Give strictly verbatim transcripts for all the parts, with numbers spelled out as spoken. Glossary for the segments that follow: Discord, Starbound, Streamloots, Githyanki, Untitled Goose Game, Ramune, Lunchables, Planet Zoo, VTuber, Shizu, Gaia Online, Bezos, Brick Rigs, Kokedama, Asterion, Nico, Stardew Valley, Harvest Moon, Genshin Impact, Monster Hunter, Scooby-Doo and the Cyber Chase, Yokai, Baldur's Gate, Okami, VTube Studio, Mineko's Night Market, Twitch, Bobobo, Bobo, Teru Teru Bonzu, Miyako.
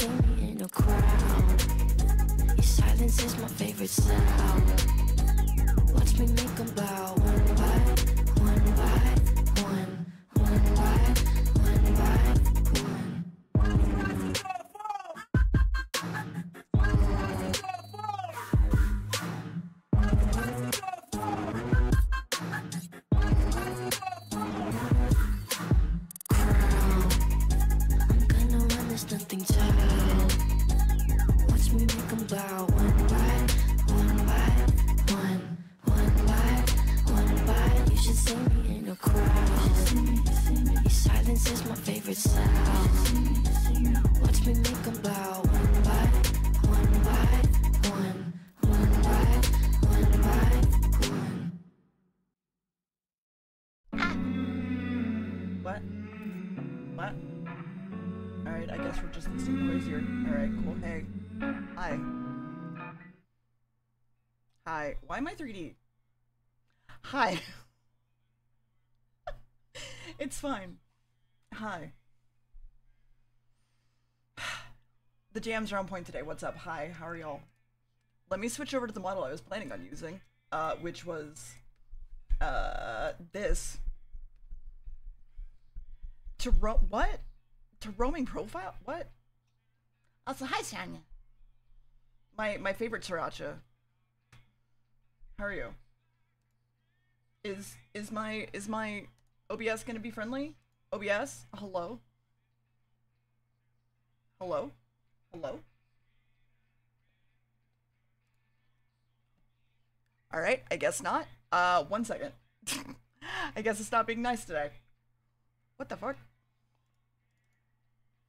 see me in a crowd. Your silence is my favorite sound. Watch me make them bow. One by one by one. One by one by one. Nothing child. Watch me make them bow. One by one by one. One by one by. You should see me in a crowd. Your silence is my favorite sound. Watch me make them bow. One by one by one. One by one by one. What? What? Alright, I guess we're just listening to here. Alright, cool. Hey. Hi. Hi. Why am I three D? Hi. It's fine. Hi. The jams are on point today. What's up? Hi. How are y'all? Let me switch over to the model I was planning on using, uh, which was uh, this. To ro- what? To roaming profile? What? Also, hi, Sanya. My my favorite sriracha. How are you? Is is my is my O B S gonna be friendly? O B S? Hello? Hello? Hello? Alright, I guess not. Uh one second. I guess it's not being nice today. What the fuck?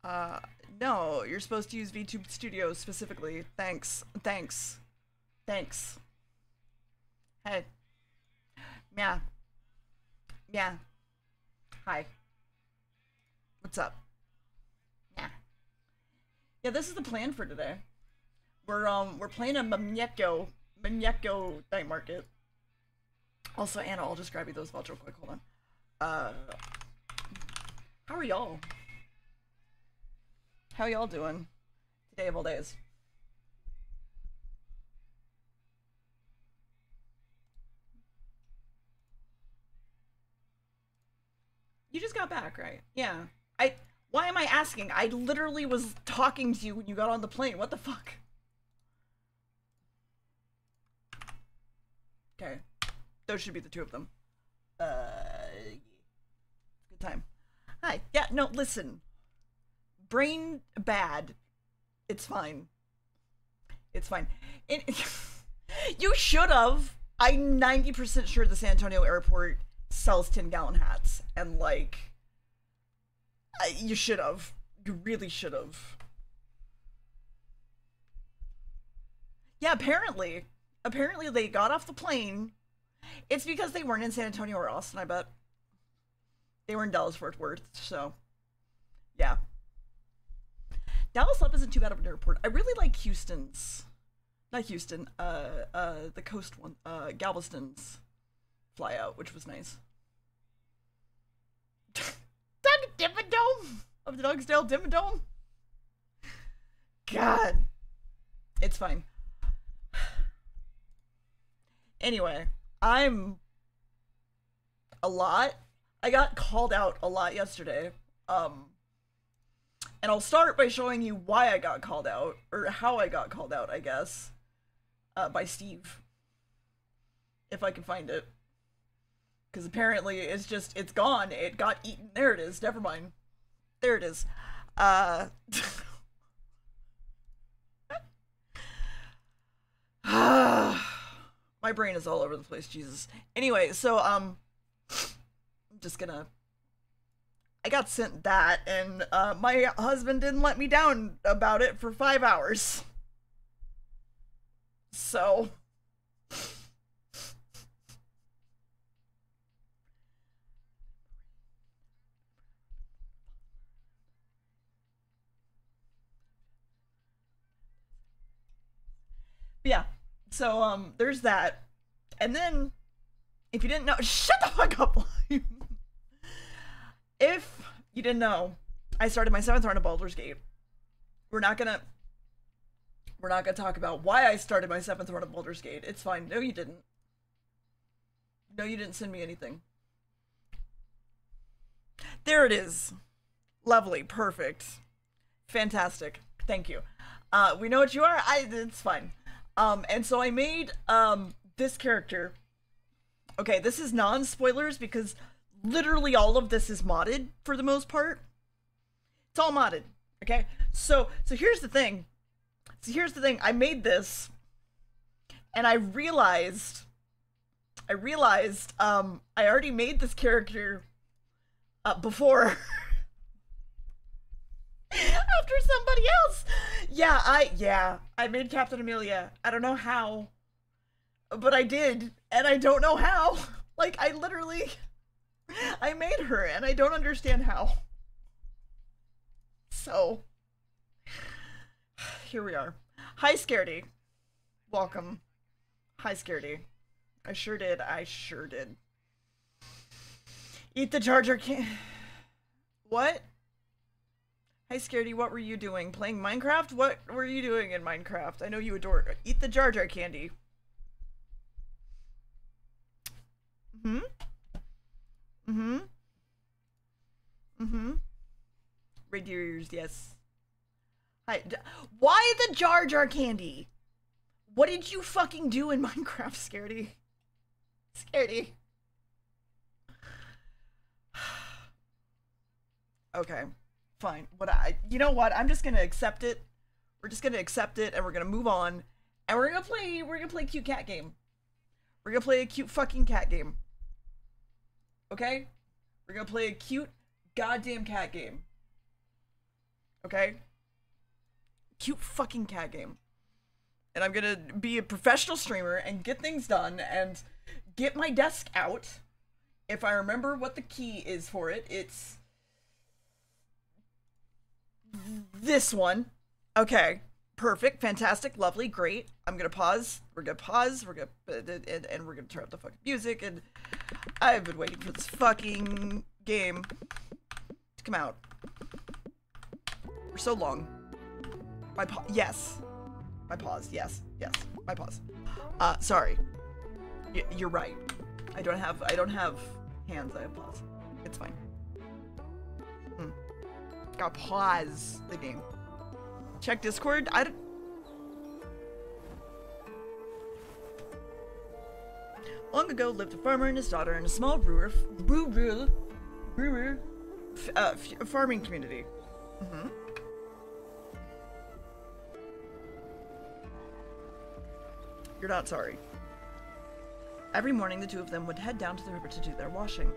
Uh, no, you're supposed to use VTube Studio specifically. Thanks. Thanks. Thanks. Hey. Yeah. Yeah. Hi. What's up? Yeah. Yeah, this is the plan for today. We're, um, we're playing a Mineko's Mineko's Night Market. Also, Anna, I'll just grab you those vods real quick. Hold on. Uh, how are y'all? How y'all doing? Today of all days. You just got back, right? Yeah. I- Why am I asking? I literally was talking to you when you got on the plane. What the fuck? Okay. Those should be the two of them. Uh... Good time. Hi. Yeah, no, listen. Brain bad. It's fine. It's fine. It, you should have. I'm ninety percent sure the San Antonio airport sells ten gallon hats. And like, uh, you should have. You really should have. Yeah, apparently. Apparently they got off the plane. It's because they weren't in San Antonio or Austin, I bet. They were in Dallas-Fort Worth, so. Yeah. Dallas Love isn't too bad of an airport. I really like Houston's, not Houston, uh, uh, the coast one, uh, Galveston's flyout, which was nice. That Dimmadome of the Dogsdale Dimmadome. God, it's fine. Anyway, I'm a lot. I got called out a lot yesterday. Um. And I'll start by showing you why I got called out, or how I got called out, I guess, uh, by Steve, if I can find it, because apparently it's just, it's gone, it got eaten, there it is, never mind, there it is, uh, my brain is all over the place, Jesus. Anyway, so, um, I'm just gonna... I got sent that, and uh, my husband didn't let me down about it for five hours. So. Yeah, so um, there's that. And then, if you didn't know, shut the fuck up, Lime. If you didn't know, I started my seventh run of Baldur's Gate. We're not gonna we're not gonna talk about why I started my seventh run of Baldur's Gate. It's fine. No, you didn't. No, you didn't send me anything. There it is. Lovely. Perfect. Fantastic. Thank you. Uh, we know what you are. I. It's fine. Um, and so I made um, this character. Okay, this is non-spoilers because literally all of this is modded for the most part. It's all modded. Okay, so so here's the thing. So here's the thing. I made this, and I realized, I realized um, I already made this character uh, before. After somebody else. Yeah, I yeah, I made Captain Amelia. I don't know how, but I did, and I don't know how. Like, I literally I made her and I don't understand how. So here we are. Hi, Scaredy. Welcome. Hi, Scaredy. I sure did. I sure did. Eat the charger can. What? Hi, Scaredy, what were you doing? Playing Minecraft? What were you doing in Minecraft? I know you adore it. Eat the Jar Jar candy. Mm-hmm. Mm-hmm. Mm-hmm. Red ears, yes. Hi. Why the Jar Jar candy? What did you fucking do in Minecraft, Scaredy? Scaredy. Okay. Fine. What I, you know what? I'm just gonna accept it. We're just gonna accept it, and we're gonna move on, and we're gonna play. We're gonna play a cute cat game. We're gonna play a cute fucking cat game. Okay? We're gonna play a cute goddamn cat game. Okay? Cute fucking cat game. And I'm gonna be a professional streamer and get things done and get my desk out. If I remember what the key is for it, it's this one. Okay, perfect, fantastic, lovely, great. I'm gonna pause. We're gonna pause. We're gonna and, and we're gonna turn up the fucking music. And I've been waiting for this fucking game to come out for so long. My pause. Yes, my pause. Yes, yes, my pause. Uh, sorry. Y you're right. I don't have. I don't have hands. I have paws. It's fine. Gotta pause the game. Check Discord. I don't... Long ago lived a farmer and his daughter in a small brewer, brewer, brewer, uh, farming community. Mm-hmm. You're not sorry. Every morning, the two of them would head down to the river to do their washing.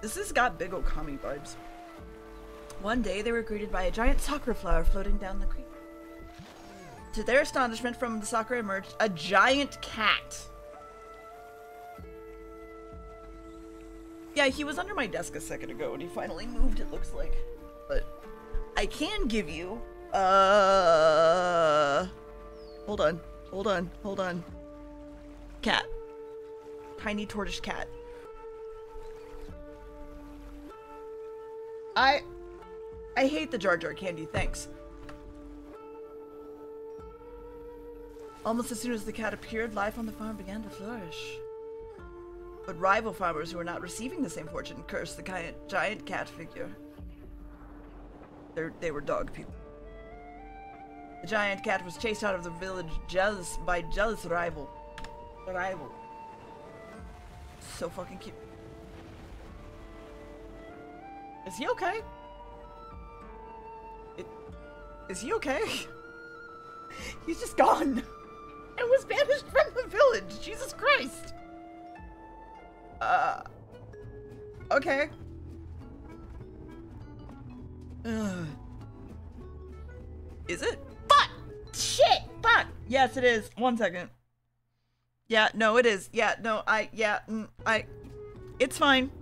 This has got big Okami vibes. One day, they were greeted by a giant sakura flower floating down the creek. To their astonishment, from the sakura emerged a giant cat. Yeah, he was under my desk a second ago, and he finally moved, it looks like. But I can give you... Uh... Hold on. Hold on. Hold on. Cat. Tiny tortoise cat. I... I hate the Jar Jar candy, thanks. Almost as soon as the cat appeared, life on the farm began to flourish. But rival farmers who were not receiving the same fortune cursed the giant cat figure. They're, they were dog people. The giant cat was chased out of the village jealous by jealous rival. Rival. So fucking cute. Is he okay? Is he okay? He's just gone and was banished from the village. Jesus Christ. Uh. Okay. Ugh. Is it? Fuck! Shit! Fuck! Yes, it is. One second. Yeah, no, it is. Yeah, no, I, yeah, mm, I. It's fine.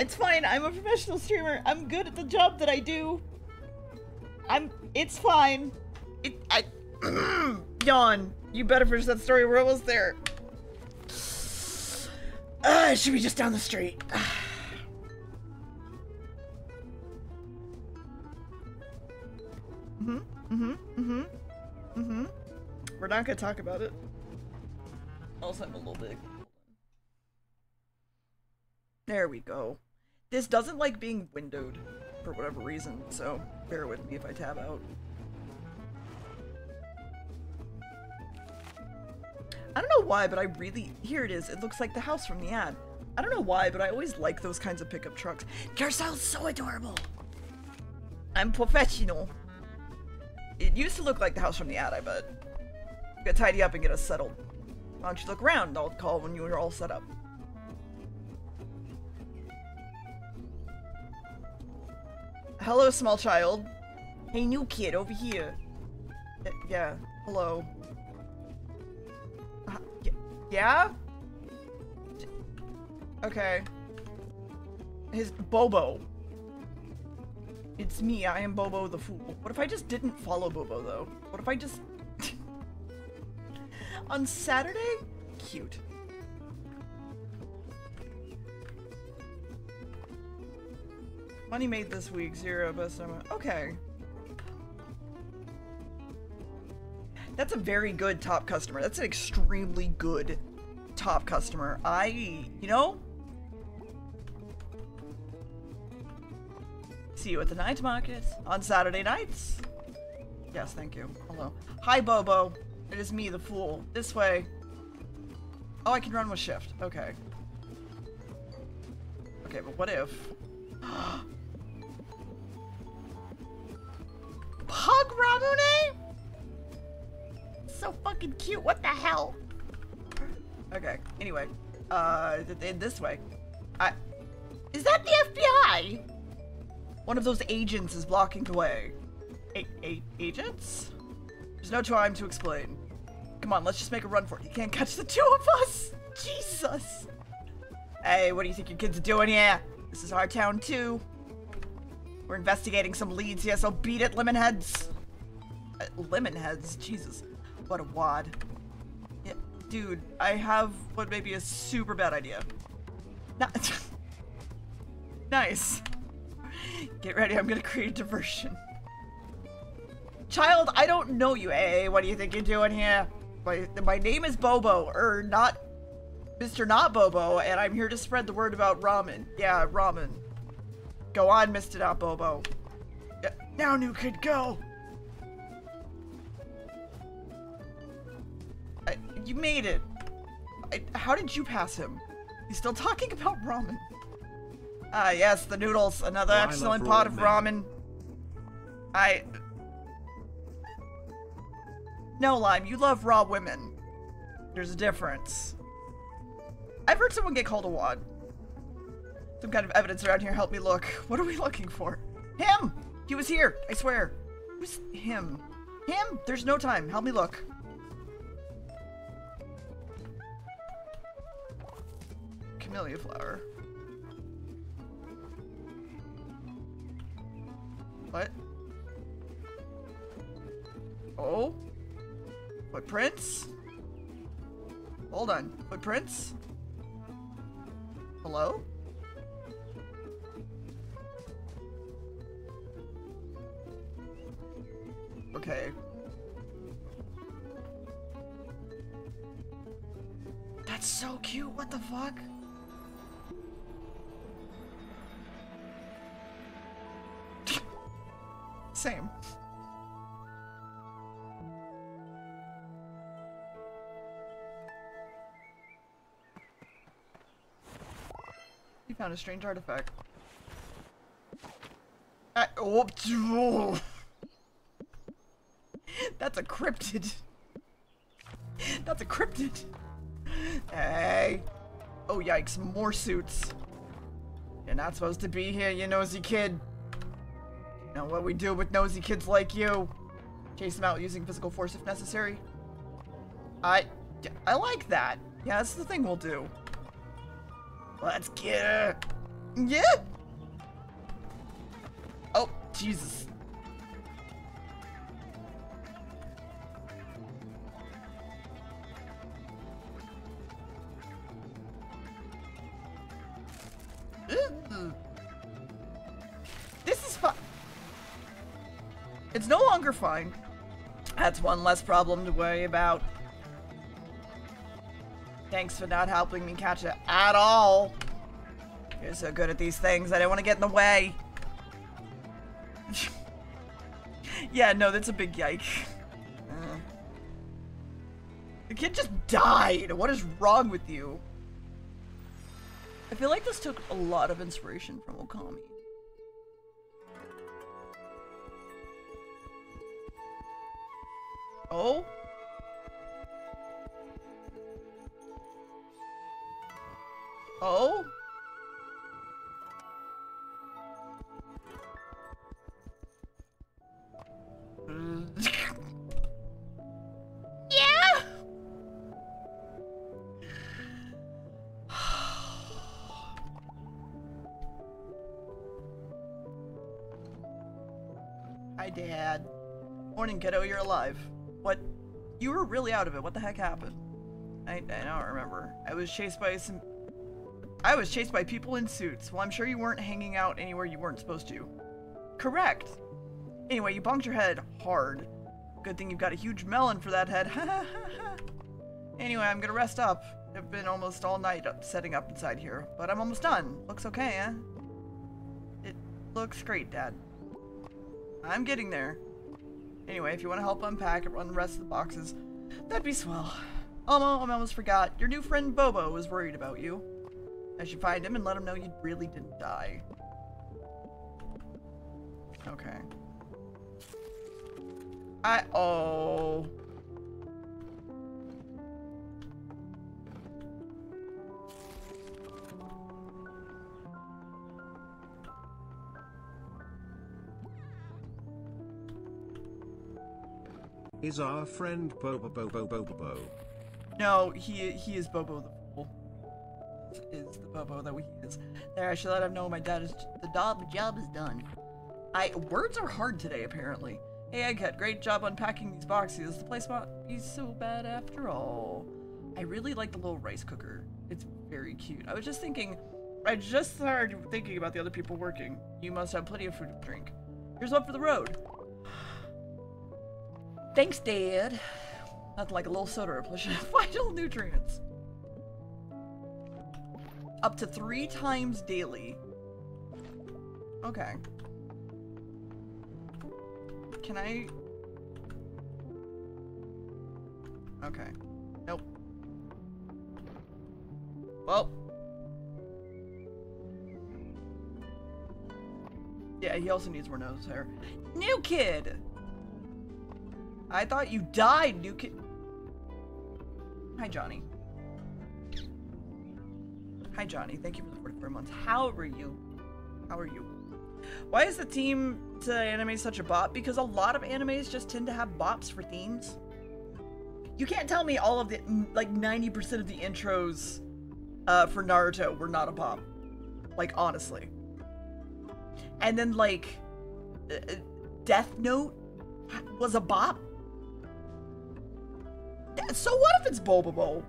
It's fine. I'm a professional streamer. I'm good at the job that I do. I'm- it's fine. It- I- Yawn. You better finish that story, we're almost there. Uh, it should be just down the street. Mm-hmm. Mm-hmm. Mm-hmm. Mm-hmm. We're not gonna talk about it. Also, I'm a little bit. There we go. This doesn't like being windowed for whatever reason, so bear with me if I tab out. I don't know why, but I really... Here it is. It looks like the house from the ad. I don't know why, but I always like those kinds of pickup trucks. They're so adorable! I'm professional. It used to look like the house from the ad, I bet. You gotta tidy up and get us settled. Why don't you look around? I'll call when you're all set up. Hello, small child. Hey, new kid, over here. Y yeah, hello. Uh, y yeah? Okay. His Bobo. It's me, I am Bobo the Fool. What if I just didn't follow Bobo, though? What if I just... On Saturday? Cute. Money made this week, zero, best time. Okay. That's a very good top customer. That's an extremely good top customer. I, you know? See you at the night market on Saturday nights. Yes, thank you. Hello. Hi, Bobo. It is me, the Fool. This way. Oh, I can run with shift. Okay. Okay, but what if... Pug Ramune? So fucking cute. What the hell? Okay. Anyway, uh, th th this way. I. Is that the F B I? One of those agents is blocking the way. A a agents? There's no time to explain. Come on, let's just make a run for it. You can't catch the two of us. Jesus. Hey, what do you think your kids are doing here? This is our town too. We're investigating some leads here, so beat it, Lemonheads! Uh, lemonheads? Jesus. What a wad. Yeah, dude, I have what may be a super bad idea. Nah nice. Get ready, I'm gonna create a diversion. Child, I don't know you. Hey, what do you think you're doing here? My, my name is Bobo, or not... Mister Not Bobo, and I'm here to spread the word about ramen. Yeah, ramen. Go on, Mister Not Bobo. Yeah. Now, new kid, go! I, you made it. I, how did you pass him? He's still talking about ramen. Ah, yes, the noodles. Another oh, excellent pot of ramen. I... No, Lime, you love raw women. There's a difference. I've heard someone get called a wad. Some kind of evidence around here. Help me look. What are we looking for? Him! He was here! I swear. Who's him? Him? There's no time. Help me look. Camellia flower. What? Oh? Footprints? Hold on. Footprints? Hello? Okay. That's so cute. What the fuck? Same. You found a strange artifact. I oh. That's a cryptid. That's a cryptid. Hey. Oh, yikes. More suits. You're not supposed to be here, you nosy kid. You know what we do with nosy kids like you. Chase them out using physical force if necessary. I... I like that. Yeah, that's the thing we'll do. Let's get her. Yeah? Oh, Jesus. This is fun. It's no longer fine. That's one less problem to worry about. Thanks for not helping me catch it at all. You're so good at these things, I don't want to get in the way. Yeah, no, that's a big yike. Uh. The kid just died. What is wrong with you? I feel like this took a lot of inspiration from Okami. Oh? Oh? Yeah. Hi, Dad. Morning, kiddo. You're alive. What? You were really out of it. What the heck happened? I I don't remember. I was chased by some. I was chased by people in suits. Well, I'm sure you weren't hanging out anywhere you weren't supposed to. Correct. Anyway, you bonked your head hard. Good thing you've got a huge melon for that head. Anyway, I'm gonna rest up. I've been almost all night up setting up inside here, but I'm almost done. Looks okay, eh? It looks great, Dad. I'm getting there. Anyway, if you want to help unpack and run the rest of the boxes, that'd be swell. Elmo, I almost forgot. Your new friend Bobo was worried about you. I should find him and let him know you really didn't die. Okay. I oh. Is our friend Bobo Bobo Bobo? No, he he is Bobo the fool. Is the Bobo that we is? There, I should let him know my dad is the job job is done. I words are hard today apparently. Hey Egghead, great job unpacking these boxes. The place won't be so bad after all. I really like the little rice cooker. It's very cute. I was just thinking, I just started thinking about the other people working. You must have plenty of food and drink. Here's one for the road. Thanks, Dad. Nothing like a little soda repletion of vital nutrients. Up to three times daily. Okay. Can I? Okay. Nope. Well. Yeah, he also needs more nose hair. New kid! I thought you died, new kid. Hi, Johnny. Hi, Johnny. Thank you for the forty-four months. How are you? How are you? Why is the theme to anime such a bop? Because a lot of animes just tend to have bops for themes. You can't tell me all of the, like ninety percent of the intros uh, for Naruto were not a bop. Like, honestly. And then, like, uh, Death Note was a bop. So what if it's Bobobo?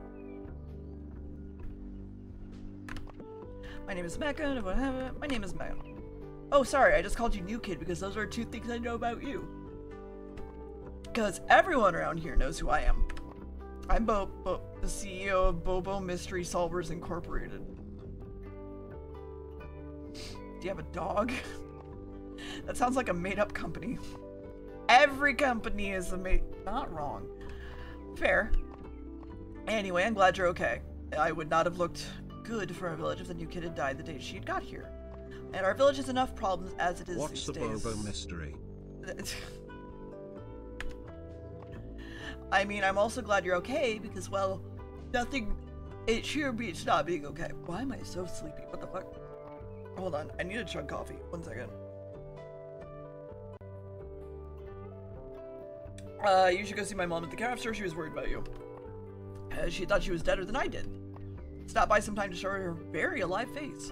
My name is Mecca, what happened? My name is Mecca. Oh, sorry, I just called you new kid because those are two things I know about you. Because everyone around here knows who I am. I'm Bo, Bo the C E O of Bobo Mystery Solvers Incorporated. Do you have a dog? That sounds like a made-up company. Every company is a made- not wrong. Fair. Anyway, I'm glad you're okay. I would not have looked good for our village if the new kid had died the day she had got here. And our village has enough problems as it is these days. What's the Bobo mystery? I mean, I'm also glad you're okay because, well, nothing. It sure beats not being okay. Why am I so sleepy? What the fuck? Hold on, I need to chug coffee. One second. Uh, you should go see my mom at the craft store. She was worried about you. Uh, she thought she was deader than I did. Stop by sometime to show her her very alive face.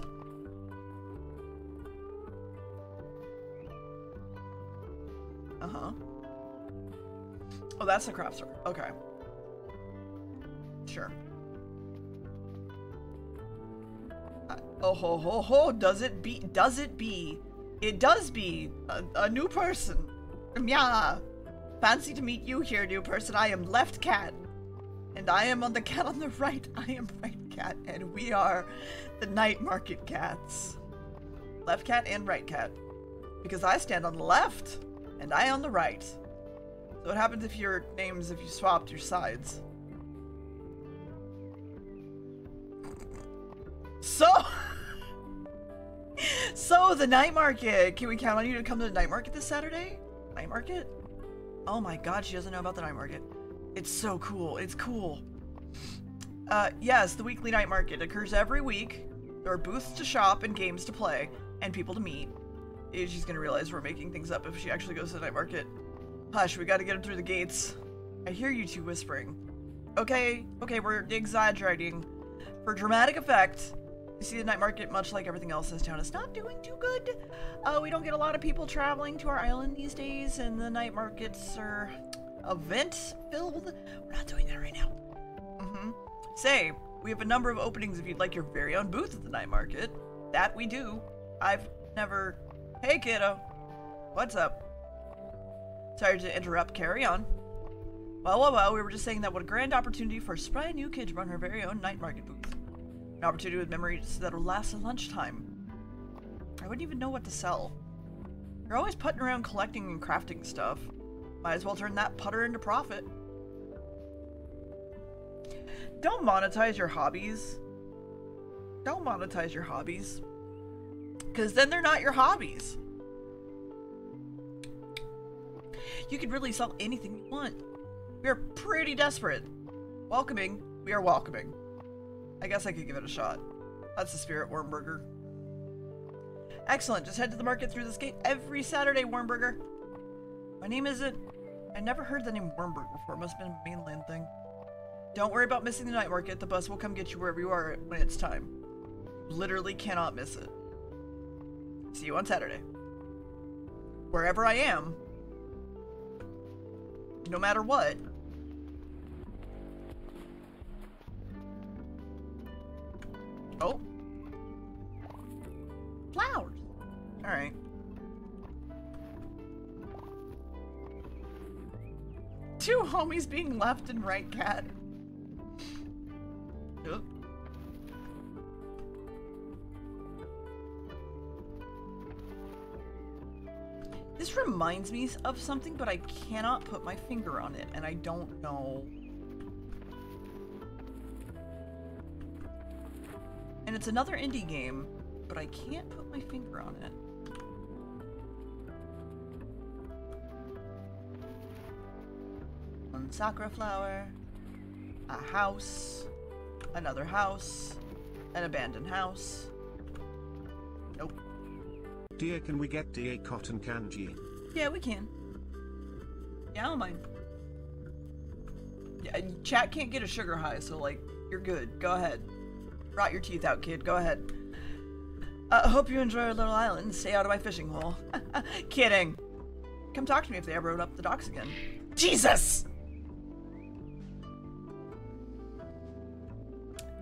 Uh-huh. Oh, that's the craft store. Okay. Sure. Uh, oh ho ho ho! Does it be? Does it be? It does be a, a new person. Meow. Fancy to meet you here, new person. I am left cat. And I am on the cat on the right. I am right cat. And we are the night market cats. Left cat and right cat. Because I stand on the left and I on the right. So what happens if your names, if you swapped your sides? So... So, the night market. Can we count on you to come to the night market this Saturday? Night market? Oh my god, she doesn't know about the night market. It's so cool. It's cool. Uh, yes, the weekly night market occurs every week. There are booths to shop and games to play and people to meet. She's gonna realize we're making things up if she actually goes to the night market. Hush, we gotta get him through the gates. I hear you two whispering. Okay, okay, we're exaggerating. For dramatic effect, you see, the night market, much like everything else in this town, is not doing too good. Uh, we don't get a lot of people traveling to our island these days, and the night markets are event-filled. We're not doing that right now. Mm-hmm. Say, we have a number of openings if you'd like your very own booth at the night market. That we do. I've never... Hey, kiddo. What's up? Sorry to interrupt. Carry on. Well, well, well, we were just saying that what a grand opportunity for a spry new kid to run her very own night market booth. An opportunity with memories that'll last at lunchtime. I wouldn't even know what to sell. You're always putting around collecting and crafting stuff. Might as well turn that putter into profit. Don't monetize your hobbies. Don't monetize your hobbies. Because then they're not your hobbies. You could really sell anything you want. We are pretty desperate. Welcoming. We are welcoming. I guess I could give it a shot. That's the spirit, Wormburger. Excellent. Just head to the market through this gate every Saturday, Wormburger. My name isn't... I never heard the name Wormburger before. It must have been a mainland thing. Don't worry about missing the night market. The bus will come get you wherever you are when it's time. Literally cannot miss it. See you on Saturday. Wherever I am. No matter what. Oh. Flowers. Alright. Two homies being left and right cat. Oop. This reminds me of something, but I cannot put my finger on it, and I don't know... And it's another indie game, but I can't put my finger on it. One sakura flower, a house, another house, an abandoned house. Nope. Dear, can we get D A cotton kanji? Yeah, we can. Yeah, I don't mind. Yeah, chat can't get a sugar high, so like, you're good. Go ahead. Rot your teeth out, kid. Go ahead. I uh, hope you enjoy our little island. Stay out of my fishing hole. Kidding. Come talk to me if they ever rode up the docks again. Jesus!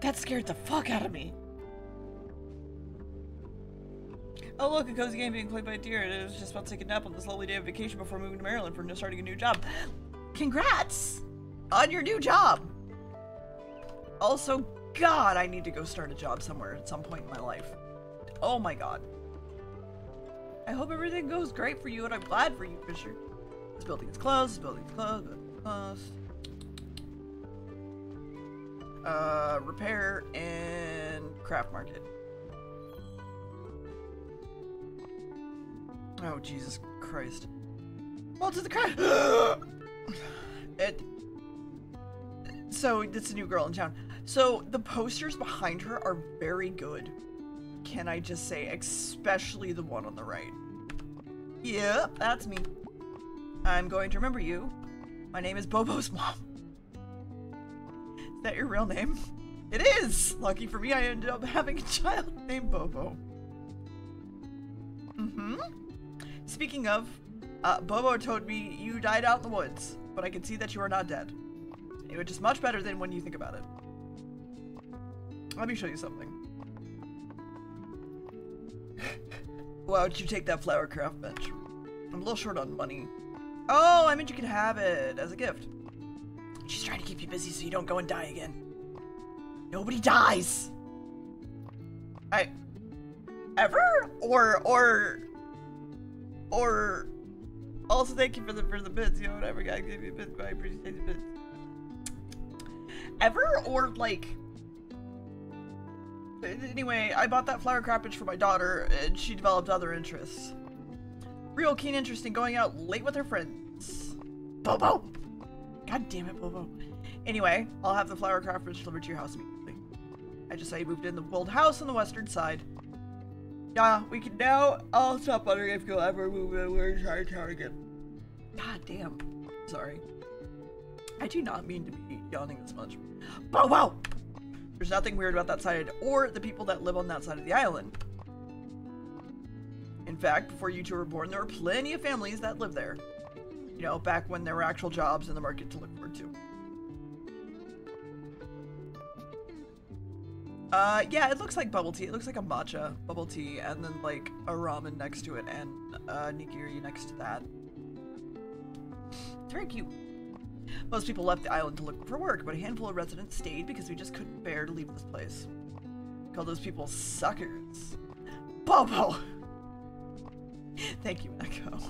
That scared the fuck out of me. Oh, look, a cozy game being played by a deer. It was just about to take a nap on this lovely day of vacation before moving to Maryland for starting a new job. Congrats on your new job. Also, God, I need to go start a job somewhere at some point in my life. Oh my god. I hope everything goes great for you, and I'm glad for you, Fisher. This building is closed, this building is closed, building is closed. Uh, repair and craft market. Oh, Jesus Christ. Well, to the craft! it... So, it's a new girl in town. So, the posters behind her are very good. Can I just say, especially the one on the right. Yep, that's me. I'm going to remember you. My name is Bobo's mom. Is that your real name? It is! Lucky for me, I ended up having a child named Bobo. Mm-hmm. Speaking of, uh, Bobo told me you died out in the woods, but I can see that you are not dead. Which is much better than when you think about it. Let me show you something. Why would you take that flower craft bench? I'm a little short on money. Oh, I meant you could have it as a gift. She's trying to keep you busy so you don't go and die again. Nobody dies. I... Ever? Or, or... Or... Also, thank you for the for the bits. You know, whatever guy gave me a bit, but I appreciate the bits. Ever? Or, like... Anyway, I bought that flower crappage for my daughter, and she developed other interests. Real keen interest in going out late with her friends. Bobo! God damn it, Bobo. Anyway, I'll have the flower crappage delivered to your house immediately. I just I moved in the old house on the western side. Yeah, we can now all stop wondering if you'll ever move in. We're in Chinatown again. God damn. Sorry. I do not mean to be yawning this much. Bobo! There's nothing weird about that side or the people that live on that side of the island. In fact, before you two were born, there were plenty of families that lived there. You know, back when there were actual jobs in the market to look forward to. Uh, yeah, it looks like bubble tea. It looks like a matcha bubble tea and then like a ramen next to it and uh, nigiri next to that. It's very cute. Most people left the island to look for work, but a handful of residents stayed because we just couldn't bear to leave this place. We call those people suckers. Bobo! Thank you, Miyako.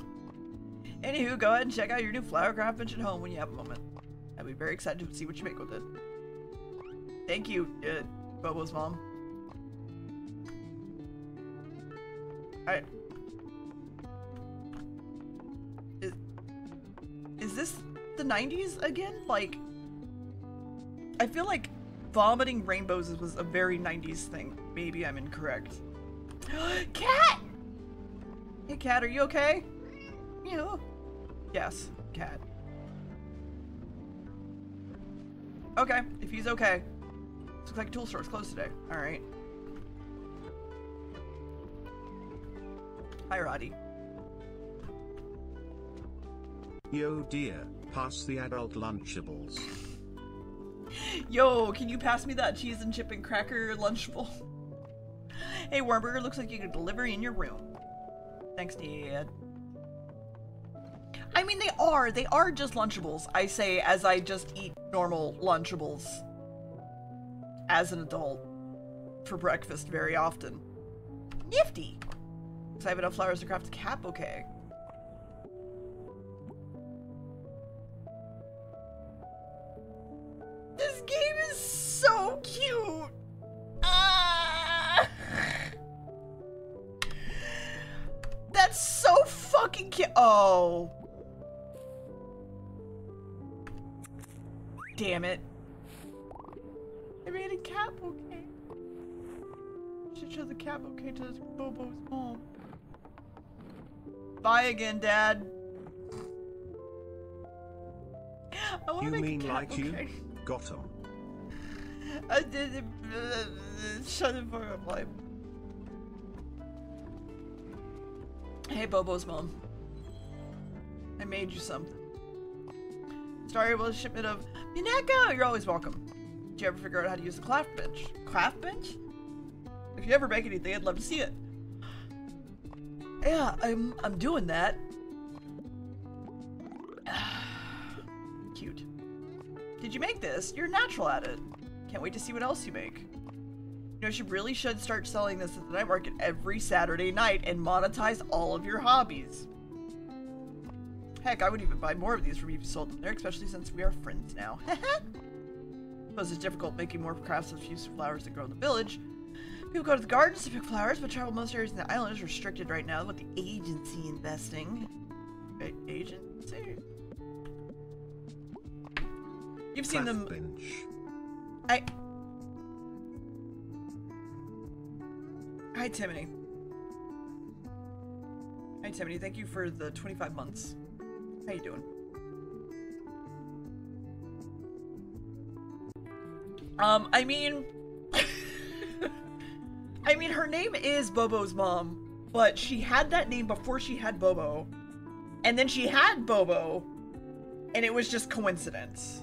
Anywho, go ahead and check out your new flower craft bench at home when you have a moment. I'd be very excited to see what you make with it. Thank you, uh, Bobo's mom. I... Is... Is this... the nineties again? Like, I feel like vomiting rainbows was a very nineties thing. Maybe I'm incorrect. Cat! Hey, Cat, are you okay? Yeah. Yes, Cat. Okay, if he's okay. Looks like a tool store's closed today. Alright. Hi, Roddy. Yo, dear. Pass the adult Lunchables. Yo, can you pass me that cheese and chip and cracker Lunchable? Hey, Warburger, looks like you could deliver in your room. Thanks, Dad. I mean, they are. They are just Lunchables, I say, as I just eat normal Lunchables as an adult for breakfast very often. Nifty! Because I have enough flowers to craft a cat bouquet. This game is so cute! Ah! That's so fucking cute! Oh. Damn it. I made a cat bouquet. I should show the cat bouquet to this Bobo's mom. Bye again, Dad. I wanna make a cat bouquet. You mean like you? Got him. I did it. Uh, shut the fuck up, life. Hey, Bobo's mom. I made you something. Sorry about the shipment of Mineko. You're always welcome. Did you ever figure out how to use the craft bench? Craft bench? If you ever make anything, I'd love to see it. Yeah, I'm. I'm doing that. Cute. Did you make this? You're a natural at it. Can't wait to see what else you make. You know, you really should start selling this at the night market every Saturday night and monetize all of your hobbies. Heck, I would even buy more of these from you if you sold them there, especially since we are friends now. Suppose it's difficult making more crafts with few flowers that grow in the village. People go to the gardens to pick flowers, but travel most areas in the island is restricted right now with the agency investing. A agency? You've seen them. Bench. I. Hi, Timony. Hi, Timony. Thank you for the twenty-five months. How you doing? Um, I mean, I mean, her name is Bobo's mom, but she had that name before she had Bobo, and then she had Bobo, and it was just coincidence.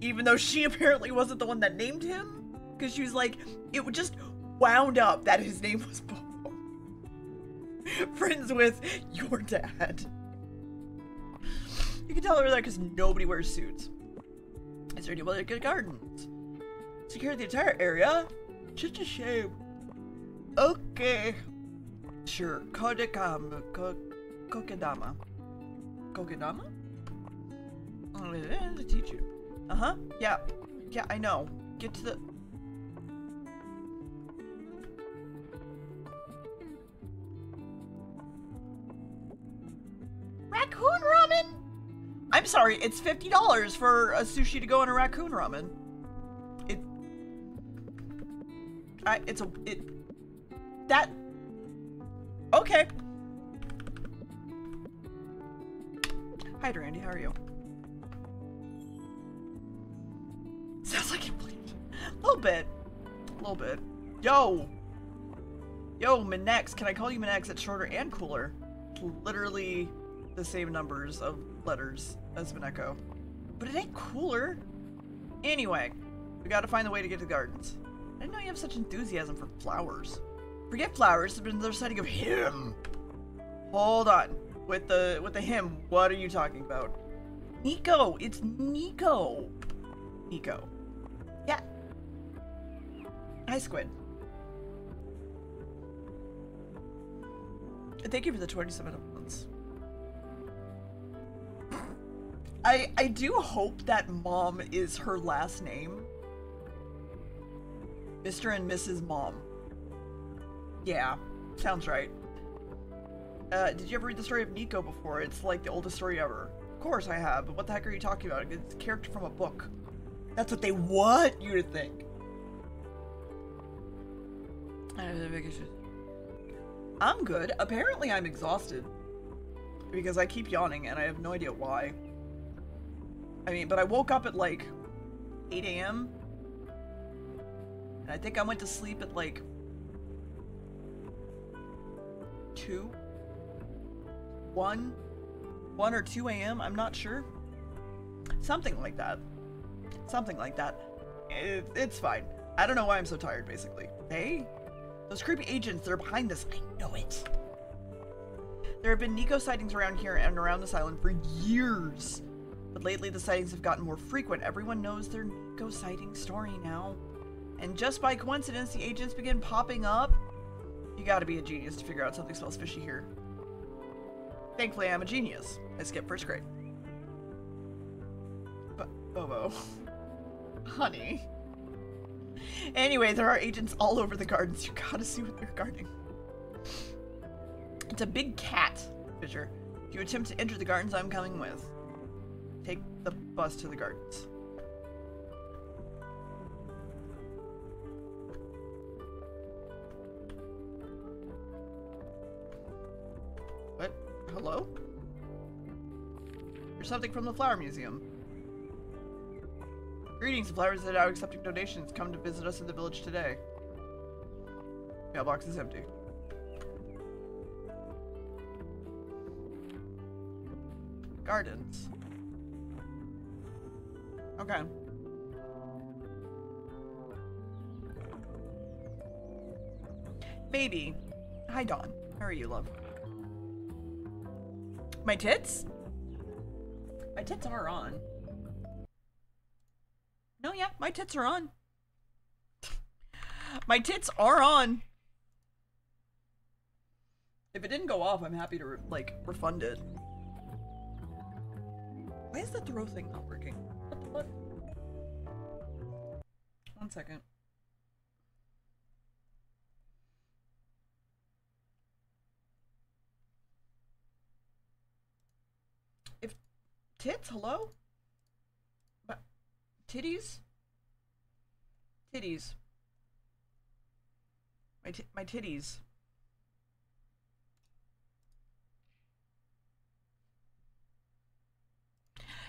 Even though she apparently wasn't the one that named him, because she was like, it just wound up that his name was Bobo. Friends with your dad. You can tell over there because nobody wears suits. Is there any other good gardens? Secure the entire area? Just a shame. Okay. Sure. Kodakama. Ko Kokedama. Kokedama? To teach you. Uh huh. Yeah. Yeah, I know. Get to the. Raccoon ramen? I'm sorry, it's fifty dollars for a sushi to go in a raccoon ramen. It. I. It's a. It. That. Okay. Hi, Randy. How are you? Sounds like you bleed. A little bit. A little bit. Yo! Yo, Minex. Can I call you Minex? It's shorter and cooler. Literally the same numbers of letters as Mineko. But it ain't cooler. Anyway, we gotta find the way to get to the gardens. I didn't know you have such enthusiasm for flowers. Forget flowers, it's been another sighting of him. Hold on. With the with the him, what are you talking about? Nico! It's Nico! Nico. Yeah. Hi, Squid. Thank you for the twenty-seven months. I I do hope that Mom is her last name. Mister and Missus Mom. Yeah, sounds right. Uh, did you ever read the story of Nico before? It's like the oldest story ever. Of course I have, but what the heck are you talking about? It's a character from a book. That's what they want you to think. I'm good. Apparently I'm exhausted. Because I keep yawning and I have no idea why. I mean, but I woke up at like eight A M And I think I went to sleep at like two, one, one or two A M I'm not sure. Something like that. Something like that. It, it's fine. I don't know why I'm so tired, basically. Hey? Those creepy agents that are behind this. I know it. There have been Nico sightings around here and around this island for years. But lately, the sightings have gotten more frequent. Everyone knows their Nico sighting story now. And just by coincidence, the agents begin popping up. You gotta be a genius to figure out something smells fishy here. Thankfully, I'm a genius. I skipped first grade. But Bobo. Honey. Anyway, there are agents all over the gardens. You gotta see what they're guarding. It's a big cat, Fisher. If you attempt to enter the gardens, I'm coming with. Take the bus to the gardens. What? Hello? There's something from the Flower Museum. Greetings, flowers that are accepting donations. Come to visit us in the village today. Mailbox is empty. Gardens. Okay. Baby. Hi, Dawn. How are you, love? My tits? My tits are on. No, yeah, my tits are on. My tits are on. If it didn't go off, I'm happy to, re like, refund it. Why is the throw thing not working? What the fuck? One second. If tits, hello? Titties? Titties. My, t my titties.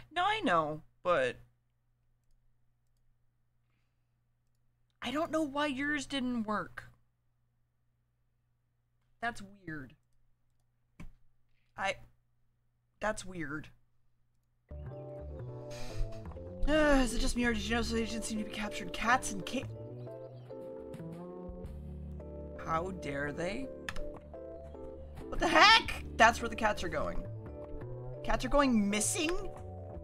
No, I know, but... I don't know why yours didn't work. That's weird. I... That's weird. Uh, is it just me or did you know so agents seem to be captured cats and ca- How dare they? What the heck? That's where the cats are going. Cats are going missing?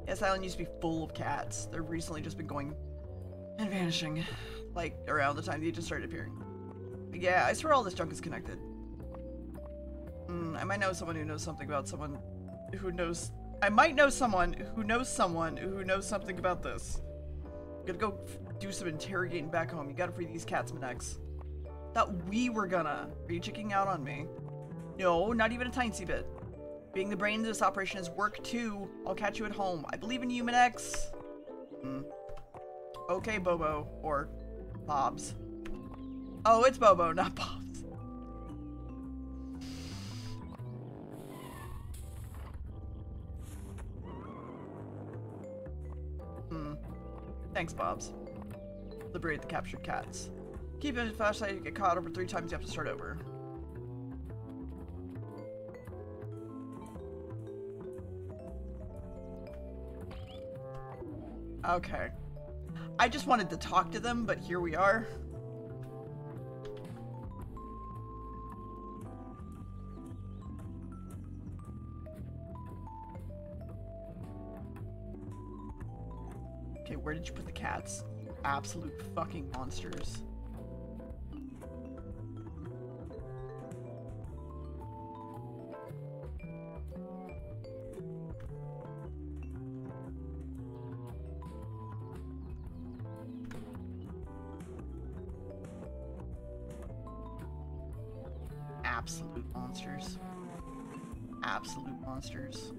This island used to be full of cats. They've recently just been going and vanishing. Like, around the time they just started appearing. But yeah, I swear all this junk is connected. Mm, I might know someone who knows something about someone who knows... I might know someone who knows someone who knows something about this. I'm gonna go do some interrogating back home. You gotta free these cats, Minex. Thought we were gonna. Are you checking out on me? No, not even a tiny bit. Being the brain of this operation is work too. I'll catch you at home. I believe in you, Minex. Mm. Okay, Bobo. Or Bobs. Oh, it's Bobo, not Bobs. Hmm. Thanks, Bobs. Liberate the captured cats. Keep in the flashlight, you get caught over three times, you have to start over. Okay. I just wanted to talk to them, but here we are. Okay, where did you put the cats? You absolute fucking monsters. Absolute monsters. Absolute monsters.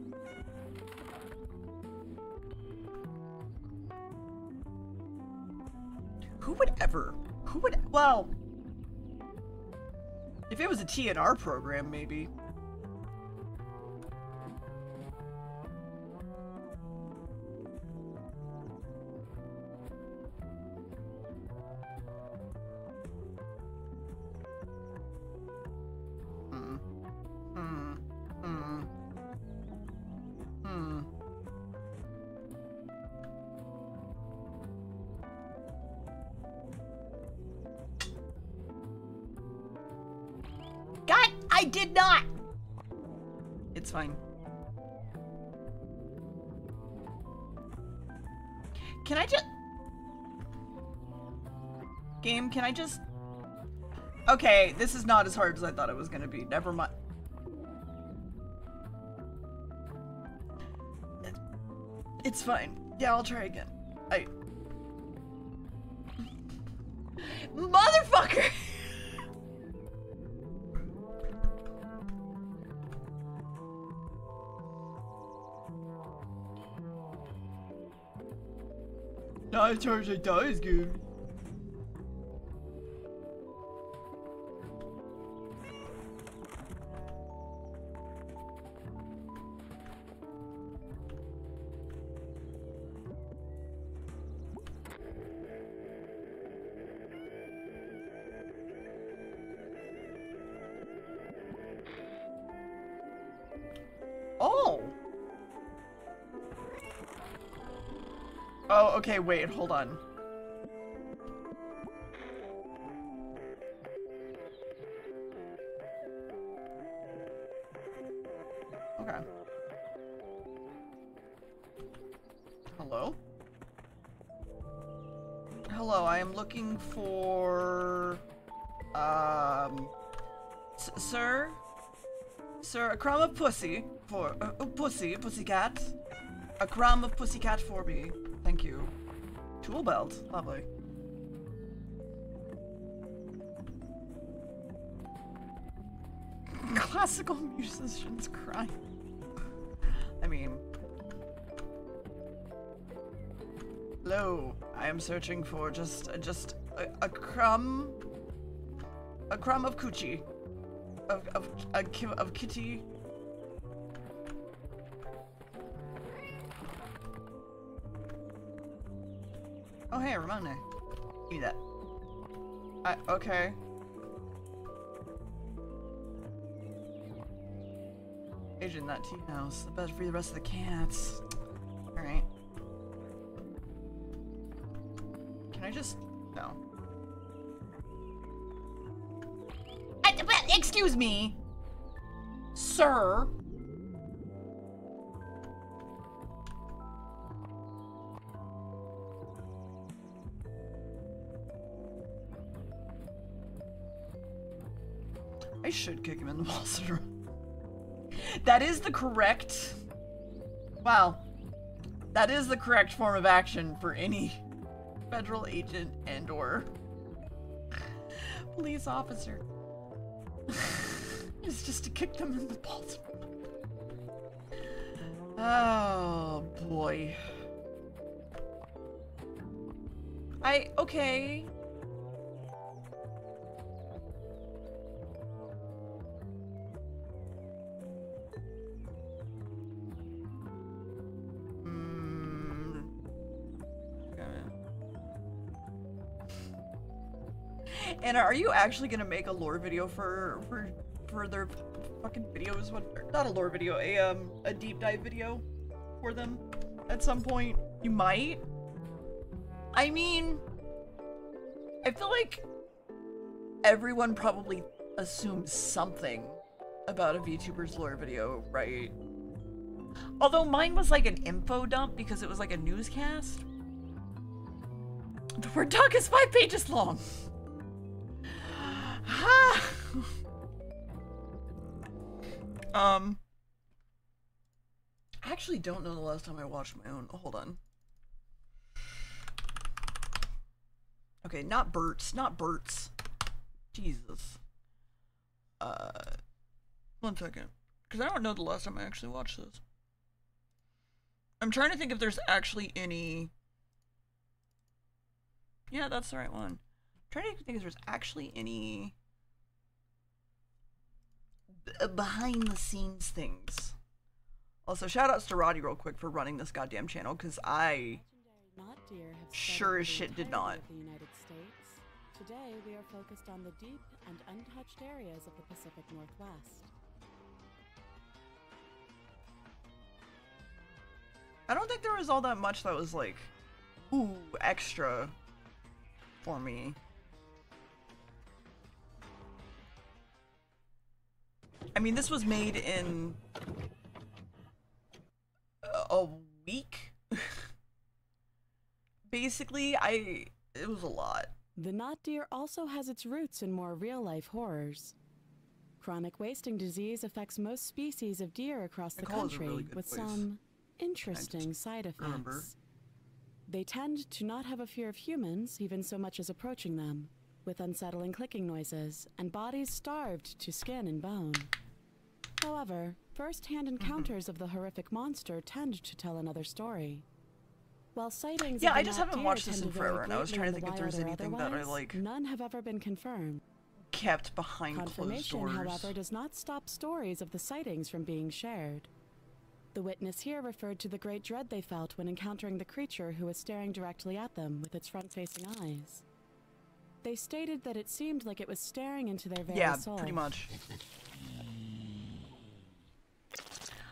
Who would ever? Who would? Well, if it was a T N R program, maybe. I did not! It's fine. Can I just... Game, can I just... Okay, this is not as hard as I thought it was gonna be. Never mind. It's fine. Yeah, I'll try again. I... Motherfucker! Not as hard as I thought it was good. Okay, wait, hold on. Okay. Hello? Hello, I am looking for... Um... S sir? Sir, a crumb of pussy for... Uh, uh, pussy, pussycat. A crumb of pussycat for me. Thank you. Tool belt. Lovely. Classical musicians crying. I mean... Hello. I am searching for just... Uh, just a, a crumb... A crumb of coochie. Of... of... of, of kitty... Oh, hey, Ramona. Give me that. I- okay. Agent, that tea house. The best for the rest of the cats. Alright. Can I just- no. I, excuse me! Sir! I should kick him in the balls. That is the correct... Wow. That is the correct form of action for any federal agent and or police officer. It's just to kick them in the balls. Oh boy. I, okay. Mm. Anna, are you actually gonna make a lore video for for for their fucking videos? What? Not a lore video, a um a deep dive video for them at some point. You might. I mean, I feel like everyone probably assumes something about a VTuber's lore video, right? Although mine was like an info dump because it was like a newscast. The word doc is five pages long. um, I actually don't know the last time I watched my own. Oh, hold on. Okay, not Burt's, not Burt's. Jesus. Uh, one second. Because I don't know the last time I actually watched this. I'm trying to think if there's actually any... Yeah, that's the right one. I'm trying to think if there's actually any... behind-the-scenes things. Also, shout-outs to Roddy real quick for running this goddamn channel, because I... Not dear, have sure as shit did not. The United States. Today we are focused on the deep and untouched areas of the Pacific Northwest. I don't think there was all that much that was like, ooh, extra for me. I mean, this was made in a week. Basically, I, it was a lot. The knot deer also has its roots in more real-life horrors. Chronic wasting disease affects most species of deer across the country, really with place. some interesting side effects. Remember. They tend to not have a fear of humans, even so much as approaching them, with unsettling clicking noises and bodies starved to skin and bone. However, first-hand encounters mm-hmm. of the horrific monster tend to tell another story. While sightings yeah, I just haven't watched this in forever, and I was trying to think if there's anything that I like. None have ever been confirmed. Kept behind closed doors. Confirmation, however, does not stop stories of the sightings from being shared. The witness here referred to the great dread they felt when encountering the creature who was staring directly at them with its front-facing eyes. They stated that it seemed like it was staring into their very yeah, soul. Yeah, pretty much.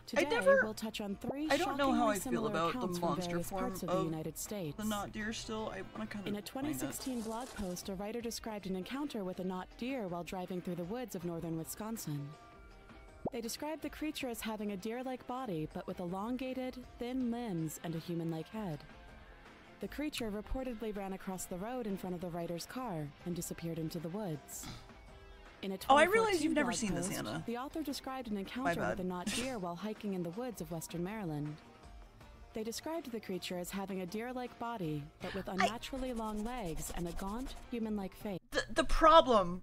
Today, I never. We'll touch on three I don't know how I feel about the monster form of the United States. The knot deer. Still, I want to kind of. In a twenty sixteen blog post, a writer described an encounter with a knot deer while driving through the woods of northern Wisconsin. They described the creature as having a deer-like body, but with elongated, thin limbs and a human-like head. The creature reportedly ran across the road in front of the writer's car and disappeared into the woods. In a oh, I realize you've never seen post, this, Anna. The author described an encounter with a knot deer while hiking in the woods of western Maryland. They described the creature as having a deer-like body, but with unnaturally I... long legs and a gaunt, human-like face. The, the problem,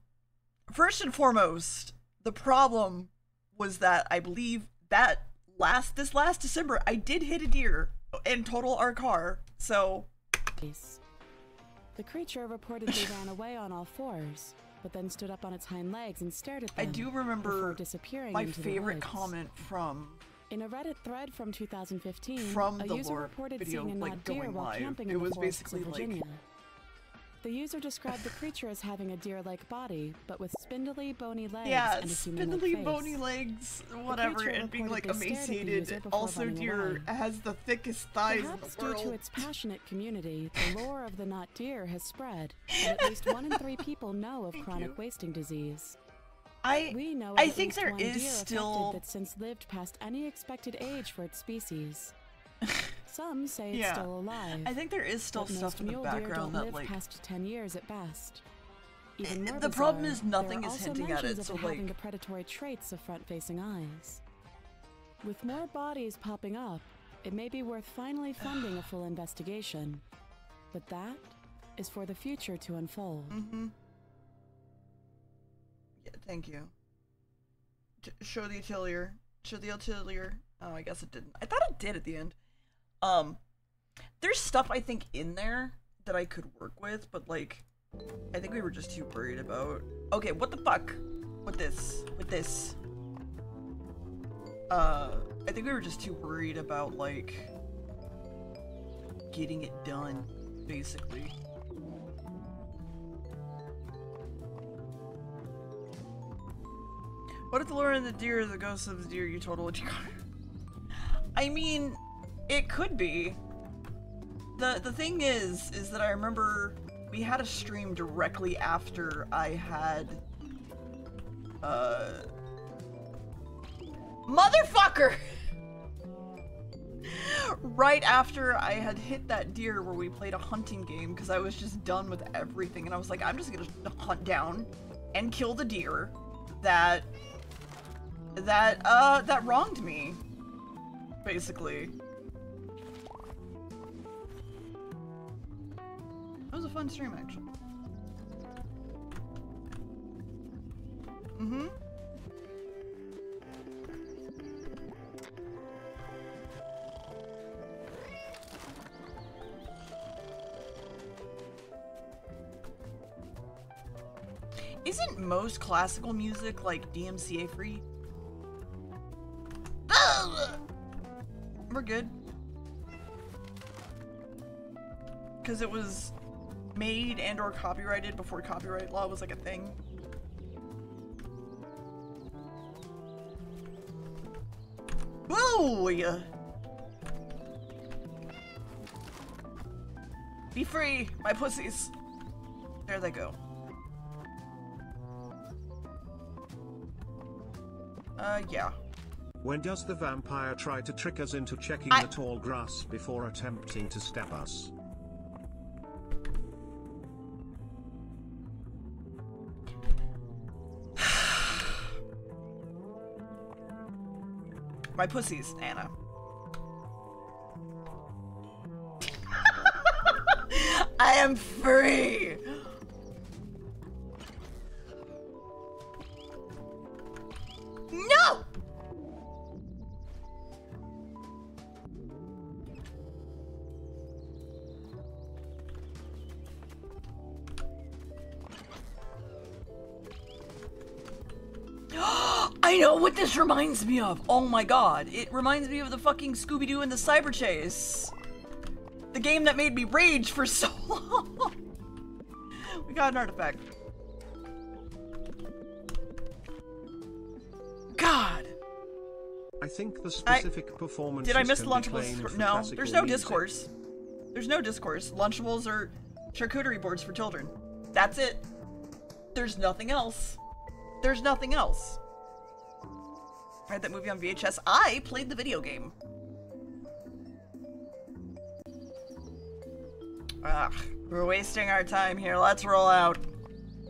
first and foremost, the problem was that I believe that last this last December, I did hit a deer and total our car, so... The creature reportedly ran away on all fours, but then stood up on its hind legs and stared at them. I do remember disappearing my favorite comment from in a Reddit thread from two thousand fifteen from the user reported video, seeing a like, deer going while live. Camping it in was the basically of Virginia. Like the user described the creature as having a deer-like body, but with spindly, bony legs yeah, and a human-like face. Yeah, spindly, bony legs, whatever, and being like emaciated. Also, deer away. Has the thickest thighs Perhaps in the world. Due to its passionate community, the lore of the knot deer has spread, and at least one in three people know of chronic you. wasting disease. I we know I think there is still that since lived past any expected age for its species. Some say it's yeah. still alive. I think there is still stuff in the background that like past ten years at best. Even more the bizarre, problem is nothing is hinting at it, so like having the predatory traits of front-facing eyes. With more bodies popping up, it may be worth finally funding a full investigation. But that is for the future to unfold. Mm-hmm. Yeah, thank you. T show the atelier. Show the atelier. Oh, I guess it didn't. I thought it did at the end. Um, there's stuff I think in there that I could work with, but like, I think we were just too worried about. Okay, what the fuck? With this? With this? Uh, I think we were just too worried about like getting it done, basically. What if the Lord and the deer are the ghosts of the deer you total what you got? I mean, it could be. The the thing is, is that I remember we had a stream directly after I had uh motherfucker! Right after I had hit that deer where we played a hunting game because I was just done with everything and I was like, I'm just gonna hunt down and kill the deer that that uh that wronged me, basically. That was a fun stream, actually. Mm-hmm. Isn't most classical music like D M C A free? We're good. Because it was made and or copyrighted before copyright law was like a thing. Whoa! Yeah. Be free, my pussies. There they go. Uh, yeah. When does the vampire try to trick us into checking I the tall grass before attempting to stab us? My pussies, Anna. I am free! No! I know what this reminds me of! Oh my god, it reminds me of the fucking Scooby-Doo and the Cyber Chase! The game that made me rage for so long! We got an artifact. God! I think the specific I, performance. Did I miss Lunchables? No, there's no music. discourse. There's no discourse. Lunchables are charcuterie boards for children. That's it. There's nothing else. There's nothing else. I had that movie on V H S. I played the video game. Ugh, we're wasting our time here. Let's roll out.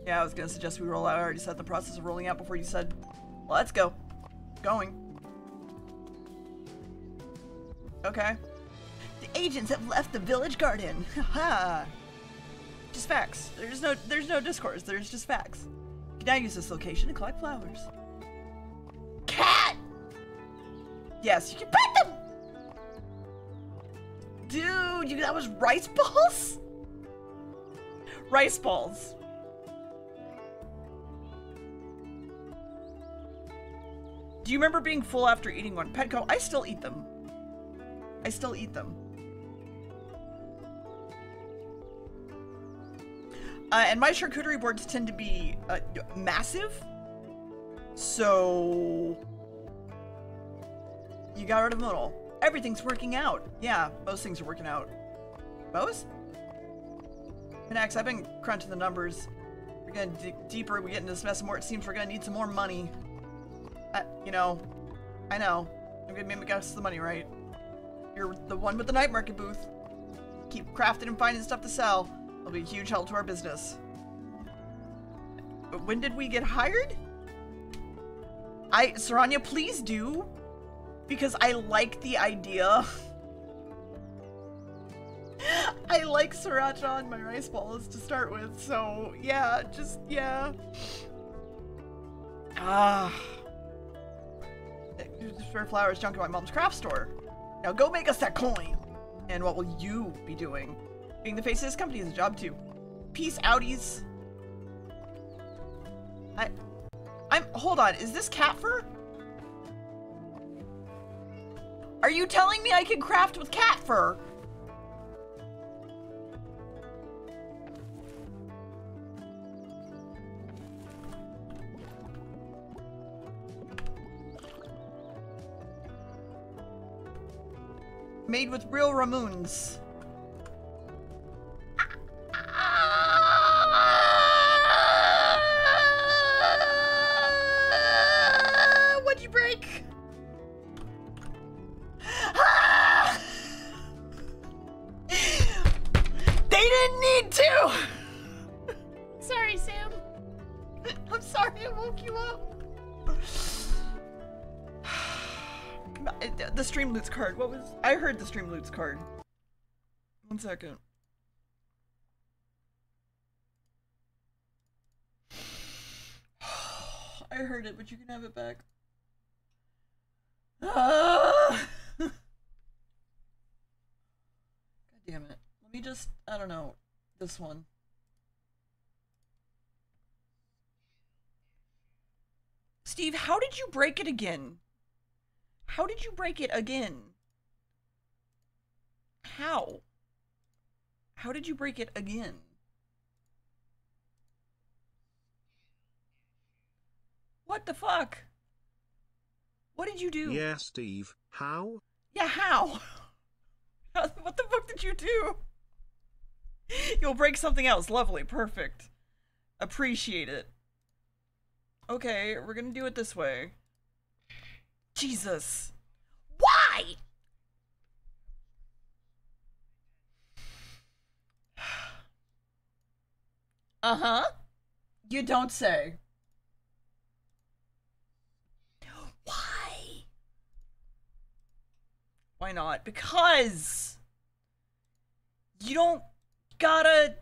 Yeah, I was gonna suggest we roll out. I already said the process of rolling out before you said, let's go. Going. Okay. The agents have left the village garden. Haha. Just facts. There's no there's no discourse. There's just facts. You can now use this location to collect flowers. Cat! Yes, you can pet them! Dude, you, that was rice balls? Rice balls. Do you remember being full after eating one? Petco, I still eat them. I still eat them. Uh, and my charcuterie boards tend to be uh, massive. So you got rid of them all. Everything's working out. Yeah, most things are working out. Most? Max, I've been crunching the numbers. We're gonna dig deeper. We get into this mess more. It seems we're gonna need some more money. I, you know, I know. I'm gonna make me guess the money, right? You're the one with the night market booth. Keep crafting and finding stuff to sell. It'll be a huge help to our business. but when did we get hired? I, Saranya, please do, because I like the idea. I like sriracha on my rice balls to start with, so yeah, just, yeah. Ah. Spare flowers junk in my mom's craft store. Now go make us that coin. And what will you be doing? Being the face of this company is a job too. Peace outies. I, I'm, hold on, is this cat fur? Are you telling me I can craft with cat fur? Made with real Ramoons. What'd you break? They didn't need to! Sorry, Sam. I'm sorry I woke you up. The Streamloots card. What was... I heard the Streamloots card. One second. I heard it, but you can have it back. Ah! God damn it. Let me just... I don't know. This one. Steve, how did you break it again? How did you break it again? How? How did you break it again? What the fuck? What did you do? Yeah, Steve, how? Yeah, how? What the fuck did you do? You'll break something else. Lovely, perfect. Appreciate it. Okay, we're gonna do it this way. Jesus. Why? Uh-huh. You don't say. Why? Why not? Because you don't gotta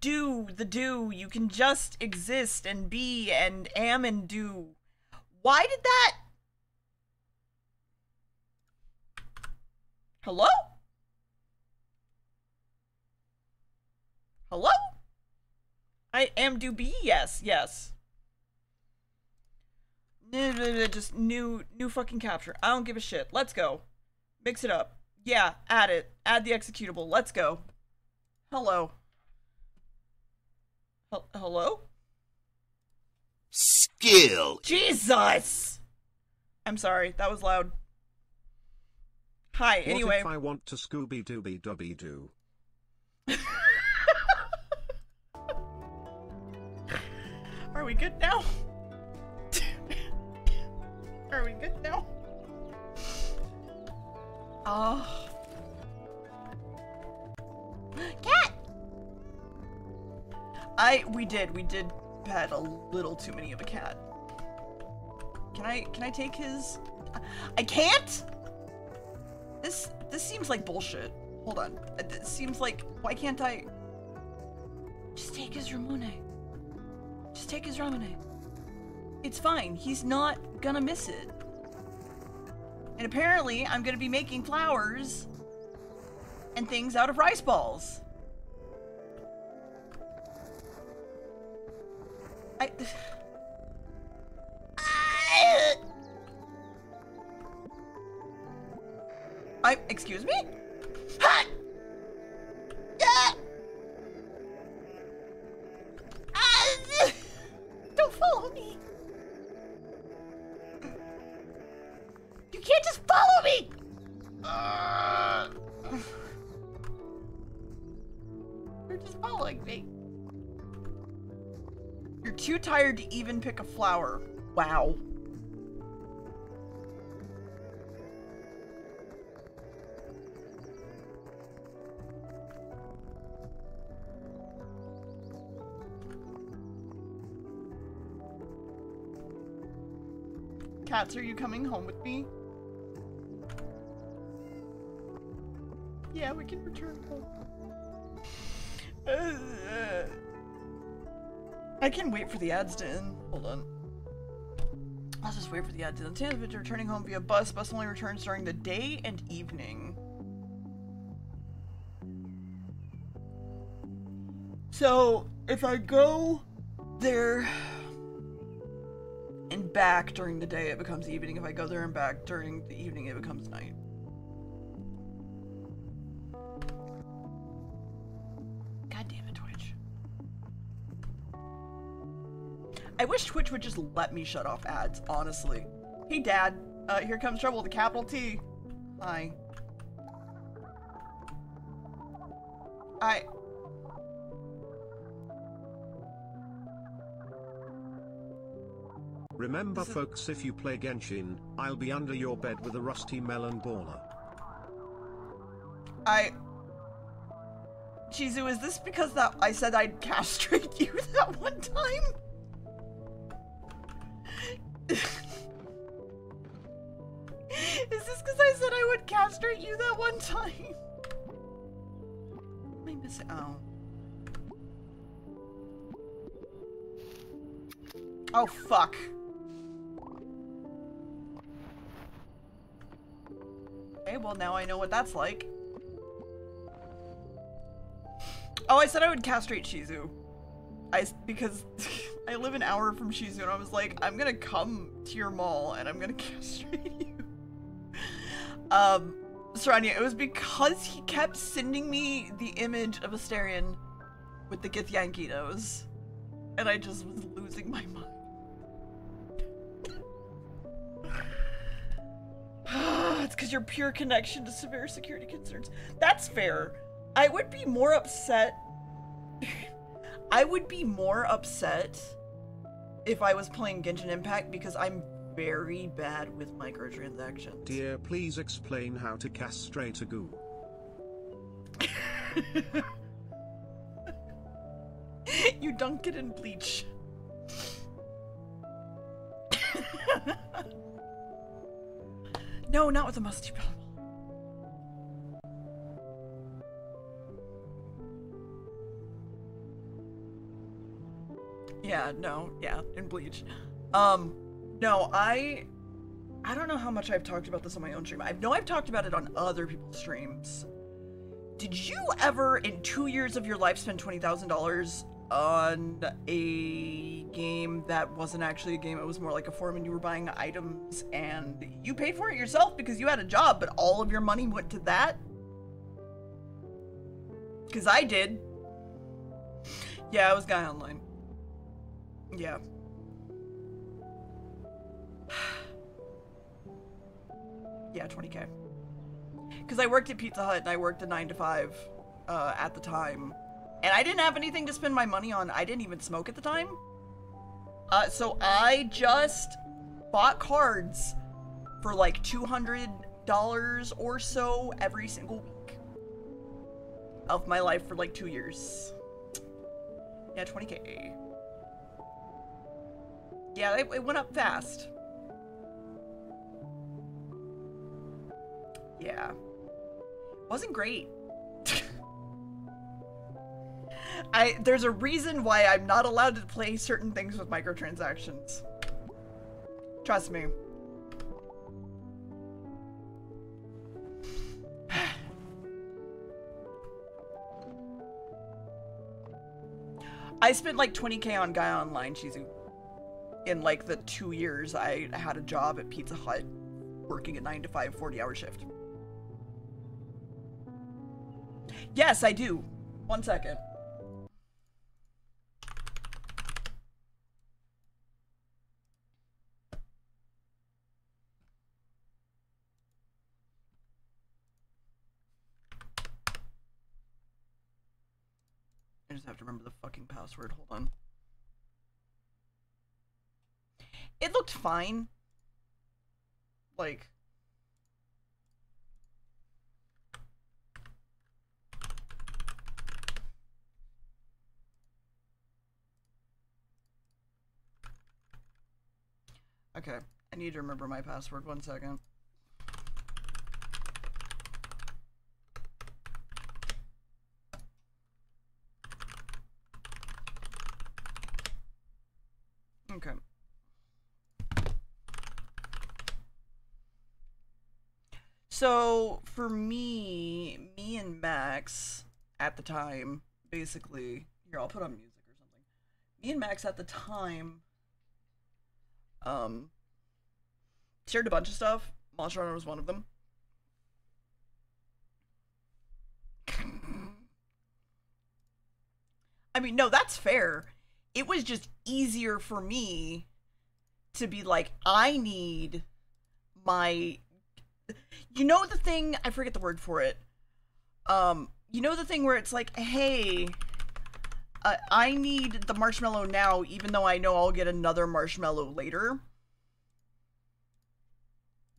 do the do. You can just exist and be and am and do. Why did that? Hello? Hello? I am do be, yes, yes. Just new, new fucking capture. I don't give a shit. Let's go. Mix it up. Yeah, add it. Add the executable. Let's go. Hello. H hello? Skill. Jesus! I'm sorry. That was loud. Hi, anyway. What if I want to Scooby-Dooby-Dooby-Doo? Are we good now? Are we good now? Oh. Cat! I- we did, we did pet a little too many of a cat. Can I- can I take his- I can't?! This, this seems like bullshit. Hold on. It seems like, why can't I? Just take his Ramune. Just take his Ramune. It's fine. He's not gonna miss it. And apparently I'm gonna be making flowers and things out of rice balls. I... I... I- excuse me? Ha! Ah! Ah! Don't follow me! You can't just follow me! Uh, you're just following me. You're too tired to even pick a flower. Wow. Cats, are you coming home with me? Yeah, we can return home. Uh, I can wait for the ads to end. Hold on. I'll just wait for the ads to end. Today's been returning home via bus. Bus only returns during the day and evening. So, if I go there and back during the day, it becomes evening. If I go there and back during the evening, it becomes night. God damn it, Twitch. I wish Twitch would just let me shut off ads, honestly. Hey, Dad. Uh, here comes trouble with a capital T. Hi. I... Remember is... folks, if you play Genshin, I'll be under your bed with a rusty melon baller. I... Shizu, is this because that I said I'd castrate you that one time? Is this because I said I would castrate you that one time? Am I missing? Oh. Oh, fuck. Okay, well now I know what that's like. Oh, I said I would castrate Shizu. I- because I live an hour from Shizu and I was like, I'm gonna come to your mall and I'm gonna castrate you. um, Saranya, it was because he kept sending me the image of Asterion with the Githyanki nose. And I just was losing my mind. It's because your pure connection to severe security concerns. That's fair. I would be more upset. I would be more upset if I was playing Genshin Impact because I'm very bad with microtransactions. Dear, please explain how to castrate a goo. You dunk it in bleach. No, not with a musty bubble. Yeah, no, yeah, in bleach. Um, no, I, I don't know how much I've talked about this on my own stream. I know I've talked about it on other people's streams. Did you ever, in two years of your life, spend twenty thousand dollars on a game that wasn't actually a game? It was more like a forum and you were buying items and you paid for it yourself because you had a job, but all of your money went to that? Because I did. Yeah, it was Gaia Online. Yeah. Yeah, twenty K. Because I worked at Pizza Hut and I worked a nine to five uh, at the time. And I didn't have anything to spend my money on. I didn't even smoke at the time. Uh, so I just bought cards for like two hundred dollars or so every single week of my life for like two years. Yeah, twenty K. Yeah, it, it went up fast. Yeah. Wasn't great. I there's a reason why I'm not allowed to play certain things with microtransactions. Trust me. I spent like twenty K on Gaia Online, Shizu. In like the two years I had a job at Pizza Hut working a nine to five forty hour shift. Yes, I do. One second. I just have to remember the fucking password. Hold on. It looked fine. Like... Okay, I need to remember my password. One second. Okay. So for me, me and Max at the time, basically, here, I'll put on music or something. Me and Max at the time um, shared a bunch of stuff. Monster Hunter was one of them. I mean, no, that's fair. It was just easier for me to be like, I need my... You know the thing, I forget the word for it. Um, you know the thing where it's like, hey, uh, I need the marshmallow now, even though I know I'll get another marshmallow later.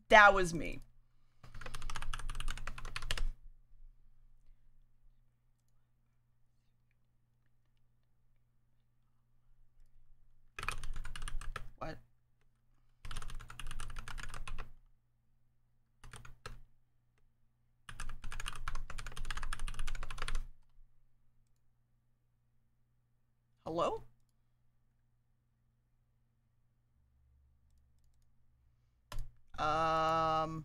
That was me. Hello? Um.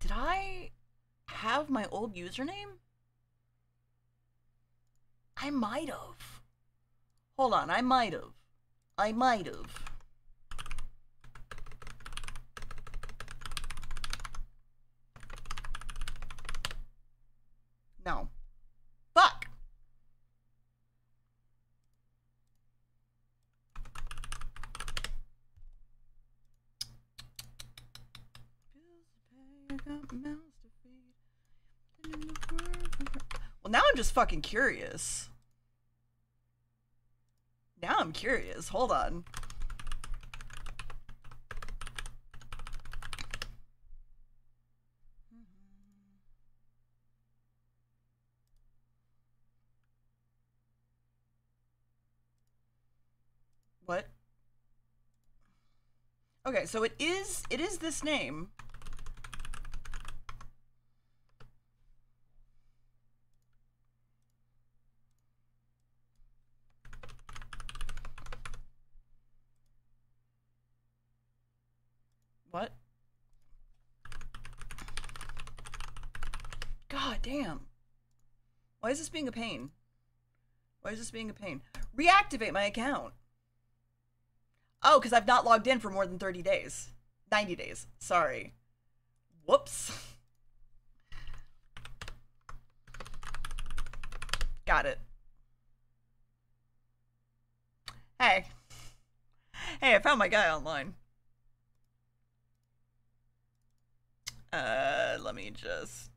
Did I have my old username? I might have. Hold on, I might have. I might have. No. Fuck! Well, now I'm just fucking curious. Now I'm curious. Hold on. What? Okay, so it is it is this name. Damn. Why is this being a pain? Why is this being a pain? Reactivate my account. Oh, because I've not logged in for more than thirty days. ninety days. Sorry. Whoops. Got it. Hey. Hey, I found my guy online. Uh, let me just...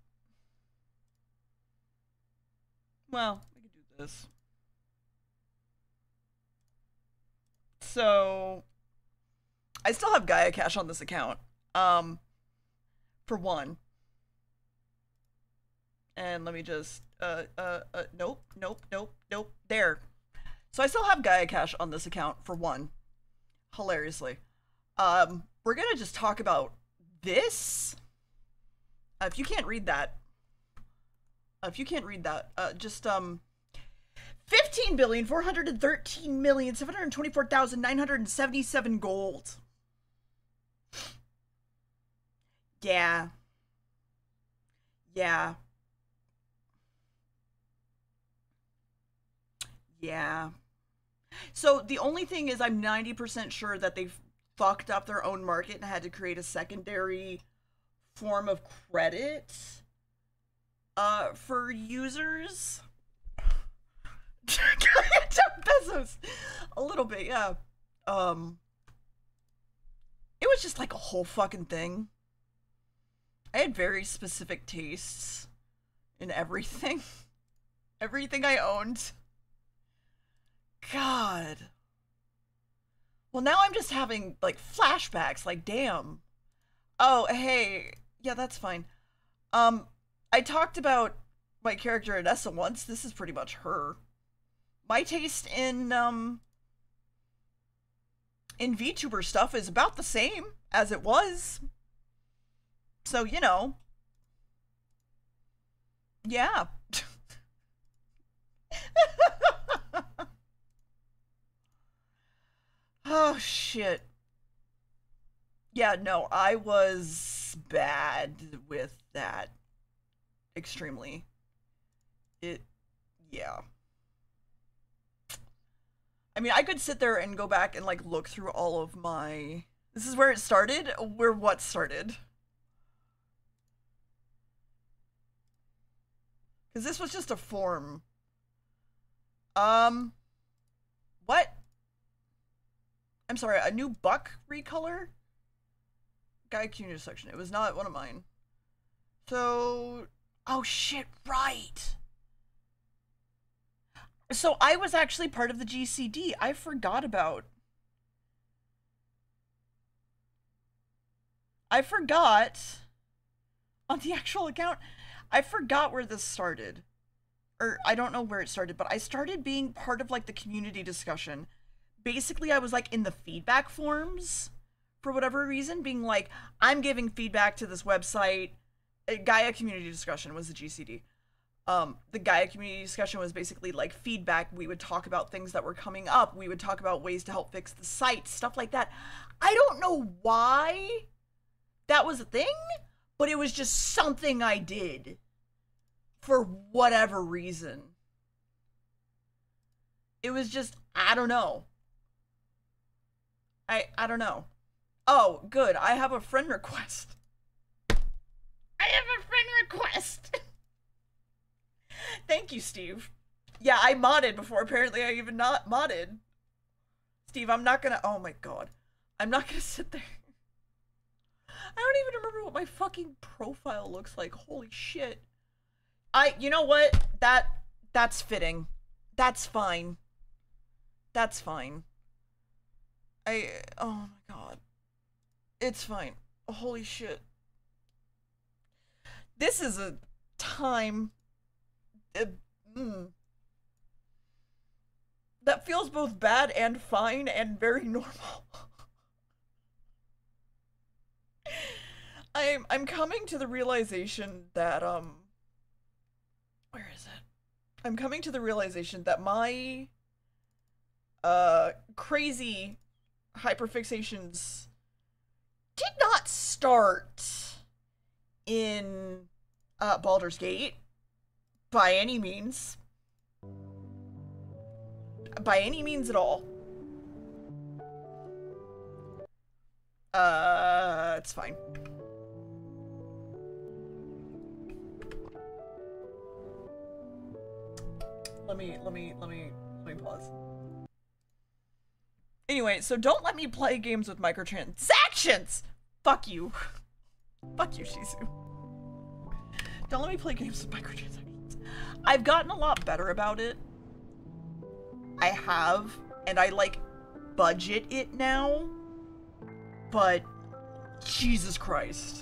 Well, I could do this. So, I still have Gaia Cash on this account, um, for one. And let me just, uh, uh, uh, nope, nope, nope, nope, there. So I still have Gaia Cash on this account, for one. Hilariously. Um, we're gonna just talk about this. Uh, if you can't read that, If you can't read that, uh, just, um, fifteen billion, four hundred thirteen million, seven hundred twenty-four thousand, nine hundred seventy-seven gold. Yeah. Yeah. Yeah. So the only thing is I'm ninety percent sure that they fucked up their own market and had to create a secondary form of credit. Uh, for users, pesos, a little bit, yeah. Um, it was just like a whole fucking thing. I had very specific tastes in everything, everything I owned. God. Well, now I'm just having like flashbacks. Like, damn, Oh, hey. Yeah, that's fine. Um, I talked about my character Inessa once. This is pretty much her. My taste in, um... in VTuber stuff is about the same as it was. So, you know. Yeah. Oh, shit. Yeah, no, I was bad with that. Extremely. It, yeah. I mean, I could sit there and go back and, like, look through all of my... This is where it started? Where what started? Because this was just a form. Um... What? I'm sorry, a new buck recolor? Gaia Junior section. It was not one of mine. So... Oh shit, right! So I was actually part of the G C D. I forgot about... I forgot... On the actual account, I forgot where this started. Or, I don't know where it started, but I started being part of, like, the community discussion. Basically, I was, like, in the feedback forms, for whatever reason, being like, I'm giving feedback to this website. Gaia Community Discussion was the G C D. Um, the Gaia Community Discussion was basically like feedback. We would talk about things that were coming up. We would talk about ways to help fix the site, stuff like that. I don't know why that was a thing, but it was just something I did for whatever reason. It was just, I don't know. I, I don't know. Oh, good. I have a friend request. I have a friend request. Thank you, Steve. Yeah, I modded before. Apparently, I even not modded. Steve, I'm not gonna... Oh, my God. I'm not gonna sit there. I don't even remember what my fucking profile looks like. Holy shit. I... You know what? That... That's fitting. That's fine. That's fine. I... Oh, my God. It's fine. Holy shit. This is a time uh, mm, that feels both bad and fine and very normal. I'm I'm coming to the realization that um where is it? I'm coming to the realization that my uh crazy hyperfixations did not start in Uh, Baldur's Gate, by any means, by any means at all. Uh, it's fine. Let me, let me, let me, let me pause. Anyway, so don't let me play games with microtransactions! Fuck you. Fuck you, Shizu. Don't let me play games with microtransactions. I've gotten a lot better about it. I have, and I like budget it now, but Jesus Christ.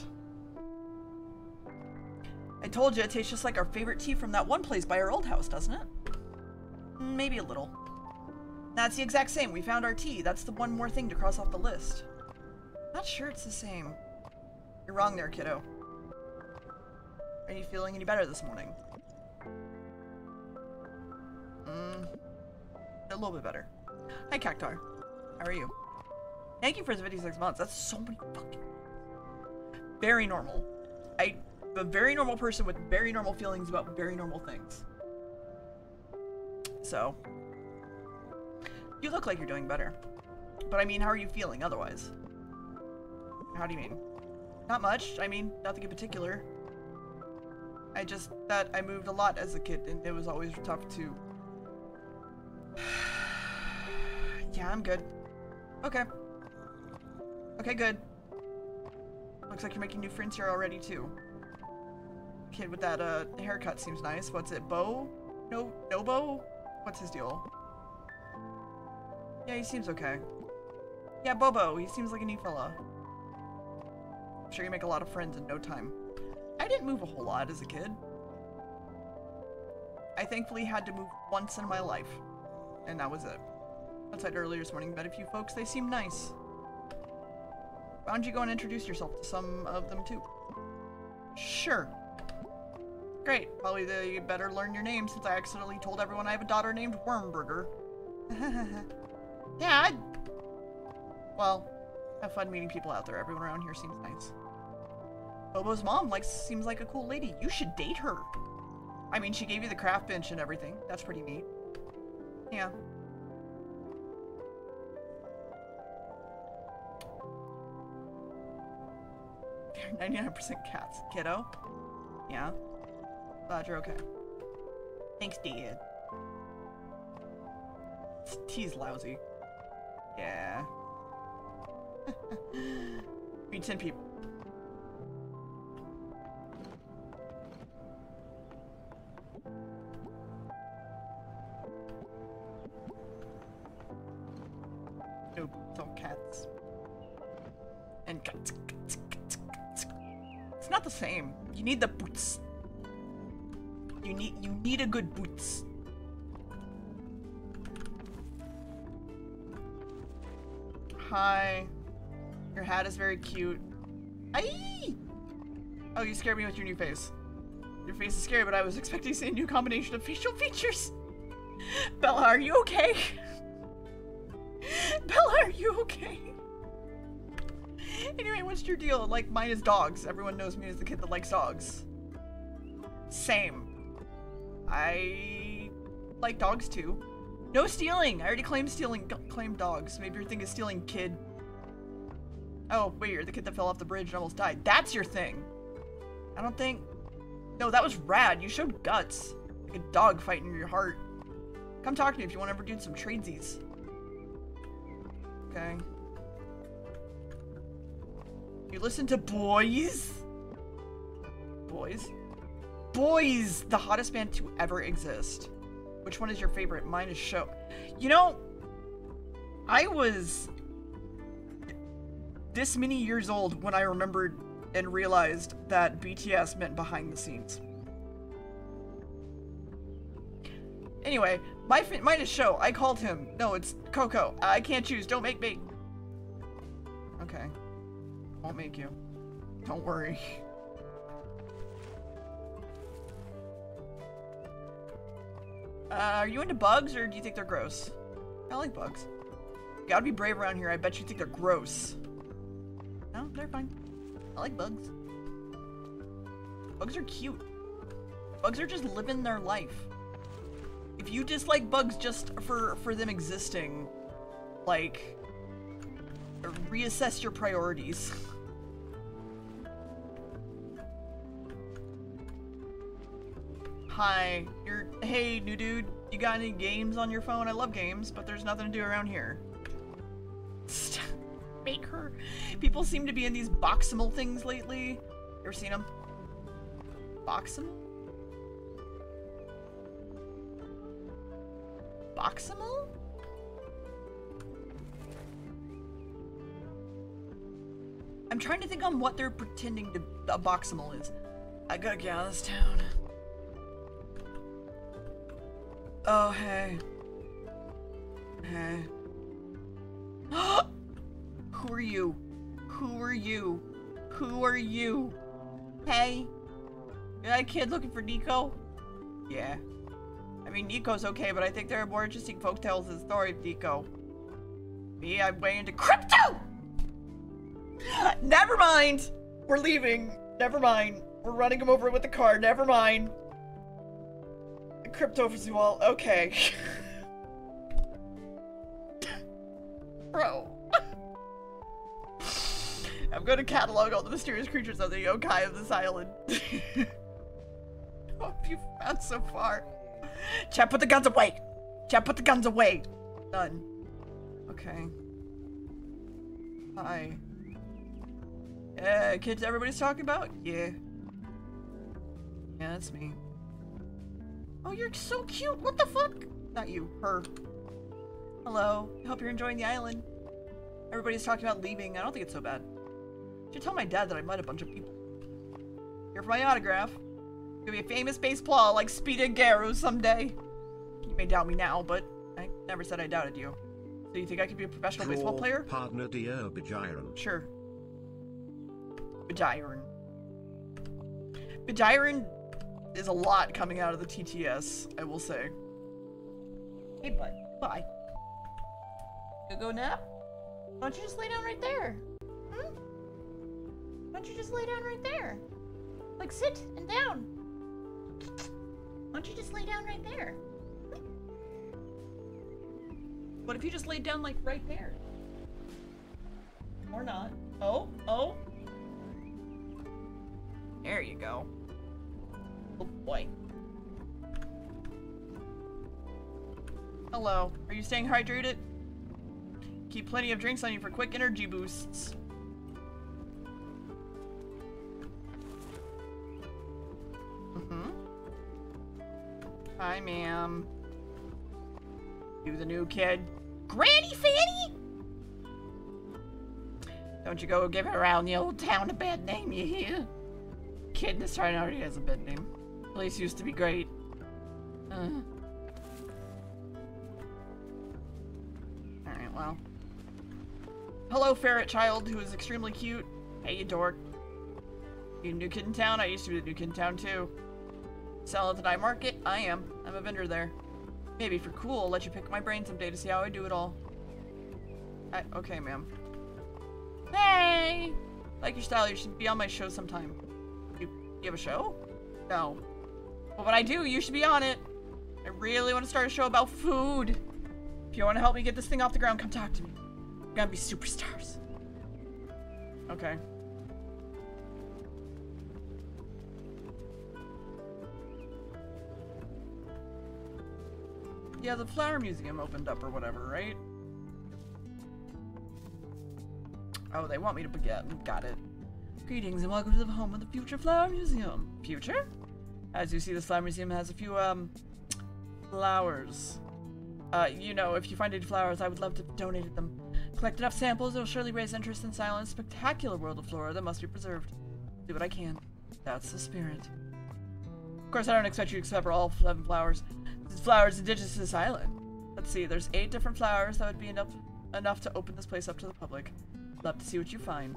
I told you it tastes just like our favorite tea from that one place by our old house, doesn't it? Maybe a little. That's the exact same. We found our tea. That's the one more thing to cross off the list. Not sure it's the same. You're wrong there, kiddo. Are you feeling any better this morning? Mm, a little bit better. Hi, Cactar. How are you? Thank you for the fifty-six months. That's so many fucking... Very normal. I, a very normal person with very normal feelings about very normal things. So. You look like you're doing better. But I mean, how are you feeling otherwise? How do you mean? Not much. I mean, nothing in particular. I just that I moved a lot as a kid and it was always tough to yeah, I'm good. Okay. Okay, good. Looks like you're making new friends here already too. Kid with that uh haircut seems nice. What's it, Bo? No no Bo? What's his deal? Yeah, he seems okay. Yeah, Bobo, he seems like a neat fella. I'm sure you make a lot of friends in no time. I didn't move a whole lot as a kid. I thankfully had to move once in my life, and that was it. Outside earlier this morning, met a few folks. They seem nice. Why don't you go and introduce yourself to some of them too? Sure. Great. Probably the, you better learn your name since I accidentally told everyone I have a daughter named Wormburger. Yeah, I'd... Well, have fun meeting people out there. Everyone around here seems nice. Bobo's mom likes, seems like a cool lady. You should date her. I mean, she gave you the craft bench and everything. That's pretty neat. Yeah. They're ninety-nine percent cats, kiddo. Yeah. Glad you're okay. Thanks, Dad. Tea's lousy. Yeah. Feed ten people. Nope, it's all cats. And cats. It's not the same. You need the boots. You need you need a good boots. Hi. Your hat is very cute. Aye! Oh, you scared me with your new face. Your face is scary, but I was expecting to see a new combination of facial features. Bella, are you okay? Bella, are you okay? Anyway, what's your deal? Like, mine is dogs. Everyone knows me as the kid that likes dogs. Same. I like dogs too. No stealing! I already claimed stealing- claimed dogs. Maybe your thing is stealing, kid. Oh, wait, you're the kid that fell off the bridge and almost died. That's your thing! I don't think- No, that was rad. You showed guts. Like a dog fighting your heart. Come talk to me if you want to ever do some tradesies. Okay. You listen to boys? Boys? Boys! The hottest band to ever exist. Which one is your favorite? Mine is Show. You know, I was this many years old when I remembered and realized that B T S meant behind the scenes. Anyway, my mine is Show. I called him. No, it's Coco. I can't choose. Don't make me. Okay. Won't make you. Don't worry. Uh, are you into bugs, or do you think they're gross? I like bugs. You gotta be brave around here. I bet you think they're gross. No, they're fine. I like bugs. Bugs are cute. Bugs are just living their life. If you dislike bugs just for, for them existing, like, reassess your priorities. Hi, you're, hey, new dude, you got any games on your phone? I love games, but there's nothing to do around here. Stop. Make her. People seem to be in these boximal things lately. You ever seen them? Boximal? Boximal? I'm trying to think on what they're pretending to, a boximal is. I gotta get out of this town. Oh, hey. Hey. Who are you? Who are you? Who are you? Hey. You're that kid looking for Nico? Yeah. I mean, Nico's okay, but I think there are more interesting folktales in the story of Nico. Me, I'm way into crypto! Never mind! We're leaving. Never mind. We're running him over with the car. Never mind. Crypto for Zool, okay. Bro. I'm going to catalog all the mysterious creatures of the yokai of this island. What have you found so far? Chad, put the guns away! Chad, put the guns away! Done. Okay. Hi. Yeah, kids everybody's talking about? Yeah. Yeah, that's me. Oh, you're so cute! What the fuck? Not you. Her. Hello. I hope you're enjoying the island. Everybody's talking about leaving. I don't think it's so bad. Should tell my dad that I met a bunch of people. Here for my autograph. I'm gonna be a famous base player like Speed and Garu someday. You may doubt me now, but I never said I doubted you. So you think I could be a professional Draw baseball player? Partner Dio Bajiran. Sure. Bajiran. Bajiran is a lot coming out of the T T S, I will say. Hey, bud. Bye. You go nap? Why don't you just lay down right there? Hmm? Why don't you just lay down right there? Like, sit and down. Why don't you just lay down right there? What if you just laid down, like, right there? Or not. Oh, oh. There you go. Oh, boy. Hello. Are you staying hydrated? Keep plenty of drinks on you for quick energy boosts. Mm-hmm. Hi, ma'am. You the new kid. Granny Fanny? Don't you go giving around the old town a bad name, you hear? Kid in this town already has a bad name. Place used to be great. Uh. Alright, well. Hello, ferret child, who is extremely cute. Hey, you dork. You new kid in town? I used to be the new kid in town, too. Sell at the night market? I am. I'm a vendor there. Maybe for cool, I'll let you pick my brain someday to see how I do it all. I, okay, ma'am. Hey! Like your style, you should be on my show sometime. You, you have a show? No. But when I do, you should be on it. I really want to start a show about food. If you want to help me get this thing off the ground, come talk to me. We're gonna be superstars. Okay. Yeah, the Flower Museum opened up or whatever, right? Oh, they want me to baguette. Got it. Greetings and welcome to the home of the Future Flower Museum. Future? As you see, this Flower Museum has a few, um, flowers. Uh, you know, if you find any flowers, I would love to donate them. Collect enough samples, it'll surely raise interest in Silent's spectacular world of flora that must be preserved. Do what I can. That's the spirit. Of course, I don't expect you to accept all eleven flowers. Flowers indigenous to this island. Let's see, there's eight different flowers that would be enough enough to open this place up to the public. Love to see what you find.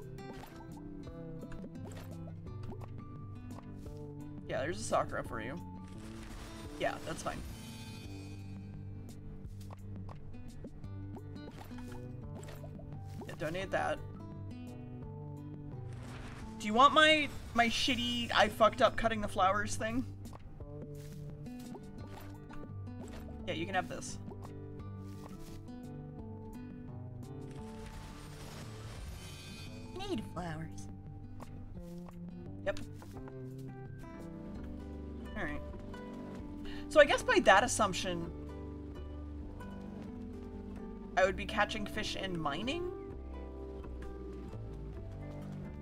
Yeah, there's a sakura for you. Yeah, that's fine. Yeah, donate that. Do you want my my shitty I fucked up cutting the flowers thing? Yeah, you can have this. Native flowers. Yep. Alright. So I guess by that assumption, I would be catching fish and mining?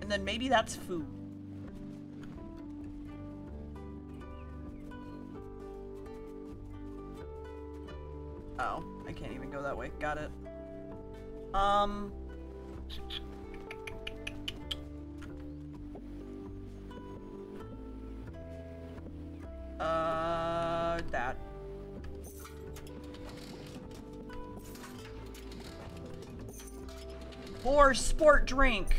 And then maybe that's food. Oh, I can't even go that way. Got it. Um. Uh, that. Or sport drink.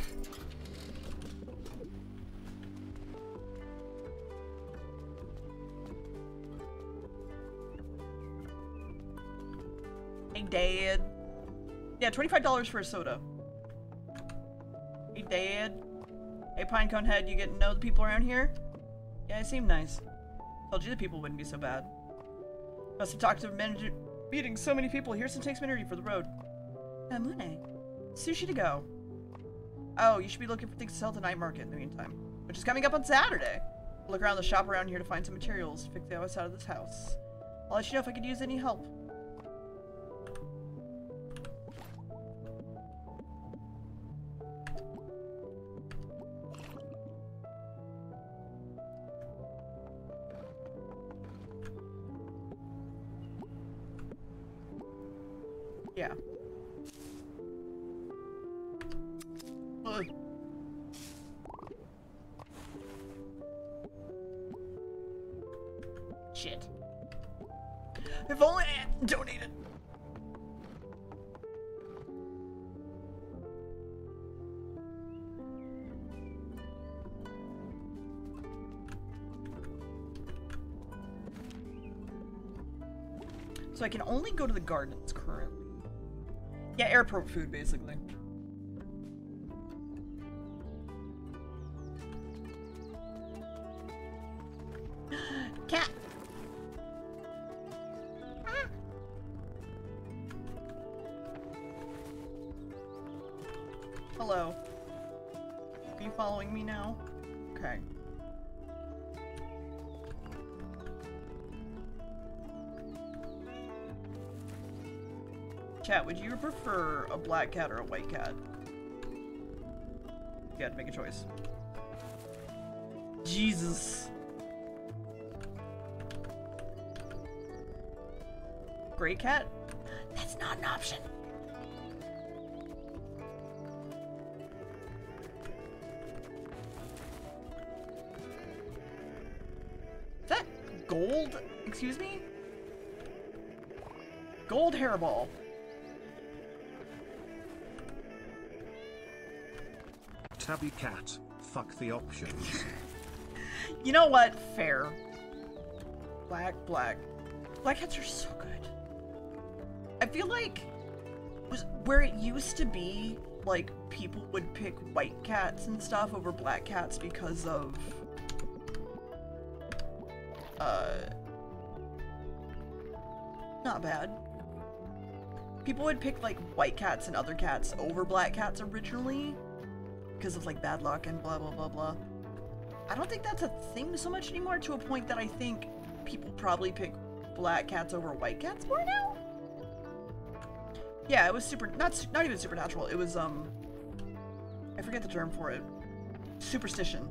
Dad. Yeah, twenty-five dollars for a soda. Hey, Dad. Hey, Pinecone Head, you get to know the people around here? Yeah, they seem nice. Told you the people wouldn't be so bad. Must have talked to a manager meeting so many people. Here's some takes energy for the road. Amune. Sushi to go. Oh, you should be looking for things to sell at the night market in the meantime, which is coming up on Saturday. Look around the shop around here to find some materials to fix the outside of this house. I'll let you know if I could use any help. Yeah. Ugh. shit. If only I donated. So I can only go to the gardens currently. Yeah, airport food, basically. Cat! Ah. Hello. Are you following me now? Okay. Chat, would you prefer a black cat or a white cat? You gotta make a choice. Jesus. Gray cat? That's not an option. Is that gold? Excuse me? Gold hairball. Tabby cat, fuck the options. You know what? Fair. Black, black. Black cats are so good. I feel like was where it used to be, like, people would pick white cats and stuff over black cats because of uh not bad. People would pick like white cats and other cats over black cats originally. Because of like bad luck and blah blah blah blah. I don't think that's a thing so much anymore, to a point that I think people probably pick black cats over white cats more now. Yeah, it was super not not even supernatural. It was um I forget the term for it. Superstition.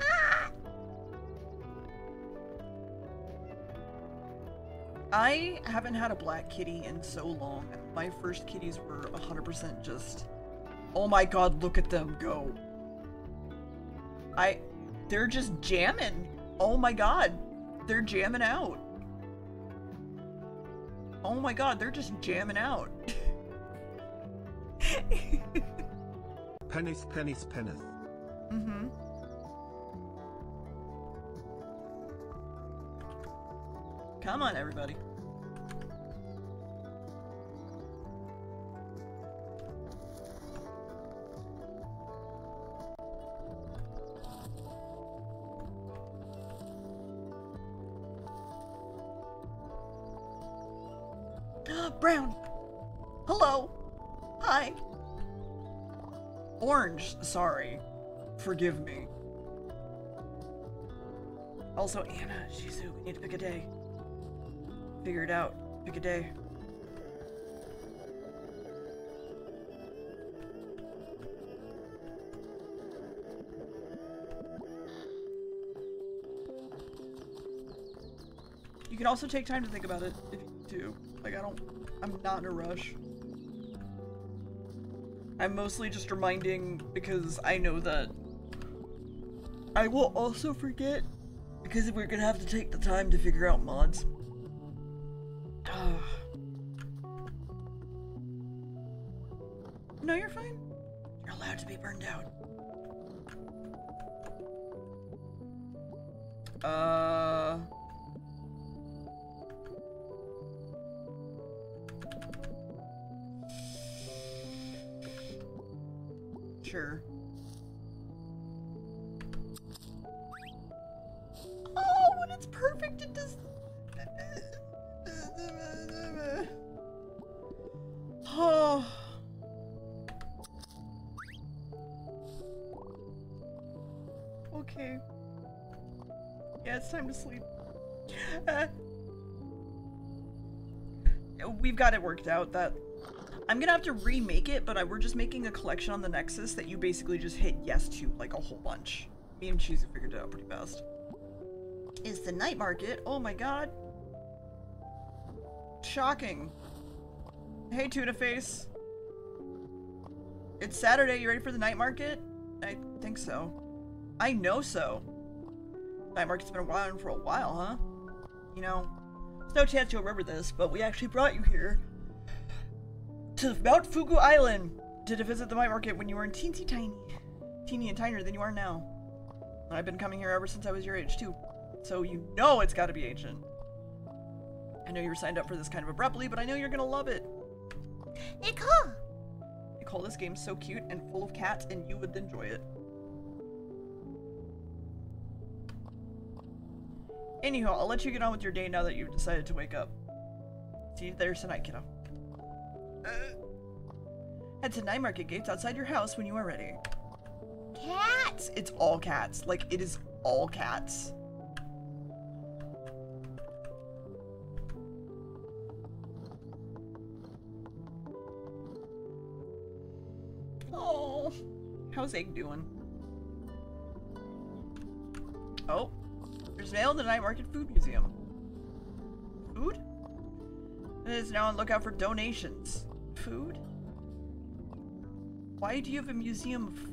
Ah! I haven't had a black kitty in so long. My first kitties were one hundred percent just, oh my god, look at them go. I, they're just jamming. Oh my god, they're jamming out. Oh my god, they're just jamming out. Penneth, Penneth, Penneth. Mm-hmm. Come on, everybody. Brown. Hello. Hi. Orange. Sorry. Forgive me. Also, Anna, Shizu, we need to pick a day. Figure it out. Pick a day. You can also take time to think about it if you do. Like, I don't... I'm not in a rush. I'm mostly just reminding because I know that I will also forget because we're gonna have to take the time to figure out mods. No, you're fine. You're allowed to be burned out. Uh... Sure. Oh, when it's perfect, it does. Oh. Okay. Yeah, it's time to sleep. Uh, we've got it worked out that. I'm gonna have to remake it, but I, we're just making a collection on the Nexus that you basically just hit yes to, like, a whole bunch. Me and Cheesy figured it out pretty fast. It's the night market. Oh my god. Shocking. Hey, Tuna Face. It's Saturday. You ready for the night market? I think so. I know so. Night Market's been around for a while, huh? You know, there's no chance you'll remember this, but we actually brought you here to Mount Fugu Island to visit the Night Market when you were in teensy tiny. Teeny and tinier than you are now. And I've been coming here ever since I was your age, too. So you know it's gotta be ancient. I know you were signed up for this kind of abruptly, but I know you're gonna love it. Nico! Nicole, this game's so cute and full of cats, and you would enjoy it. Anyhow, I'll let you get on with your day now that you've decided to wake up. See you there tonight, kiddo. Uh, Head to Night Market gates outside your house when you are ready. Cats! It's all cats. Like, it is all cats. Oh, how's Egg doing? Oh, there's mail in the Night Market Food Museum. Food? It is now on lookout for donations. Food? Why do you have a museum of food?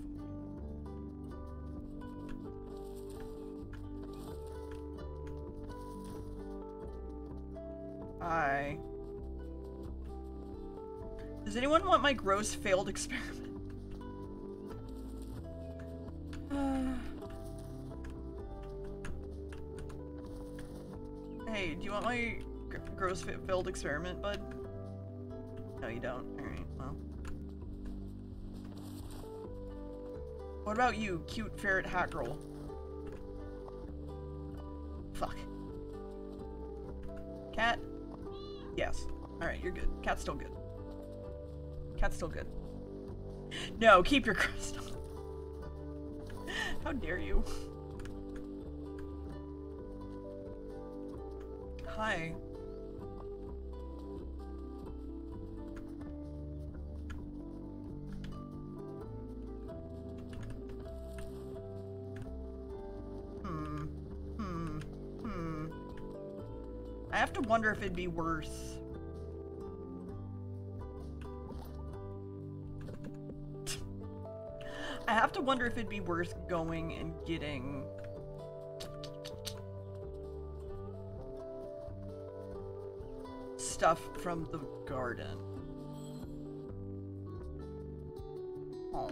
I... Does anyone want my gross failed experiment? Uh... Hey, do you want my gr gross failed experiment, bud? No, you don't. Alright, well. What about you, cute ferret hat girl? Fuck. Cat? Yes. Alright, you're good. Cat's still good. Cat's still good. No, keep your crystal. How dare you? Hi. Hmm. Hmm. Hmm. I have to wonder if it'd be worth... I have to wonder if it'd be worth going and getting... stuff from the garden. Oh.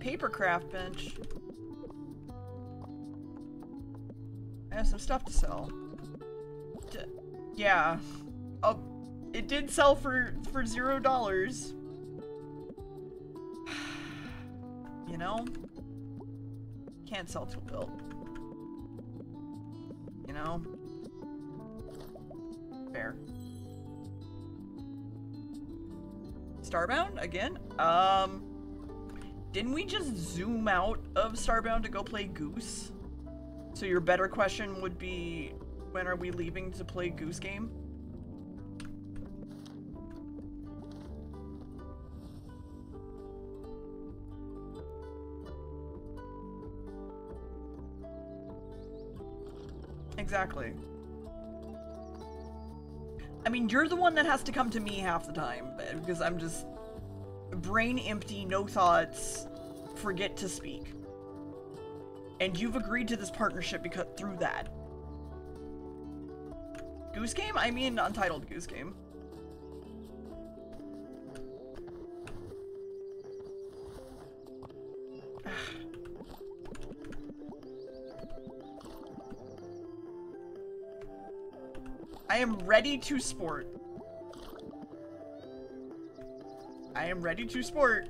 Paper craft bench. I have some stuff to sell. D yeah. Oh, it did sell for for zero dollars. You know, can't sell till built. You know, fair. Starbound again. Um, didn't we just zoom out of Starbound to go play Goose? So your better question would be, when are we leaving to play Goose Game? Exactly. I mean, you're the one that has to come to me half the time, because I'm just brain empty, no thoughts, forget to speak. And you've agreed to this partnership because through that. Goose Game? I mean, Untitled Goose Game. I am ready to sport. I am ready to sport.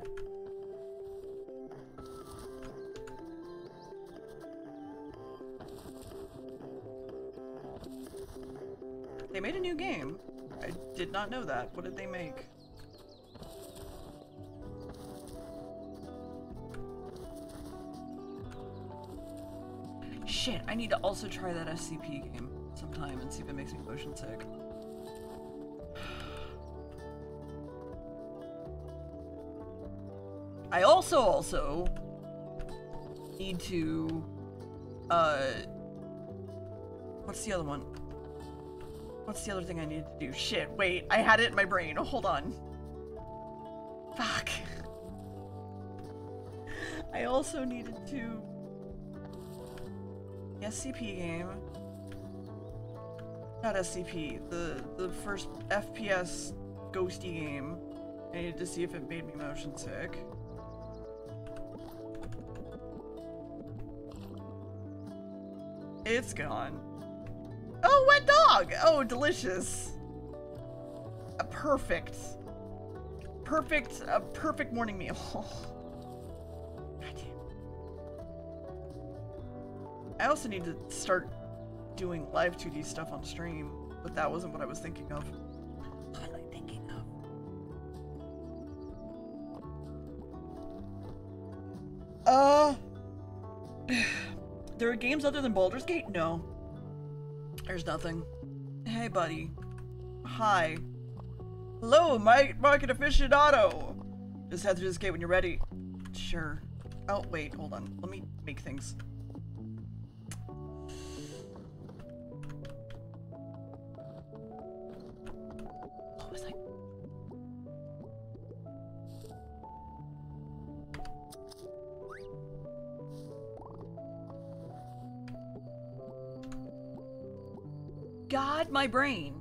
They made a new game. I did not know that. What did they make? Shit, I need to also try that S C P game sometime and see if it makes me motion sick. I also also need to uh what's the other one? What's the other thing I needed to do? Shit, wait, I had it in my brain. Oh, hold on. Fuck. I also needed to the S C P game. Not S C P, the the first F P S ghosty game. I needed to see if it made me motion sick. It's gone. Oh, wet dog! Oh, delicious. A perfect. Perfect, a perfect morning meal. God damn. I also need to start doing live two D stuff on stream, but that wasn't what I was thinking of. What was I thinking of? Uh... There are games other than Baldur's Gate? No. There's nothing. Hey, buddy. Hi. Hello, my market aficionado! Just head through this gate when you're ready. Sure. Oh, wait, hold on. Let me make things. What was I? God, my brain.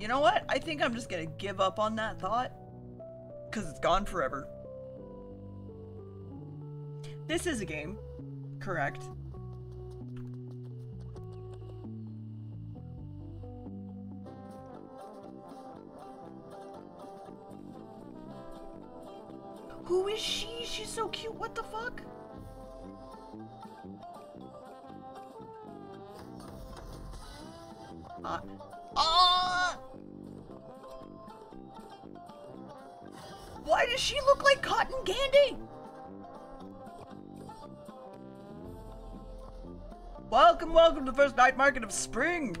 You know what? I think I'm just gonna give up on that thought, because it's gone forever. This is a game, correct? Who is she? She's so cute. What the fuck? Uh, uh, why does she look like cotton candy? Welcome, welcome to the first night market of spring.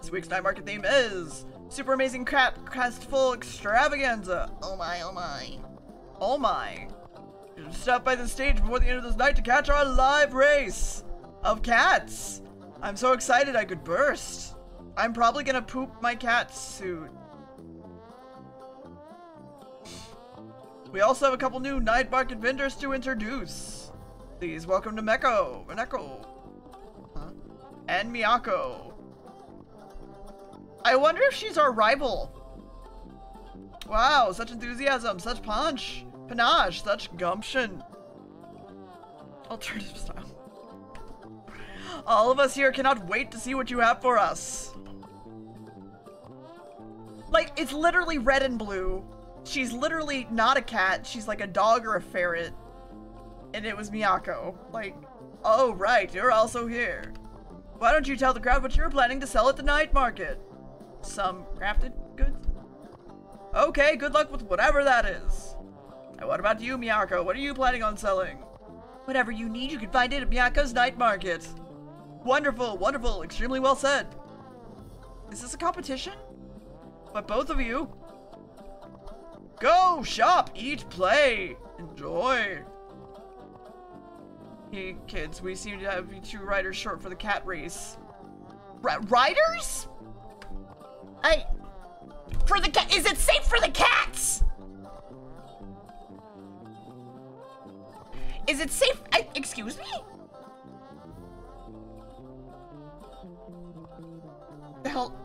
This week's night market theme is super amazing crap castful extravaganza. Oh my, oh my. Oh my. Stop by the stage before the end of this night to catch our live race of cats. I'm so excited I could burst. I'm probably gonna poop my cat soon. We also have a couple new night market vendors to introduce. Please welcome to Meko, Mineco, huh? and Miyako. I wonder if she's our rival. Wow, such enthusiasm, such punch. Panache, such gumption. Alternative style. All of us here cannot wait to see what you have for us. Like, it's literally red and blue. She's literally not a cat. She's like a dog or a ferret. And it was Miyako. Like, oh right, you're also here. Why don't you tell the crowd what you're planning to sell at the night market? Some crafted goods? Okay, good luck with whatever that is. And what about you, Miyako? What are you planning on selling? Whatever you need, you can find it at Miyako's Night Market. Wonderful, wonderful, extremely well said. Is this a competition? But both of you? Go, shop, eat, play, enjoy. Hey, kids, we seem to have two riders short for the cat race. R riders? I... For the cat, is it safe for the cats? Is it safe? I, excuse me? The hell?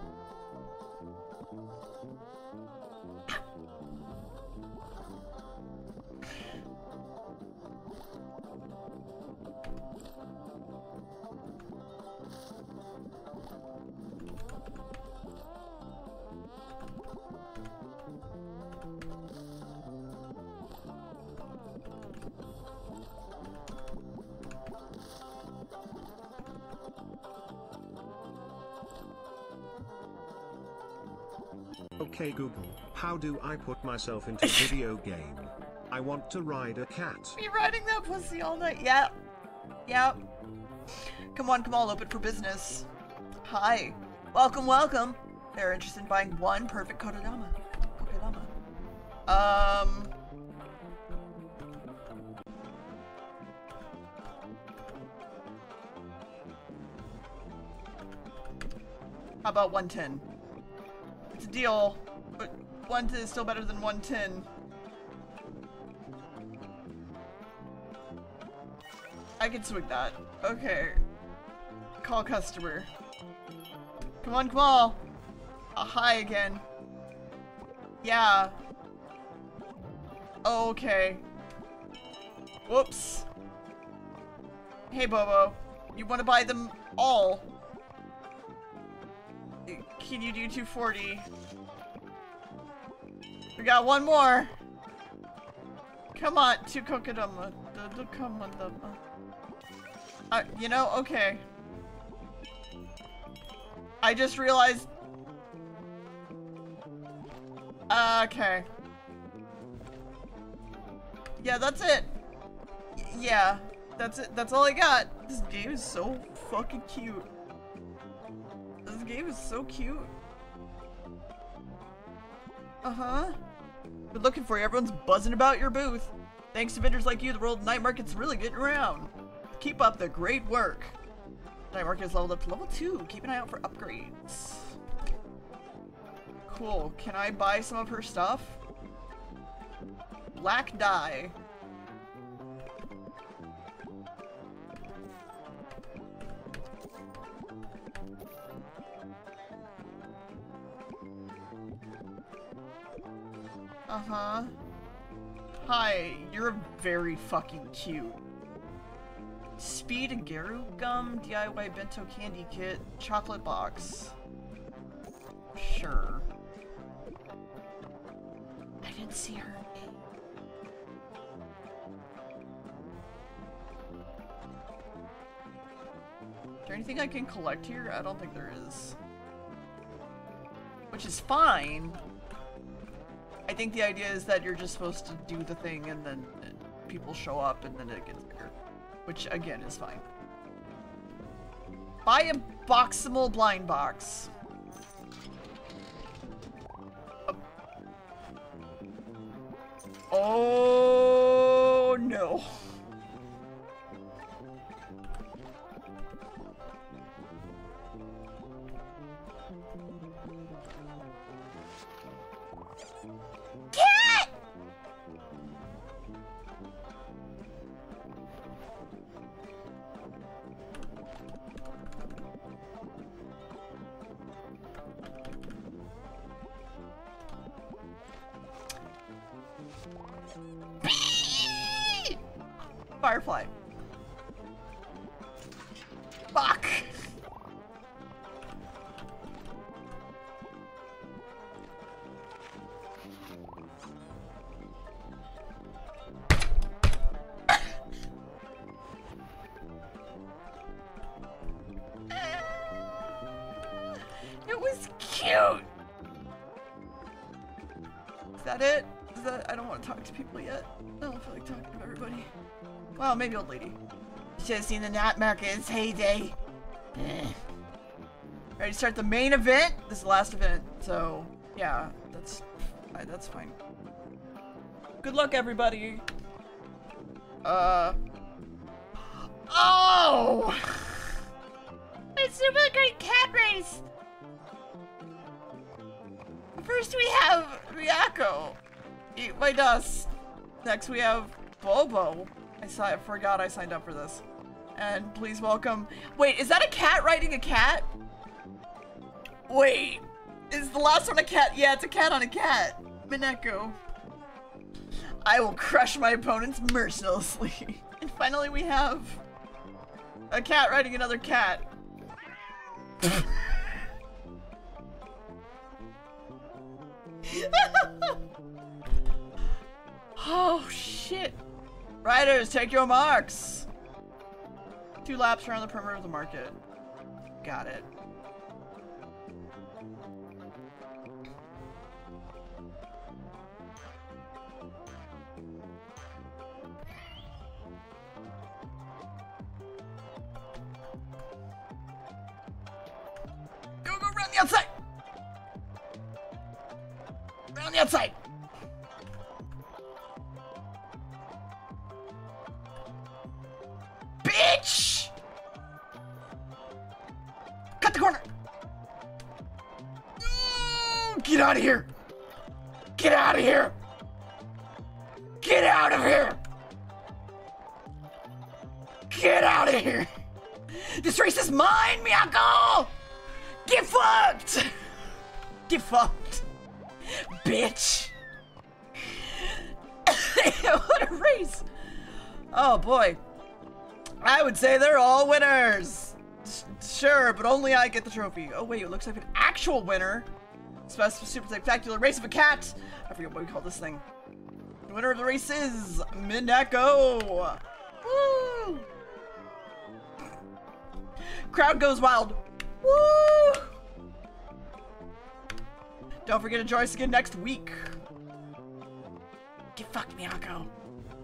Okay Google, how do I put myself into a video game? I want to ride a cat. Be riding that pussy all night. Yep. Yep. Come on, come on, open for business. Hi. Welcome, welcome. They're interested in buying one perfect Kodama. Kodama. Um. How about one ten? It's a deal, but one ten is still better than one ten. I can swing that. Okay. Call customer. Come on, come on! Uh, hi again. Yeah. Oh, okay. Whoops. Hey, Bobo. You want to buy them all? Can you do two forty? We got one more! Come on, two kokodama. Come on, Uh, you know, okay. I just realized... Uh, okay. Yeah, that's it. Y yeah, that's it. That's all I got. This game is so fucking cute. This game is so cute. Uh-huh. Been looking for you. Everyone's buzzing about your booth. Thanks to vendors like you, the World Night Market's really getting around. Keep up the great work. Night Market is leveled up to level two. Keep an eye out for upgrades. Cool. Can I buy some of her stuff? Black dye. Uh-huh. Hi, you're very fucking cute. Speed and Garu gum, D I Y bento candy kit, chocolate box. Sure. I didn't see her name. Is there anything I can collect here? I don't think there is. Which is fine. I think the idea is that you're just supposed to do the thing and then people show up and then it gets bigger. Which, again, is fine. Buy a boximal blind box. Oh, no. Firefly. Fuck. It was cute. Is that it? Is that? I don't want to talk to people yet. I don't feel like talking to everybody. Well, maybe old lady. Should have seen the night market's heyday. Ready to start the main event? This is the last event, so yeah, that's that's fine. Good luck, everybody. Uh. Oh! It's super great cat race. First we have Miyako. Eat my dust. Next we have Bobo. I forgot I signed up for this. And please welcome... Wait, is that a cat riding a cat? Wait. Is the last one a cat? Yeah, it's a cat on a cat. Mineko. I will crush my opponents mercilessly. And finally we have... a cat riding another cat. Oh, shit. Riders, take your marks! Two laps around the perimeter of the market. Got it. Go, go, round the outside! Round the outside! Bitch! Cut the corner! Get out of here! Get out of here! Get out of here! Get out of here! This race is mine, Miyako! Get fucked! Get fucked! Bitch! What a race! Oh boy. I would say they're all winners! Sure, but only I get the trophy. Oh wait, it looks like an actual winner. Super spectacular race of a cat! I forget what we call this thing. The winner of the race is Mineko! Woo! Crowd goes wild. Woo! Don't forget to join us again next week. Get fucked, Miyako.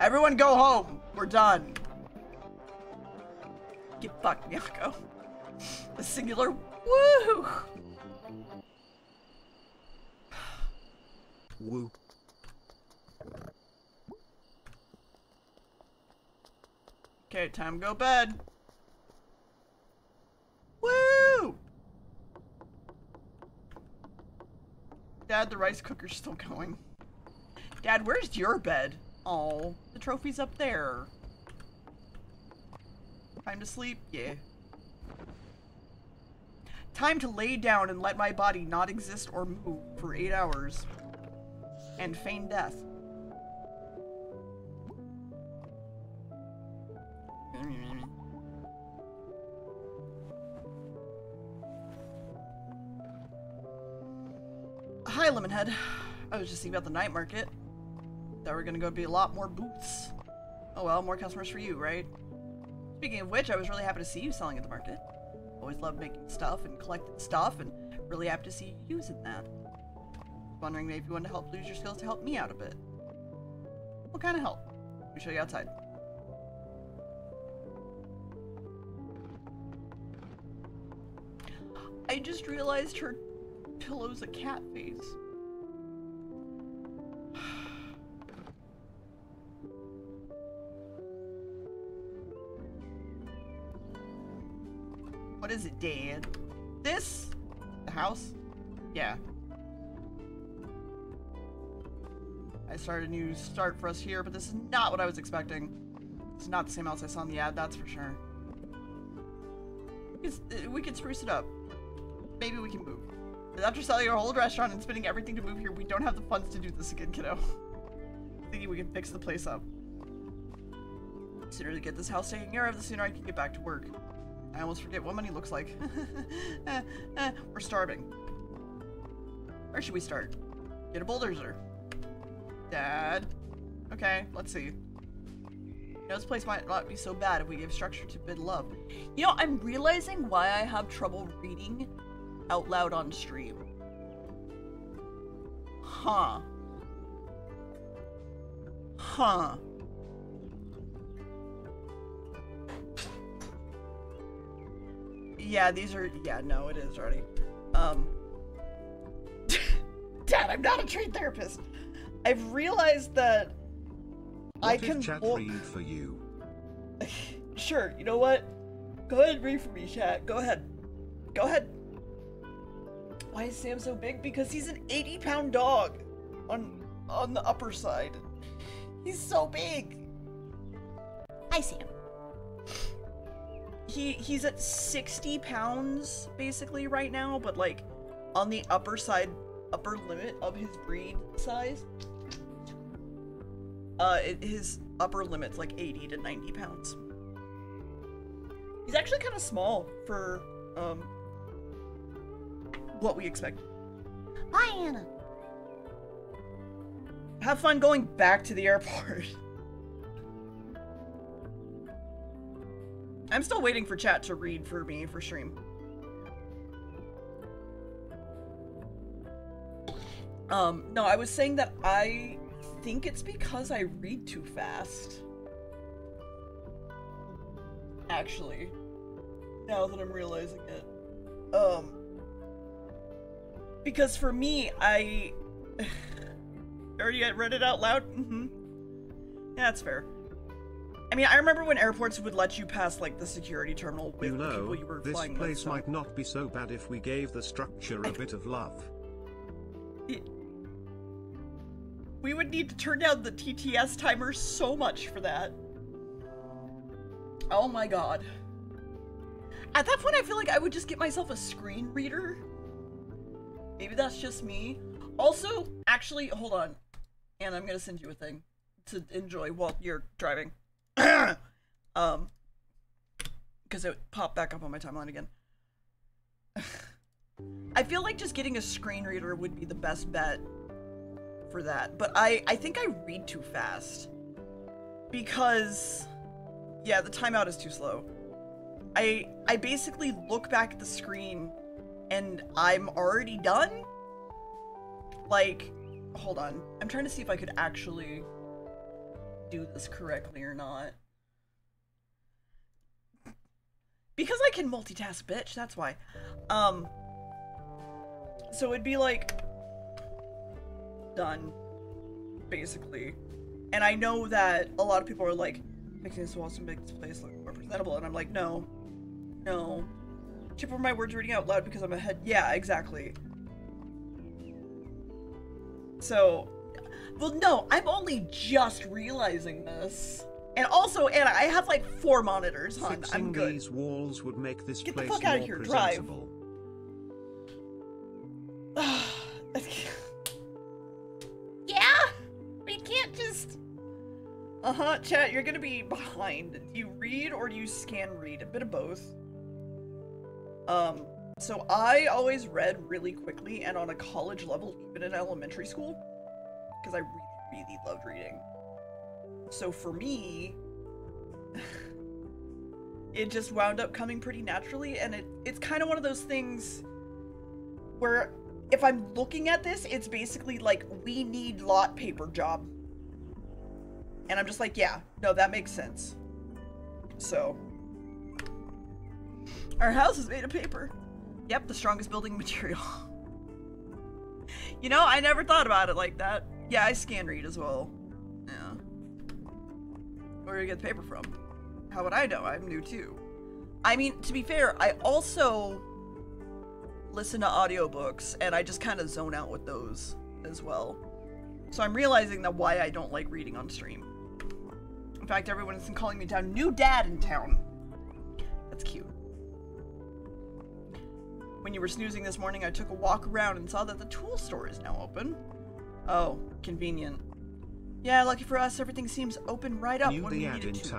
Everyone go home. We're done. Get fucked, Miyako. A singular woo! Woo. Okay, time to go bed. Woo! Dad, the rice cooker's still going. Dad, where's your bed? Oh, the trophy's up there. Time to sleep? Yeah. Time to lay down and let my body not exist or move for eight hours. And feign death. Hi, Lemonhead. I was just thinking about the night market. There were gonna go be a lot more booths. Oh well, more customers for you, right? Speaking of which, I was really happy to see you selling at the market. Always loved making stuff and collecting stuff, and really happy to see you using that. Wondering maybe you want to help lose your skills to help me out a bit. What kind of help? Let me show you outside. I just realized her pillow's a cat face. What is it, Dad? This? The house? Yeah. I started a new start for us here, but this is not what I was expecting. It's not the same house I saw in the ad, that's for sure. It's, we could spruce it up. Maybe we can move. But after selling our whole restaurant and spending everything to move here, we don't have the funds to do this again, kiddo. Thinking we can fix the place up. The sooner to get this house taken care of, the sooner I can get back to work. I almost forget what money looks like. eh, eh, we're starving. Where should we start? Get a bulldozer. Dad. Okay, let's see. You know, this place might not be so bad if we give structure to bid love. You know, I'm realizing why I have trouble reading out loud on stream. Huh. Huh. Yeah, these are... Yeah, no, it is already. Um. Dad, I'm not a trained therapist. I've realized that what I can chat look... read for you. Sure, you know what? Go ahead and read for me, chat. Go ahead. Go ahead. Why is Sam so big? Because he's an eighty pound dog on on the upper side. He's so big. Hi, Sam. He he's at sixty pounds basically right now, but like on the upper side, upper limit of his breed size. Uh, it, his upper limit's like eighty to ninety pounds. He's actually kind of small for, um, what we expect. Hi, Anna! Have fun going back to the airport. I'm still waiting for chat to read for me for stream. Um, no, I was saying that I think it's because I read too fast. Actually, now that I'm realizing it. Um, because for me, I... already read it out loud? Mm-hmm. Yeah, that's fair. I mean, I remember when airports would let you pass, like, the security terminal with you know, the people you were flying with. This place might not be so bad if we gave the structure a I... bit of love. We would need to turn down the T T S timer so much for that. Oh my god. At that point, I feel like I would just get myself a screen reader. Maybe that's just me. Also, actually, hold on. And I'm gonna send you a thing to enjoy while you're driving. um, because it popped back up on my timeline again. I feel like just getting a screen reader would be the best bet for that, but I, I think I read too fast because, yeah, the timeout is too slow. I, I basically look back at the screen and I'm already done. Like, hold on. I'm trying to see if I could actually do this correctly or not. Because I can multitask, bitch, that's why. Um, so it'd be like, done, basically. And I know that a lot of people are like, making this awesome, make this place look more presentable, and I'm like, no, no. Chip over my words reading out loud because I'm ahead. Yeah, exactly. So, well, no, I'm only just realizing this. And also, Anna, I have like four monitors, hon. Fixing I'm good. These walls would make this Get place the fuck out of here, drive. Uh-huh, chat, you're gonna be behind. Do you read or do you scan read? A bit of both. Um, so I always read really quickly and on a college level, even in elementary school, because I really, really loved reading. So for me, it just wound up coming pretty naturally, and it, it's kind of one of those things where if I'm looking at this, it's basically like, we need lot paper job. And I'm just like, yeah, no, that makes sense. So. Our house is made of paper. Yep, the strongest building material. You know, I never thought about it like that. Yeah, I scan read as well. Yeah. Where do you get the paper from? How would I know? I'm new too. I mean, to be fair, I also listen to audiobooks and I just kind of zone out with those as well. So I'm realizing that why I don't like reading on stream. In fact, everyone has been calling me down. New dad in town. That's cute. When you were snoozing this morning, I took a walk around and saw that the tool store is now open. Oh, convenient. Yeah, lucky for us, everything seems open right up when we need it to.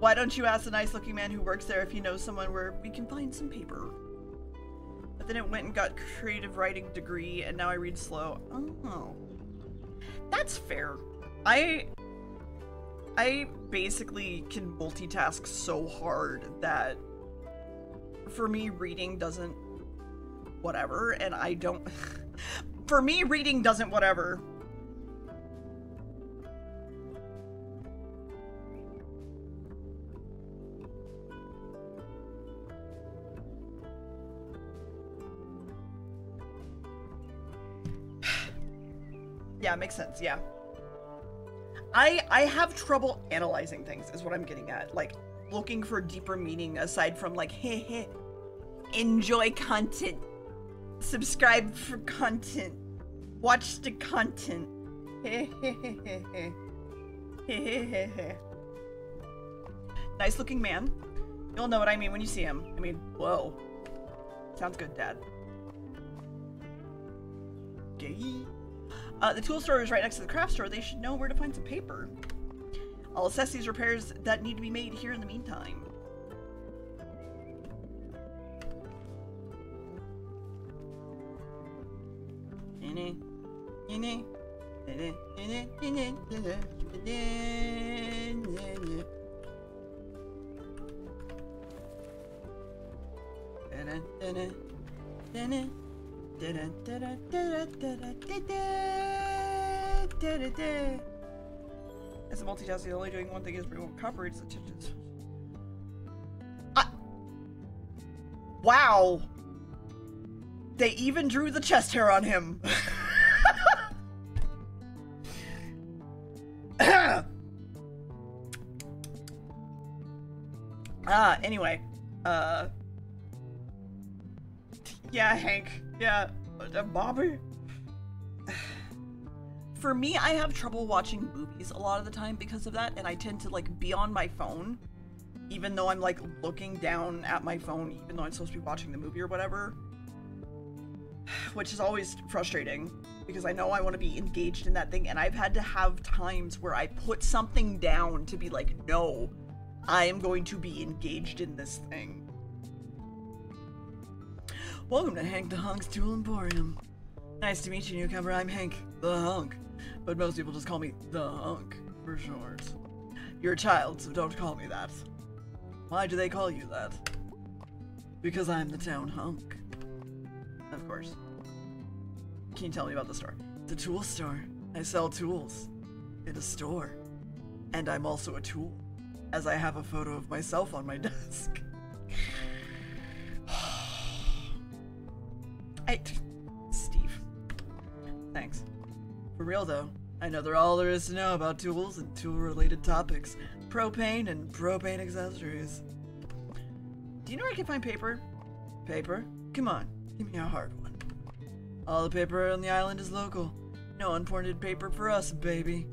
Why don't you ask the nice-looking man who works there if he knows someone where we can find some paper? But then it went and got creative writing degree, and now I read slow. Oh, that's fair. I, I basically can multitask so hard that for me reading doesn't whatever, and I don't. For me, reading doesn't whatever. Yeah, makes sense. Yeah, I I have trouble analyzing things is what I'm getting at, like looking for deeper meaning aside from like, hey, hey, enjoy content, subscribe for content, watch the content. Nice looking man. You'll know what I mean when you see him. I mean, whoa, sounds good, Dad. Gay. Uh, the tool store is right next to the craft store. They should know where to find some paper. I'll assess these repairs that need to be made here in the meantime. As a multitasker, only doing one thing is bring one copper. It's I Wow! They even drew the chest hair on him. Ah, anyway. Uh. Yeah, Hank. Yeah, uh, Bobby. For me, I have trouble watching movies a lot of the time because of that, and I tend to like be on my phone, even though I'm like looking down at my phone, even though I'm supposed to be watching the movie or whatever. Which is always frustrating because I know I want to be engaged in that thing, and I've had to have times where I put something down to be like, no, I am going to be engaged in this thing. Welcome to Hank the Hunk's Tool Emporium. Nice to meet you, newcomer. I'm Hank the Hunk, but most people just call me the Hunk for short. You're a child, so don't call me that. Why do they call you that? Because I'm the town hunk. Of course. Can you tell me about the store? The tool store. I sell tools. In a store. And I'm also a tool, as I have a photo of myself on my desk. I... Steve. Thanks. For real though, I know that all there is to know about tools and tool-related topics. Propane and propane accessories. Do you know where I can find paper? Paper? Come on. Give me a hard one. All the paper on the island is local. No imported paper for us, baby.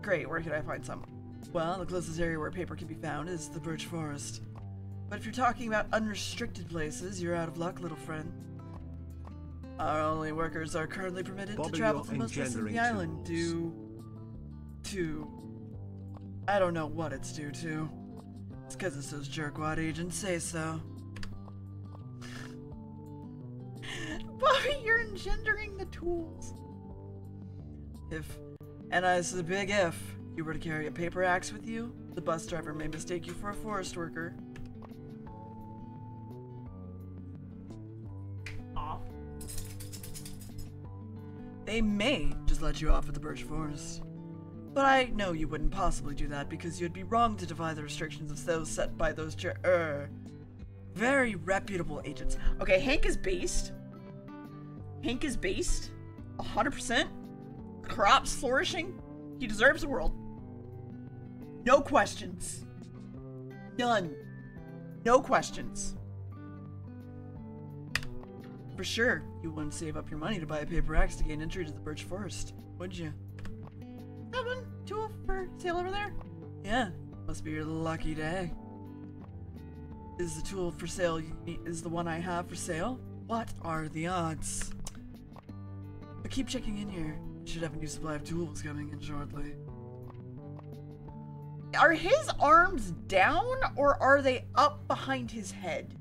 Great, where can I find some? Well, the closest area where paper can be found is the Birch Forest. But if you're talking about unrestricted places, you're out of luck, little friend. Our only workers are currently permitted Bobby, to travel to most places of the island due to... I don't know what it's due to. It's because it's those jerkwad agents say so. Bobby, you're engendering the tools. If, and this is a big if, you were to carry a paper axe with you, the bus driver may mistake you for a forest worker. Off. They may just let you off at the Birch Forest. But I know you wouldn't possibly do that because you'd be wrong to defy the restrictions of those set by those ger- er, very reputable agents. Okay, Hank is based. Hank is based, one hundred percent, crops flourishing, he deserves the world. No questions. None. No questions. For sure, you wouldn't save up your money to buy a paper axe to gain entry to the Birch Forest, would you? That one, two for sale over there? Yeah, must be your lucky day. Is the tool for sale, is the one I have for sale? What are the odds? But keep checking in here. Should have a new supply of tools coming in shortly. Are his arms down or are they up behind his head?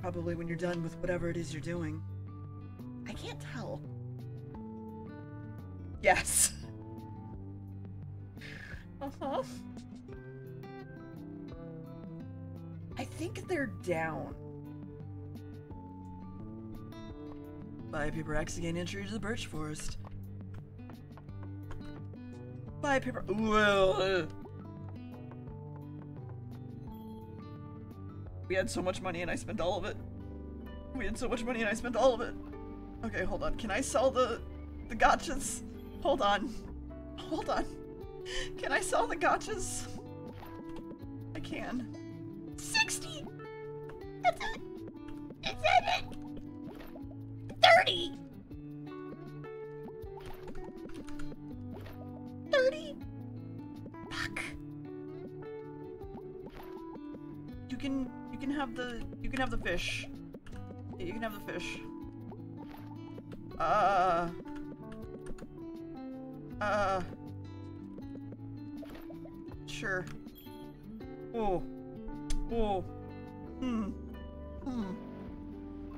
Probably when you're done with whatever it is you're doing. I can't tell. Yes. Uh-huh. I think they're down. Buy a paper axe to gain entry to the Birch Forest. Buy a paper. Whoa. We had so much money and I spent all of it. We had so much money and I spent all of it. Okay, hold on. Can I sell the the gotchas? Hold on. Hold on. Can I sell the gotchas? I can. sixty! That's it! It's in it! thirty! thirty? Fuck. You can, you can have the, you can have the fish. Yeah, you can have the fish. Uh. Uh. Sure. Oh. Oh. Hmm. Hmm.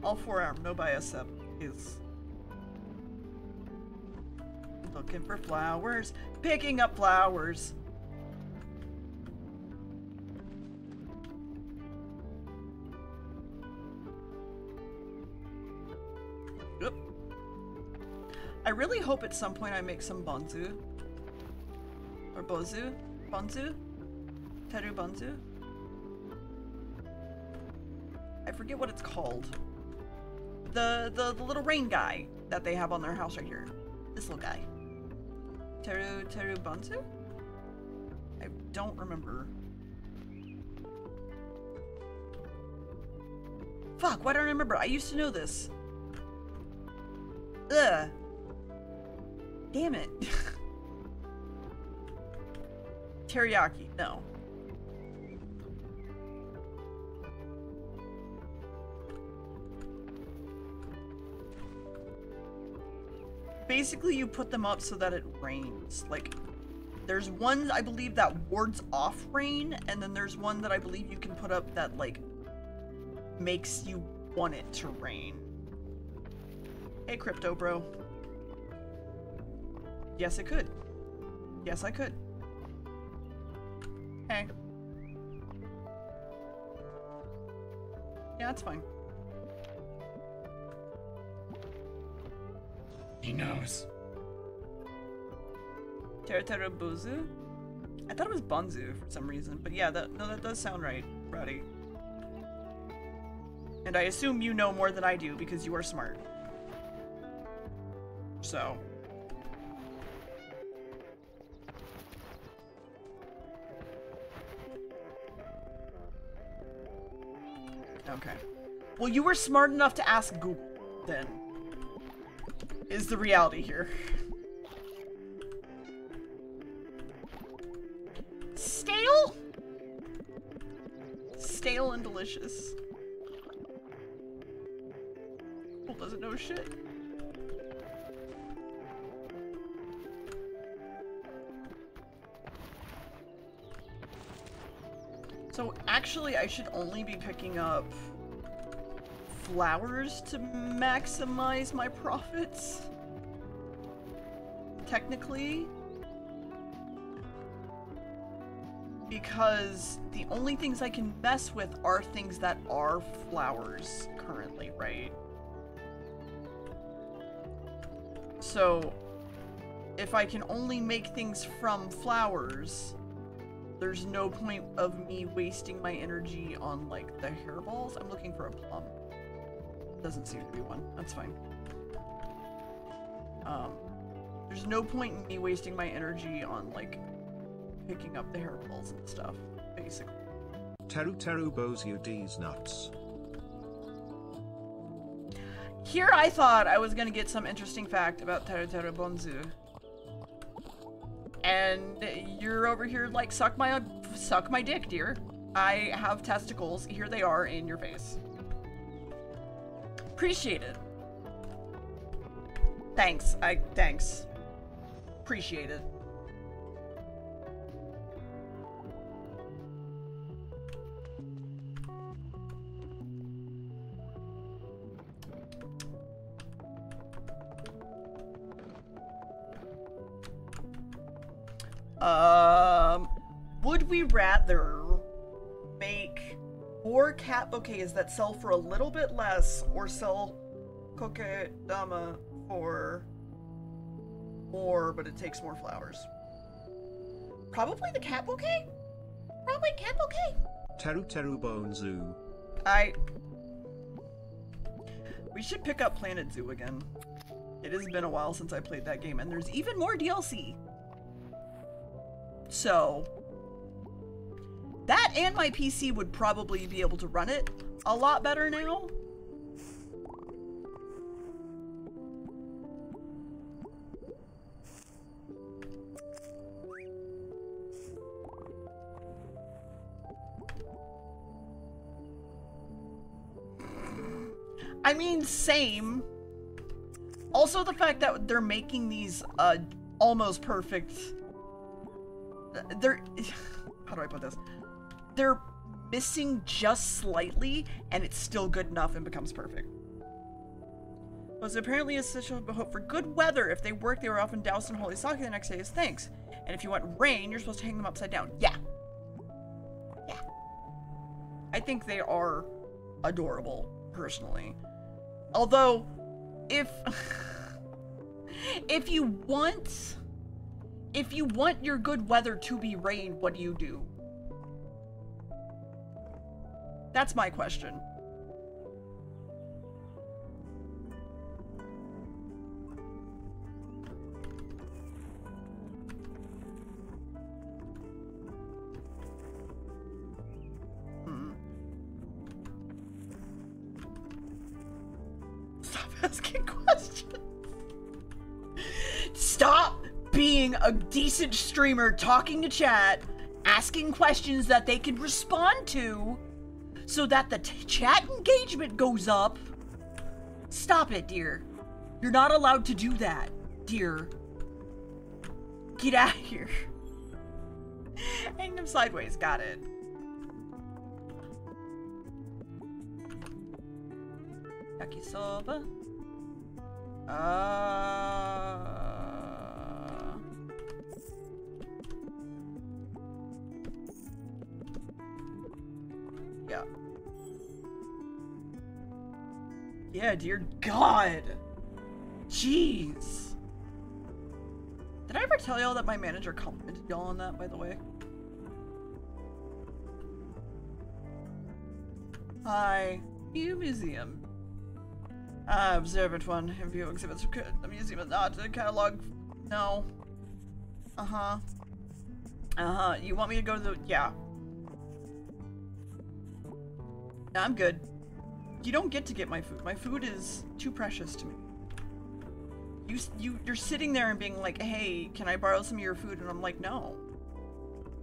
All forearm, no bias up. Looking for flowers, picking up flowers. Oop. I really hope at some point I make some bonzu or bozu, bonzu, teru bonzu. I forget what it's called. The, the the little rain guy that they have on their house right here. This little guy. Teru Teru Bonzu? I don't remember. Fuck, why don't I remember? I used to know this. Ugh. Damn it. Teriyaki, no. Basically, you put them up so that it rains. Like, there's one, I believe, that wards off rain, and then there's one that I believe you can put up that, like, makes you want it to rain. Hey, Crypto Bro. Yes, it could. Yes, I could. Hey. Yeah, that's fine. He knows. Teraterabuzu? I thought it was Bonzu for some reason, but yeah, that, no, that does sound right, Roddy. And I assume you know more than I do because you are smart. So. Okay. Well, you were smart enough to ask Google, then. Is the reality here. Stale? Stale and delicious. Well, doesn't know shit. So actually I should only be picking up flowers to maximize my profits, technically, because the only things I can mess with are things that are flowers currently, right? So if I can only make things from flowers, there's no point of me wasting my energy on like the hairballs. I'm looking for a plum. Doesn't seem to be one. That's fine. Um, there's no point in me wasting my energy on like picking up the hairballs and stuff, basically. Teru Teru Bozu D's nuts. Here I thought I was gonna get some interesting fact about Teru Teru Bonzu, and you're over here like suck my suck my dick, dear. I have testicles. Here they are in your face. Appreciate it. Thanks. I thanks. Appreciate it. Um, would we rather make more cat bouquets that sell for a little bit less, or sell kokedama for more, but it takes more flowers? Probably the cat bouquet? Probably cat bouquet. Teru Teru Bonzu. I... We should pick up Planet Zoo again. It has been a while since I played that game, and there's even more D L C. So... that and my P C would probably be able to run it a lot better now. I mean, same. Also, the fact that they're making these uh, almost perfect... They're... How do I put this? They're missing just slightly, and it's still good enough and becomes perfect. Was apparently essential to hope for good weather. If they work, they were often doused in holy sake the next day as thanks. And if you want rain, you're supposed to hang them upside down. Yeah. Yeah. I think they are adorable, personally. Although, if... if you want... If you want your good weather to be rain, what do you do? That's my question. Hmm. Stop asking questions. Stop being a decent streamer talking to chat, asking questions that they can respond to so that the t chat engagement goes up. Stop it, dear. You're not allowed to do that, dear. Get out of here. Hang them sideways, got it. Yakisoba. Uh... Yeah. Yeah, dear God. Jeez. Did I ever tell y'all that my manager complimented y'all on that, by the way? Hi. View museum. Uh, observant one, and view exhibits. The museum is not the catalog. No. Uh-huh. Uh-huh. You want me to go to the... Yeah. No, I'm good. You don't get to get my food. My food is too precious to me. You, you, you're sitting there and being like, hey, can I borrow some of your food? And I'm like, no.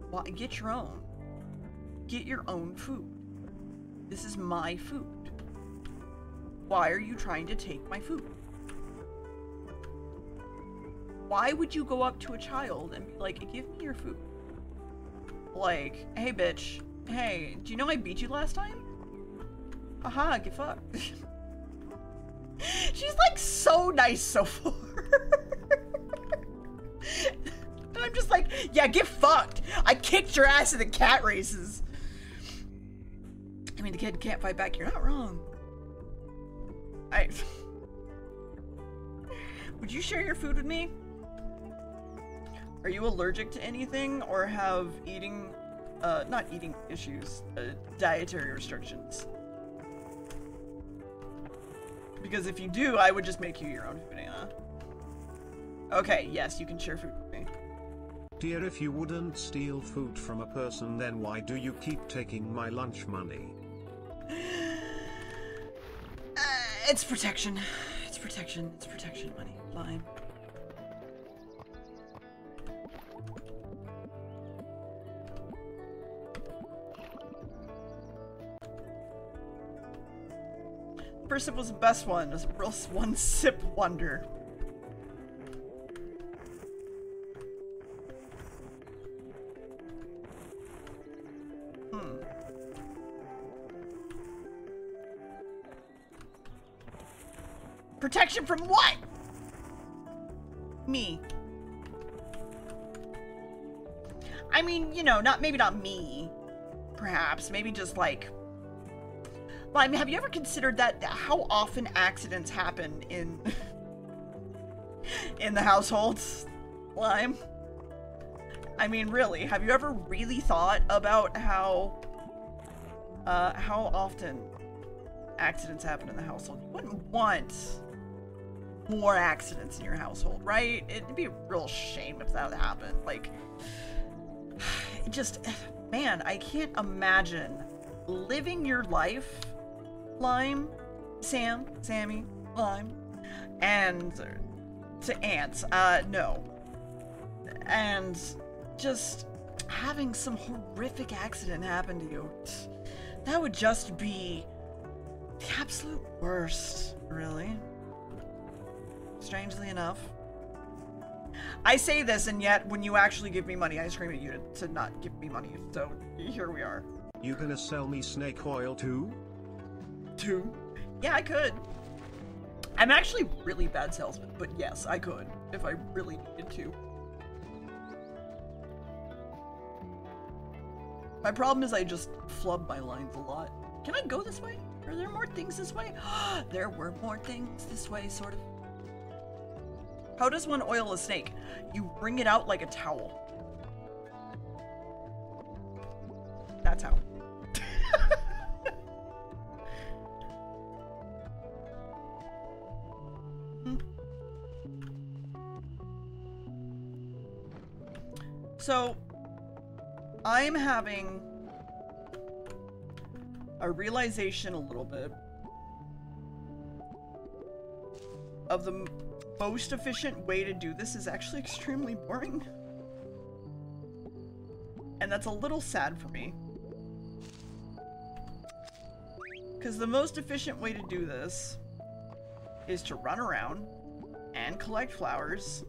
Why? Get your own. Get your own food. This is my food. Why are you trying to take my food? Why would you go up to a child and be like, give me your food? Like, hey bitch, hey, do you know I beat you last time? Aha, get fucked. She's like so nice so far. And I'm just like, yeah, get fucked. I kicked your ass in the cat races. I mean, the kid can't fight back. You're not wrong. I... Would you share your food with me? Are you allergic to anything or have eating... Uh, not eating issues. Uh, dietary restrictions. Because if you do, I would just make you your own food, Anna. Okay, yes, you can share food with me. Dear, if you wouldn't steal food from a person, then why do you keep taking my lunch money? uh, it's protection. It's protection. It's protection money. Fine. First sip was the best one. It was a real one sip wonder. Hmm. Protection from what? Me. I mean, you know, not maybe not me. Perhaps. Maybe just like... Well, I mean, have you ever considered that, that how often accidents happen in in the households, Lime? I mean, really, have you ever really thought about how uh, how often accidents happen in the household? You wouldn't want more accidents in your household, right? It'd be a real shame if that happened. Like, it just, man, I can't imagine living your life. Lime, Sam, Sammy, Lime, and to ants, uh, no. And just having some horrific accident happen to you. That would just be the absolute worst, really. Strangely enough. I say this, and yet when you actually give me money, I scream at you to, to not give me money. So here we are. You gonna sell me snake oil too? Too? Yeah, I could. I'm actually really bad salesman, but yes, I could if I really needed to. My problem is I just flub my lines a lot. Can I go this way? Are there more things this way? There were more things this way, sort of. How does one oil a snake? You wring it out like a towel. That's how. hmm. So, I'm having a realization a little bit of the most efficient way to do this is actually extremely boring. And that's a little sad for me. Because the most efficient way to do this is to run around and collect flowers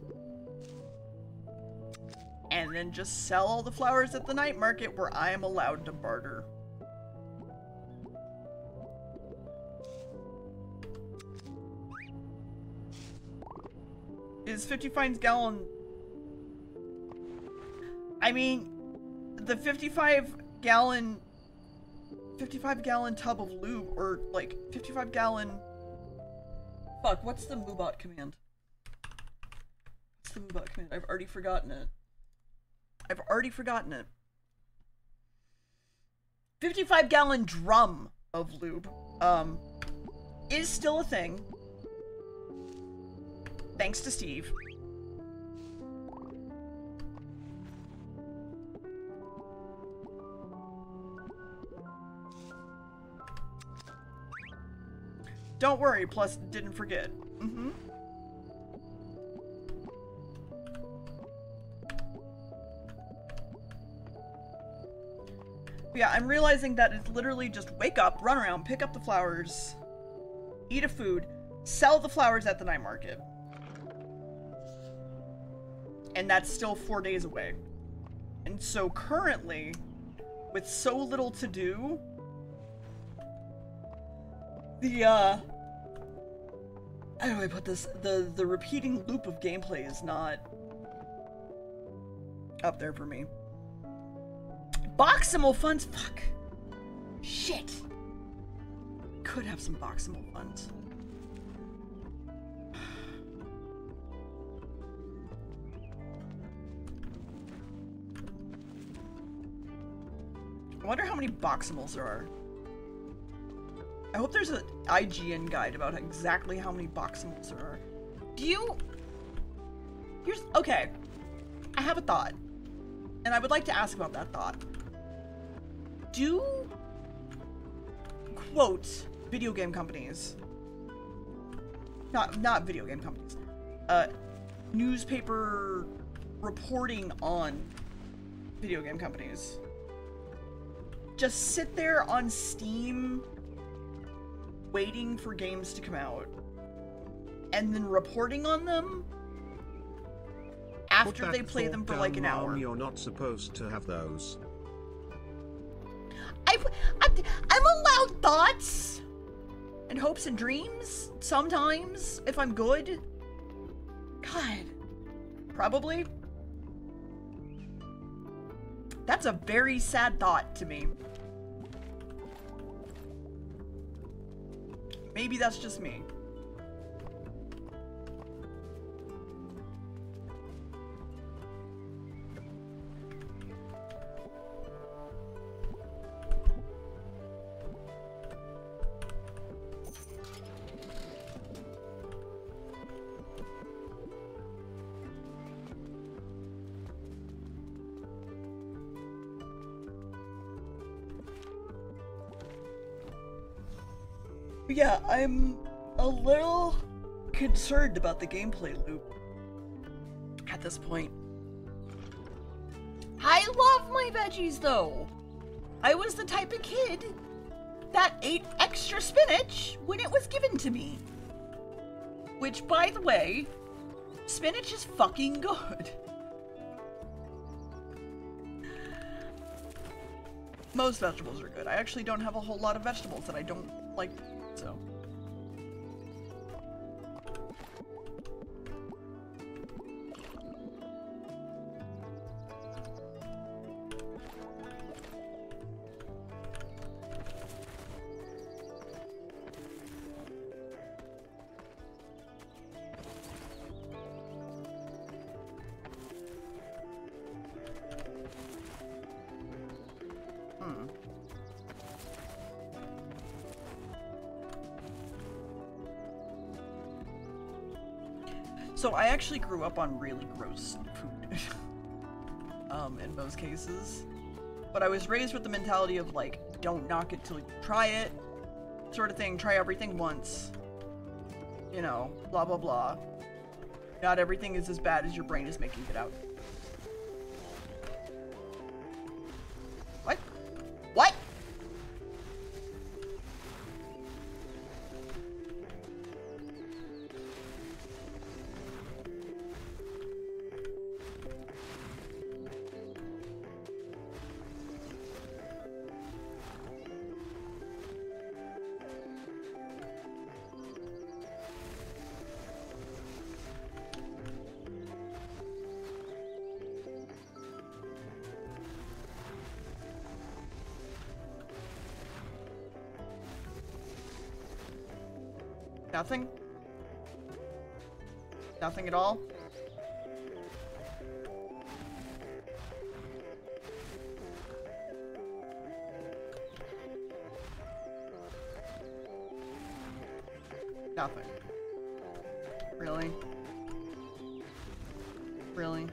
and then just sell all the flowers at the night market where I am allowed to barter. Is fifty-five gallon... I mean, the fifty-five gallon... fifty-five gallon tub of lube, or like, fifty-five gallon... Fuck, what's the moobot command? What's the moobot command? I've already forgotten it. I've already forgotten it. fifty-five gallon drum of lube, um, is still a thing. Thanks to Steve. Don't worry, plus didn't forget. Mm-hmm. Yeah, I'm realizing that it's literally just wake up, run around, pick up the flowers, eat a food, sell the flowers at the night market. And that's still four days away. And so currently, with so little to do, the, uh, how do I put this? The, the repeating loop of gameplay is not up there for me. Boximal funds, fuck. Shit. Could have some boximal funds. I wonder how many boximals there are. I hope there's an I G N guide about exactly how many boximals there are. Do you... Here's... Okay. I have a thought. And I would like to ask about that thought. Do... Quote, video game companies. Not, not video game companies. Uh, newspaper reporting on video game companies. Just sit there on Steam waiting for games to come out and then reporting on them after they play them for like an hour. You're not supposed to have those. I've, I'm, I'm allowed thoughts and hopes and dreams sometimes if I'm good. God, probably. That's a very sad thought to me. Maybe that's just me. Yeah, I'm a little concerned about the gameplay loop at this point. I love my veggies, though. I was the type of kid that ate extra spinach when it was given to me. Which, by the way, spinach is fucking good. Most vegetables are good. I actually don't have a whole lot of vegetables that I don't like. So. So I actually grew up on really gross food, um, in most cases, but I was raised with the mentality of like, don't knock it till you try it, sort of thing, try everything once. you know, blah blah blah. Not everything is as bad as your brain is making it out. What? What? Nothing? Nothing at all? Nothing. Really? Really?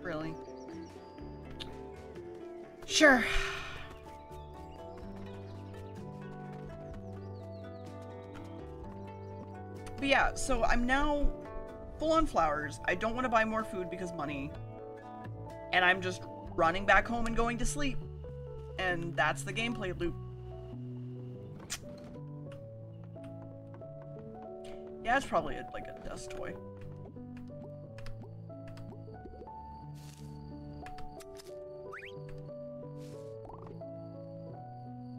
Really? Sure. But yeah, so I'm now full on flowers. I don't want to buy more food because money. And I'm just running back home and going to sleep. And that's the gameplay loop. Yeah, it's probably a, like a dust toy.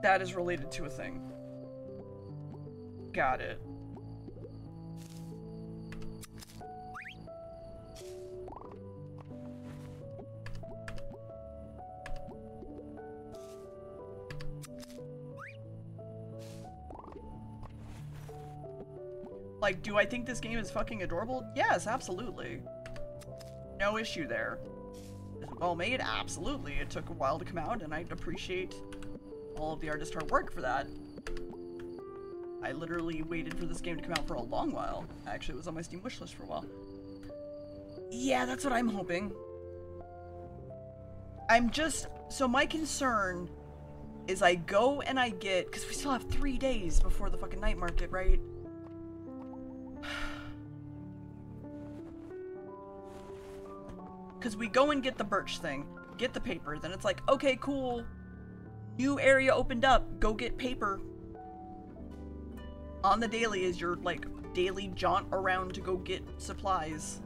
That is related to a thing. Got it. Like, do I think this game is fucking adorable? Yes, absolutely. No issue there. Is it well made? Absolutely. It took a while to come out, and I appreciate all of the artist hard work for that. I literally waited for this game to come out for a long while. Actually, it was on my Steam wishlist for a while. Yeah, that's what I'm hoping. I'm just... So my concern is I go and I get... Because we still have three days before the fucking night market, right? Because we go and get the birch thing, get the paper, then it's like, okay, cool, new area opened up, go get paper. On the daily is your, like, daily jaunt around to go get supplies.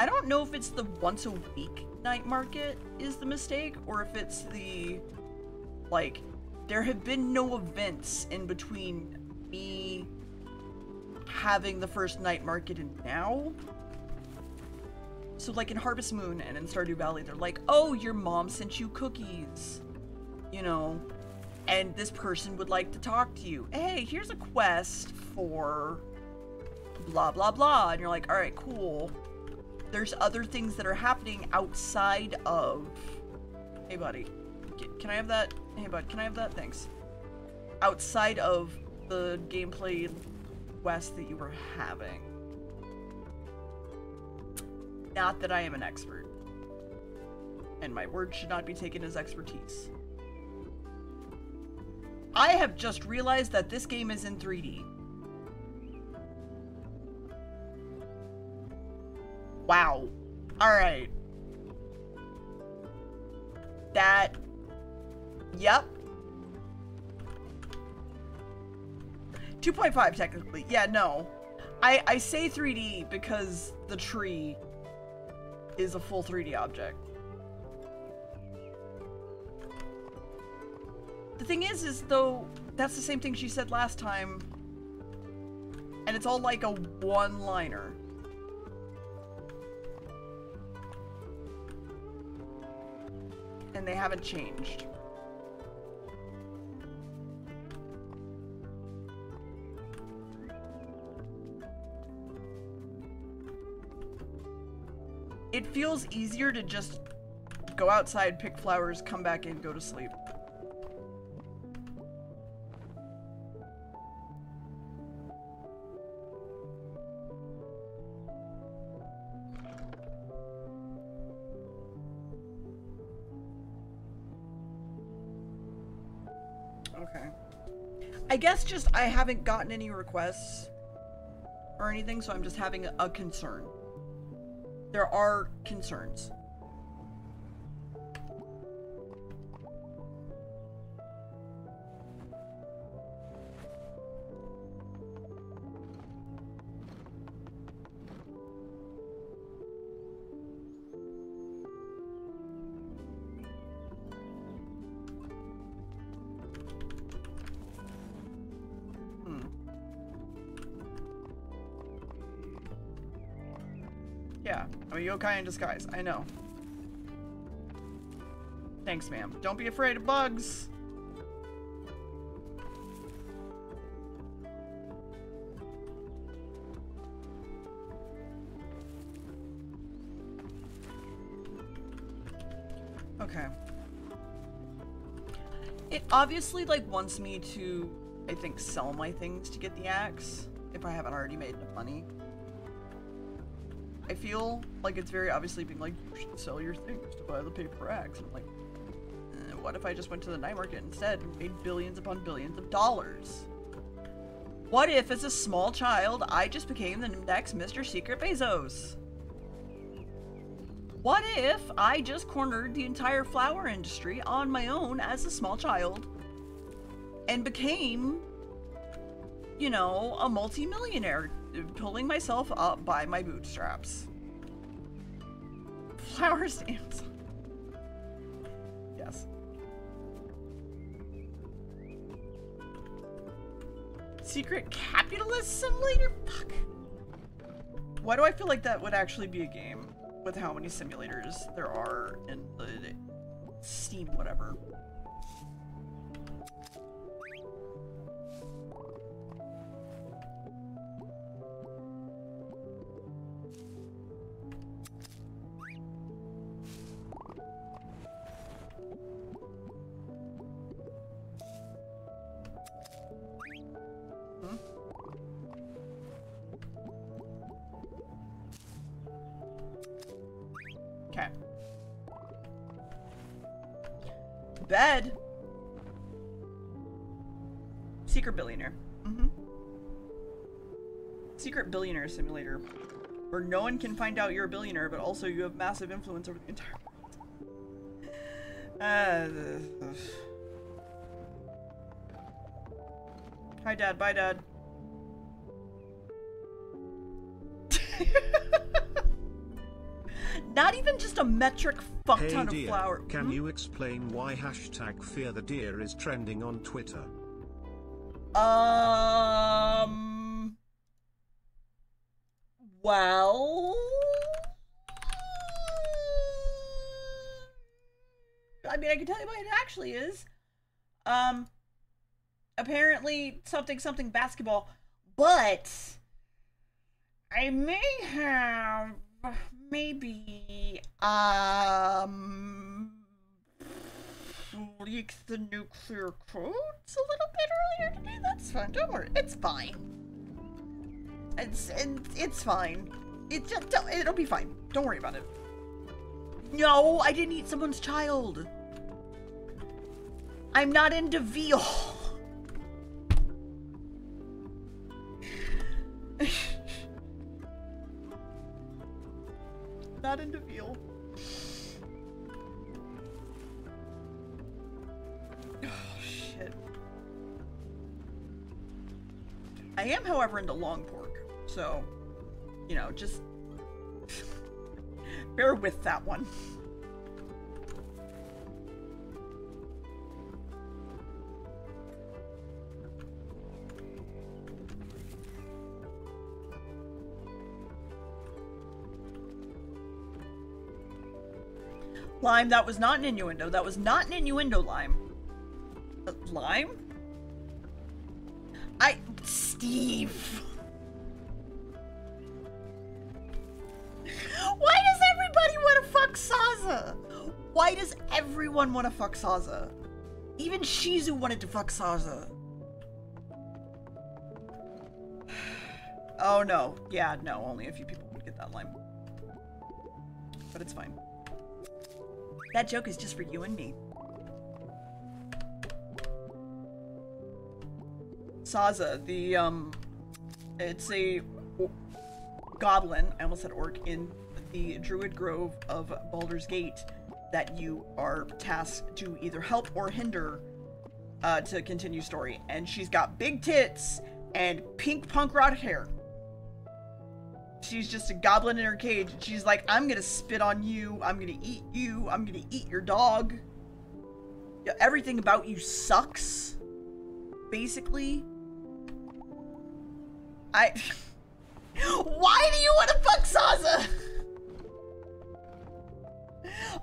I don't know if it's the once a week night market is the mistake, or if it's the, like, there have been no events in between me having the first night market and now. So like in Harvest Moon and in Stardew Valley, they're like, oh, your mom sent you cookies, you know, and this person would like to talk to you. Hey, here's a quest for blah, blah, blah. And you're like, all right, cool. There's other things that are happening outside of... Hey, buddy. Can I have that? Hey, bud. Can I have that? Thanks. Outside of the gameplay quest that you were having. Not that I am an expert. And my word should not be taken as expertise. I have just realized that this game is in three D. Wow. Alright. That... Yep. two point five technically. Yeah, no. I, I say three D because the tree is a full three D object. The thing is, is though, that's the same thing she said last time. And it's all like a one-liner. And they haven't changed. It feels easier to just go outside, pick flowers, come back in, go to sleep. Okay. I guess just I haven't gotten any requests or anything, so I'm just having a concern. There are concerns. Yokai in disguise, I know. Thanks, ma'am. Don't be afraid of bugs! Okay. It obviously, like, wants me to, I think, sell my things to get the axe, if I haven't already made enough money. I feel like it's very obviously being like, you should sell your things to buy the paper axe. I'm like, eh, what if I just went to the night market instead and made billions upon billions of dollars? What if, as a small child, I just became the next Mister Secret Bezos? What if I just cornered the entire flower industry on my own as a small child and became, you know, a multi-millionaire? Pulling myself up by my bootstraps. Flower stamps. Yes. Secret capitalist simulator? Fuck. Why do I feel like that would actually be a game with how many simulators there are in the Steam whatever? Bed. Secret billionaire. Mm-hmm. Secret billionaire simulator. Where no one can find out you're a billionaire, but also you have massive influence over the entire world. Uh, the, the. Hi, Dad. Bye, Dad. Not even just a metric fuckton hey of flower. Can hmm? you explain why hashtag fear the deer is trending on Twitter? Um. Well, I mean, I can tell you what it actually is. Um. Apparently, something something basketball, but I may have. Maybe, um, leak the nuclear codes a little bit earlier today? That's fine, don't worry, it's fine. It's, and it's fine. It just, it'll be fine, don't worry about it. No, I didn't eat someone's child. I'm not into veal. Not into veal. Oh, shit. I am, however, into long pork. So, you know, just bear with that one. Lime, that was not an innuendo. That was not an innuendo, Lime. Uh, Lime? I... Steve! Why does everybody want to fuck Saza? Why does everyone want to fuck Saza? Even Shizu wanted to fuck Saza. Oh no. Yeah, no, only a few people would get that, Lime. But it's fine. That joke is just for you and me. Zaza, the um, it's a goblin, I almost said orc, in the Druid Grove of Baldur's Gate that you are tasked to either help or hinder uh, to continue story. And she's got big tits and pink punk rock hair. She's just a goblin in her cage. She's like, I'm gonna spit on you, I'm gonna eat you, I'm gonna eat your dog. Everything about you sucks, basically. I... Why do you want to fuck Zaza?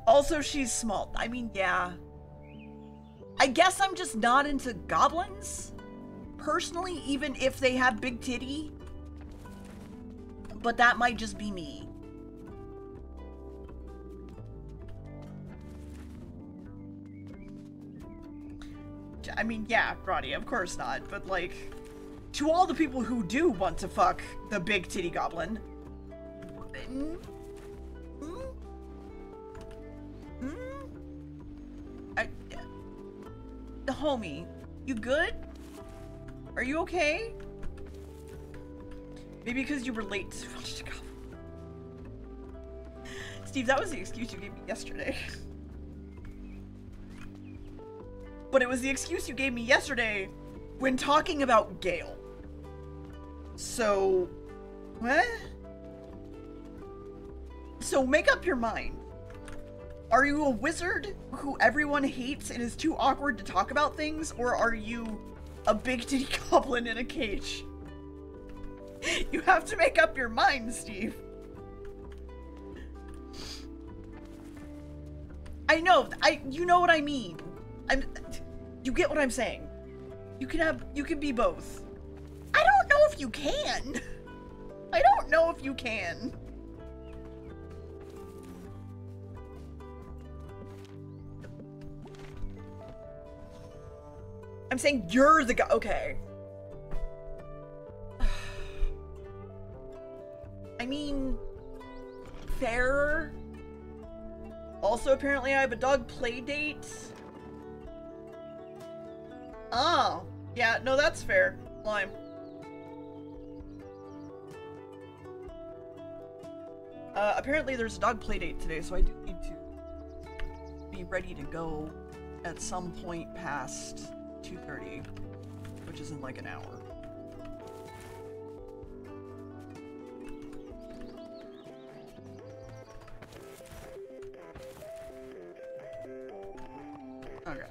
Also, she's small. I mean, yeah. I guess I'm just not into goblins, personally, even if they have big titty. But that might just be me. I mean, yeah, Roddy, of course not, but like, to all the people who do want to fuck the big titty goblin, mm, mm, mm, I, uh, homie, you good? Are you okay? Maybe because you relate so much to goblin. Steve, that was the excuse you gave me yesterday. But it was the excuse you gave me yesterday when talking about Gale. So, what? So make up your mind. Are you a wizard who everyone hates and is too awkward to talk about things? Or are you a big titty goblin in a cage? You have to make up your mind, Steve. I know, I, you know what I mean. I'm, you get what I'm saying. You can have, you can be both. I don't know if you can. I don't know if you can. I'm saying you're the guy, okay. I mean, fair. Also, apparently I have a dog play date. Oh, yeah, no, that's fair. Lime. Uh, apparently there's a dog playdate today, so I do need to be ready to go at some point past two thirty, which is in like an hour. Okay.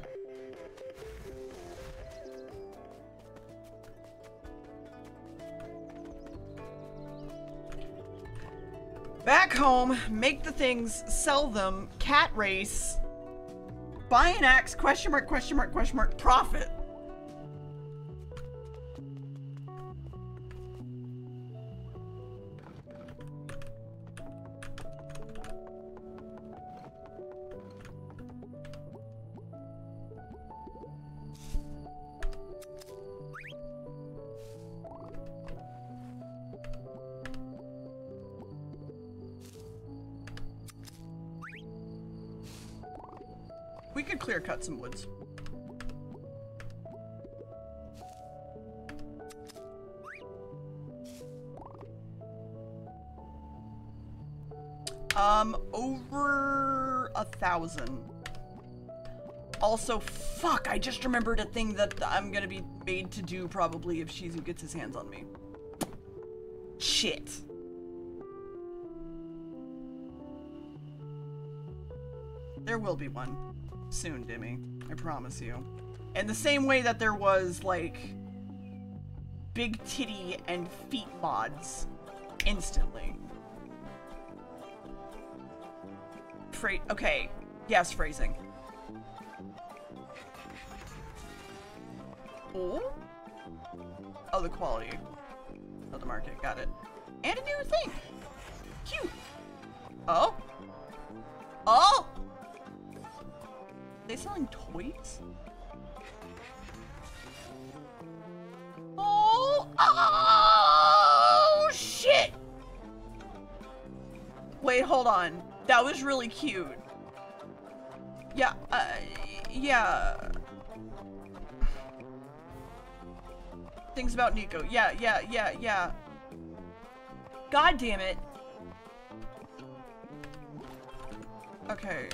Back home, make the things, sell them, cat race, buy an axe, question mark, question mark, question mark, profit. Cut some woods. Um, over a thousand. Also, fuck, I just remembered a thing that I'm gonna be made to do probably if Shizu gets his hands on me. Shit. There will be one. Soon, Demi, I promise you. And the same way that there was like big titty and feet mods instantly. Fra- okay, yes, phrasing. Oh, oh, the quality of the market, got it. And a new thing, cute. Oh, oh. Are they selling toys? Oh! Oh! Shit! Wait, hold on. That was really cute. Yeah, uh, yeah. things about Nico. Yeah, yeah, yeah, yeah. God damn it. Okay.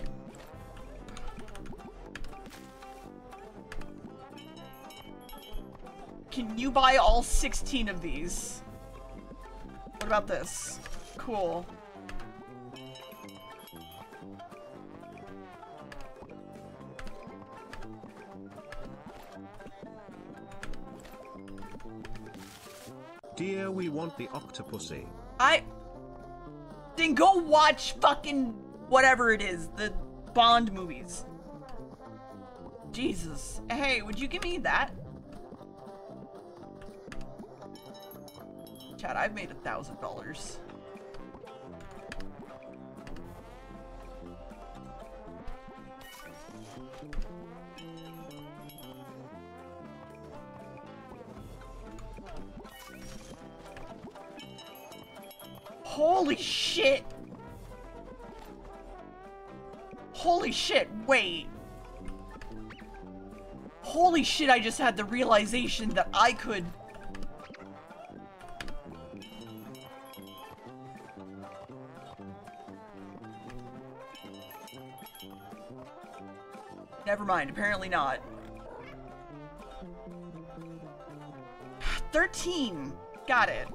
Can you buy all sixteen of these? What about this? Cool. Dear, we want the octopussy. I... Then go watch fucking whatever it is. The Bond movies. Jesus. Hey, would you give me that? Chat, I've made a thousand dollars. Holy shit! Holy shit, wait. Holy shit, I just had the realization that I could... Never mind, apparently not. thirteen! Got it.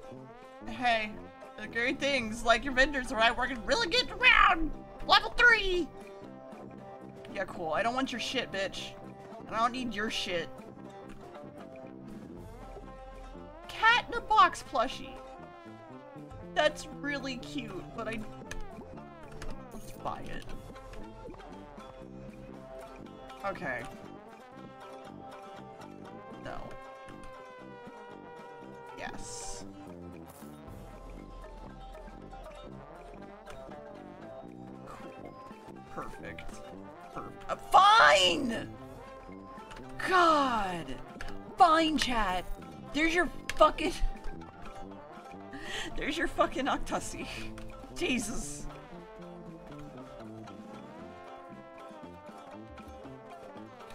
Hey. The great things, like your vendors, alright, we're gonna really get around! Level three! Yeah, cool. I don't want your shit, bitch. And I don't need your shit. Cat in a box plushie. That's really cute, but I... Let's buy it. Okay. No. Yes. Perfect. Perfect. Uh, fine! God! Fine, chat! There's your fucking... There's your fucking Octussy. Jesus.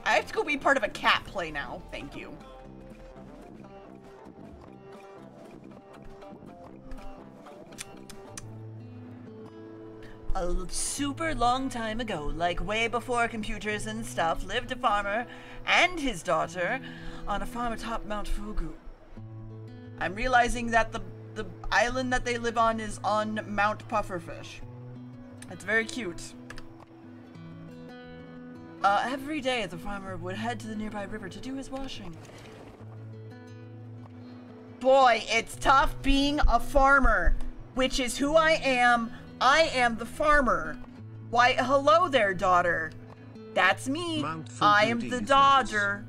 I have to go be part of a cat play now. Thank you. A super long time ago, like way before computers and stuff, lived a farmer and his daughter on a farm atop Mount Fugu. I'm realizing that the, the island that they live on is on Mount Pufferfish. That's very cute. Uh, every day the farmer would head to the nearby river to do his washing. Boy, it's tough being a farmer, which is who I am. I am the farmer. Why, hello there, daughter. That's me. I am the Dodger.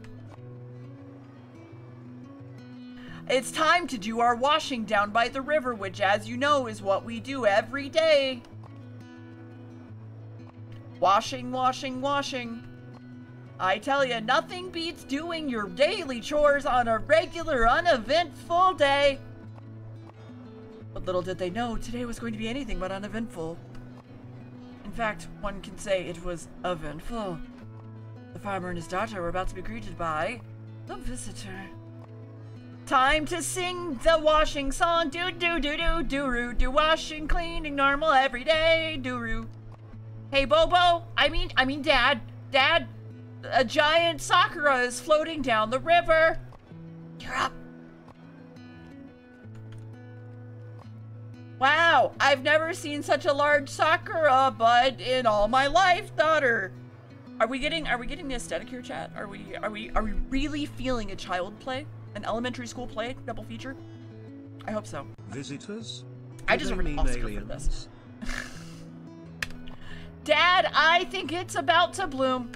It's time to do our washing down by the river, which, as you know, is what we do every day. Washing, washing, washing. I tell you, nothing beats doing your daily chores on a regular, uneventful day. But little did they know, today was going to be anything but uneventful. In fact, one can say it was eventful. The farmer and his daughter were about to be greeted by the visitor. Time to sing the washing song. Do do do do do roo do washing, cleaning, normal every day. Do roo. Hey Bobo, I mean, I mean, Dad, Dad, a giant Sakura is floating down the river. You're up. Wow, I've never seen such a large Sakura bud in all my life, daughter. Are we getting are we getting the aesthetic here, chat? Are we are we are we really feeling a child play? An elementary school play double feature? I hope so. Visitors? I deserve an Oscar for this. Dad, I think it's about to bloom.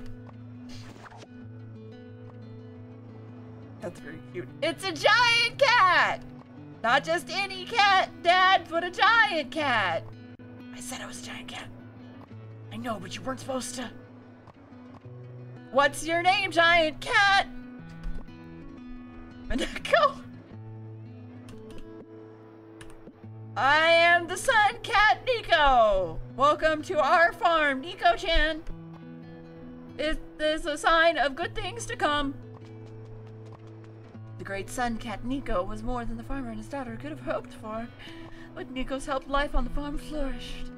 That's very cute. It's a giant cat! Not just any cat, Dad, but a giant cat! I said I was a giant cat. I know, but you weren't supposed to. What's your name, giant cat? Mineko? I am the sun cat, Nico! Welcome to our farm, Nico-chan! It is a sign of good things to come. The great sun cat Nico was more than the farmer and his daughter could have hoped for. With Nico's help, life on the farm flourished.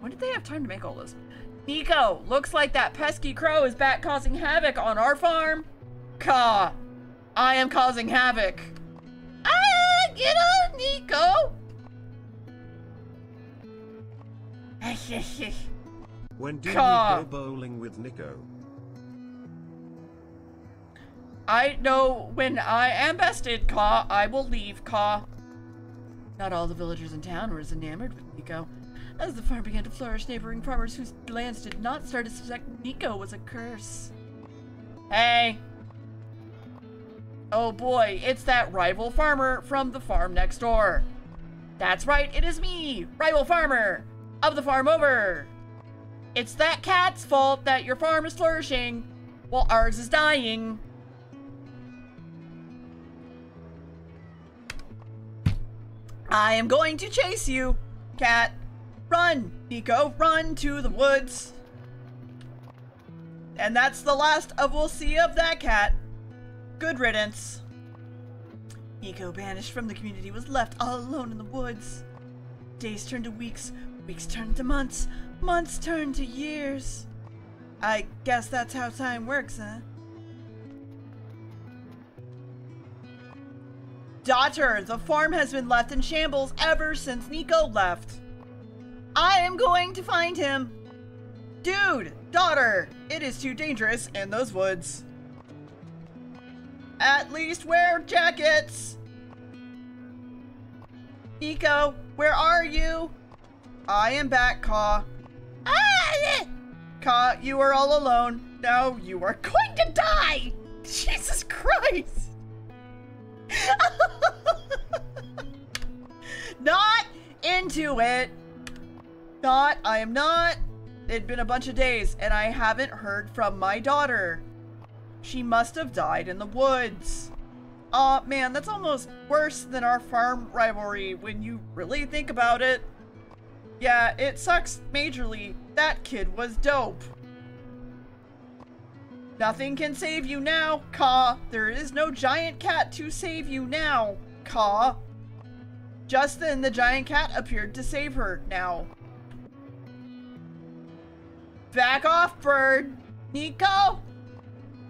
When did they have time to make all this? Nico, looks like that pesky crow is back causing havoc on our farm. Caw, I am causing havoc. Ah, get on, Nico! When did we go bowling with Nico? I know when I am bested, Caw, I will leave, Caw. Not all the villagers in town were as enamored with Nico. As the farm began to flourish, neighboring farmers whose lands did not start to suspect Nico was a curse. Hey! Oh boy, it's that rival farmer from the farm next door. That's right, it is me, rival farmer of the farm over. It's that cat's fault that your farm is flourishing while ours is dying. I am going to chase you, cat. Run, Nico, run to the woods. And that's the last of we'll see of that cat. Good riddance. Nico, banished from the community, was left all alone in the woods. Days turned to weeks, weeks turned to months, months turned to years. I guess that's how time works, huh? Daughter, the farm has been left in shambles ever since Nico left. I am going to find him. Dude, daughter, it is too dangerous in those woods. At least wear jackets. Nico, where are you? I am back, Caw. Ah! Caw, you are all alone. Now you are going to die. Jesus Christ. Not into it. Not, I am not. It'd been a bunch of days and I haven't heard from my daughter. She must have died in the woods. Aw, man, that's almost worse than our farm rivalry when you really think about it. Yeah, it sucks majorly. That kid was dope. Nothing can save you now, Caw. There is no giant cat to save you now, Caw. Just then, the giant cat appeared to save her now. Back off, bird. Nico?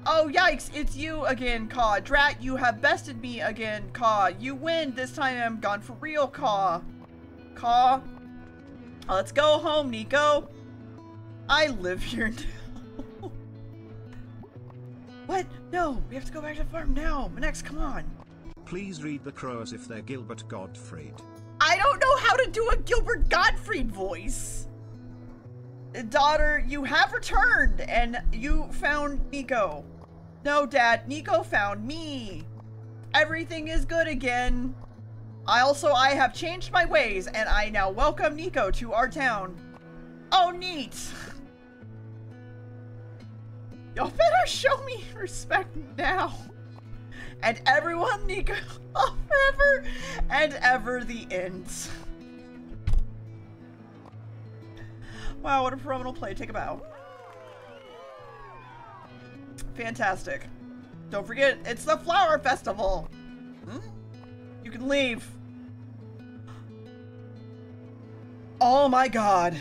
Oh, yikes. It's you again, Caw. Drat, you have bested me again, Caw. You win. This time I'm gone for real, Caw. Caw. Let's go home, Nico. I live here now. What? No, we have to go back to the farm now. Minex, come on. Please read the crow as if they're Gilbert Gottfried. I don't know how to do a Gilbert Gottfried voice. Daughter, you have returned and you found Nico. No, Dad, Nico found me. Everything is good again. I also, I have changed my ways and I now welcome Nico to our town. Oh, neat. Y'all better show me respect now. And everyone, Nico, forever and ever the end. Wow, what a phenomenal play. Take a bow. Fantastic. Don't forget, it's the flower festival. Hmm? You can leave. Oh my god.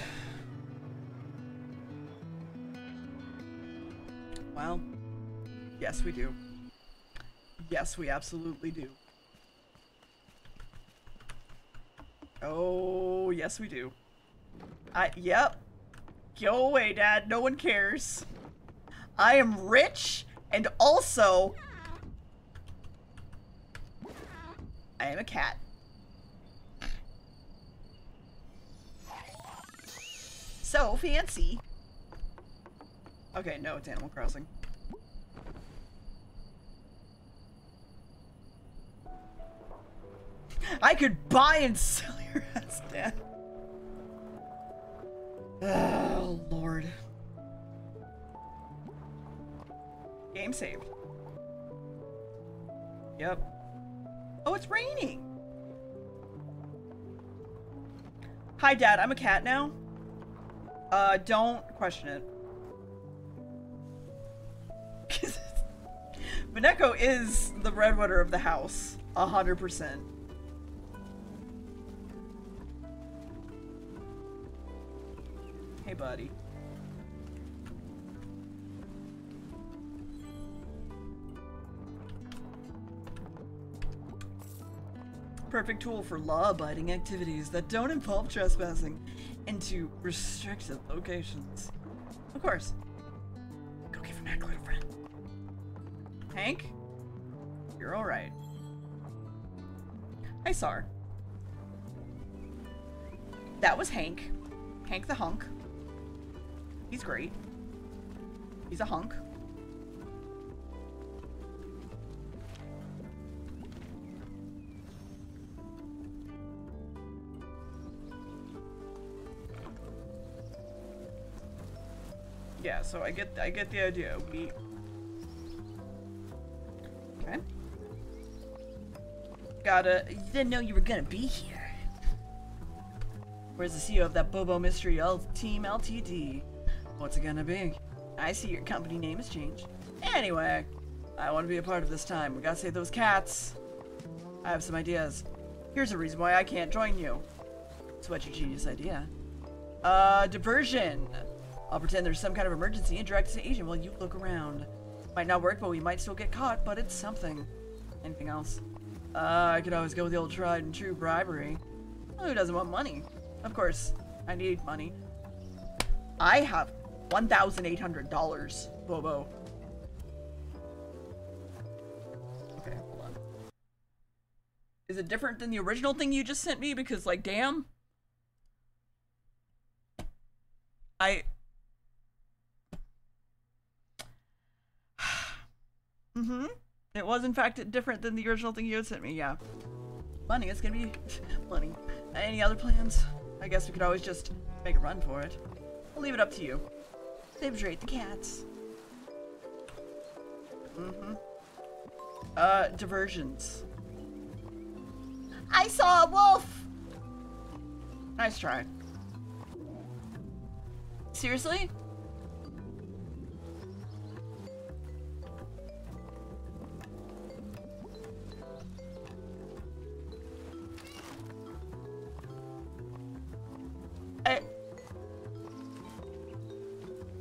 Well, yes we do. Yes, we absolutely do. Oh, yes we do. I, yep. Go away, Dad. No one cares. I am rich, and also I am a cat. So fancy. Okay, no, it's Animal Crossing. I could buy and sell your ass, Dad. Oh, Lord. Game saved. Yep. Oh, it's raining. Hi, Dad. I'm a cat now. Uh, don't question it. Mineko is the breadwinner of the house, a hundred percent. Hey, buddy. Perfect tool for law-abiding activities that don't involve trespassing into restricted locations. Of course. Go give an accolade, friend. Hank? You're alright. I saw her. That was Hank. Hank the hunk. He's great. He's a hunk. Yeah, so I get I get the idea. We okay. Gotta. You didn't know you were gonna be here. Where's the C E O of that Bobo Mystery L Team L T D? What's it gonna be? I see your company name has changed. Anyway, I want to be a part of this time. We gotta save those cats. I have some ideas. Here's a reason why I can't join you. So what's your genius idea? Uh, diversion. I'll pretend there's some kind of emergency and direct to Asian while you look around. Might not work, but we might still get caught, but it's something. Anything else? Uh, I could always go with the old tried and true bribery. Well, who doesn't want money? Of course, I need money. I have one thousand eight hundred dollars, Bobo. Okay, hold on. Is it different than the original thing you just sent me? Because, like, damn. I... Mm-hmm. It was, in fact, different than the original thing you had sent me, yeah. Money, it's gonna be money. Any other plans? I guess we could always just make a run for it. I'll leave it up to you. Liberate the cats. Mm-hmm. Uh, diversions. I saw a wolf! Nice try. Seriously?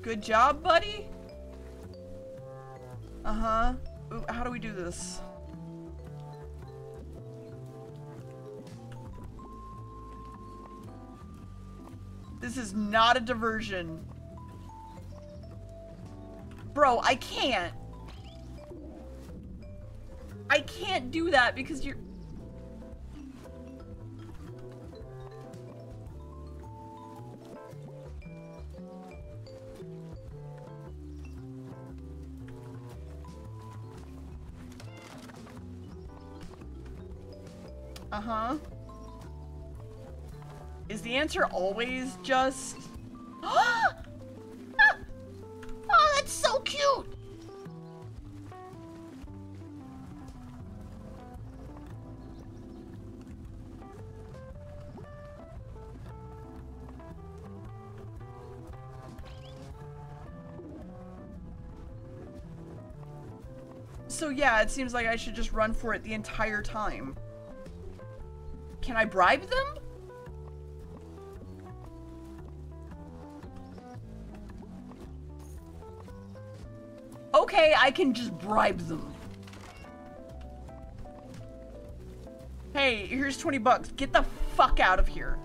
Good job, buddy? Uh-huh. How do we do this? This is not a diversion. Bro, I can't. I can't do that because you're... Uh-huh. Is the answer always just... Ah! Oh, that's so cute! So yeah, it seems like I should just run for it the entire time. Can I bribe them? Okay, I can just bribe them. Hey, here's twenty bucks. Get the fuck out of here.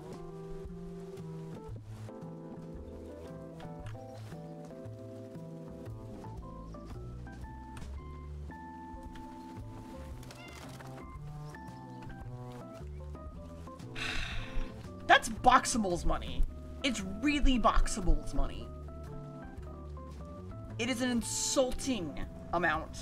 That's Boxable's money. It's really Boxable's money. It is an insulting amount.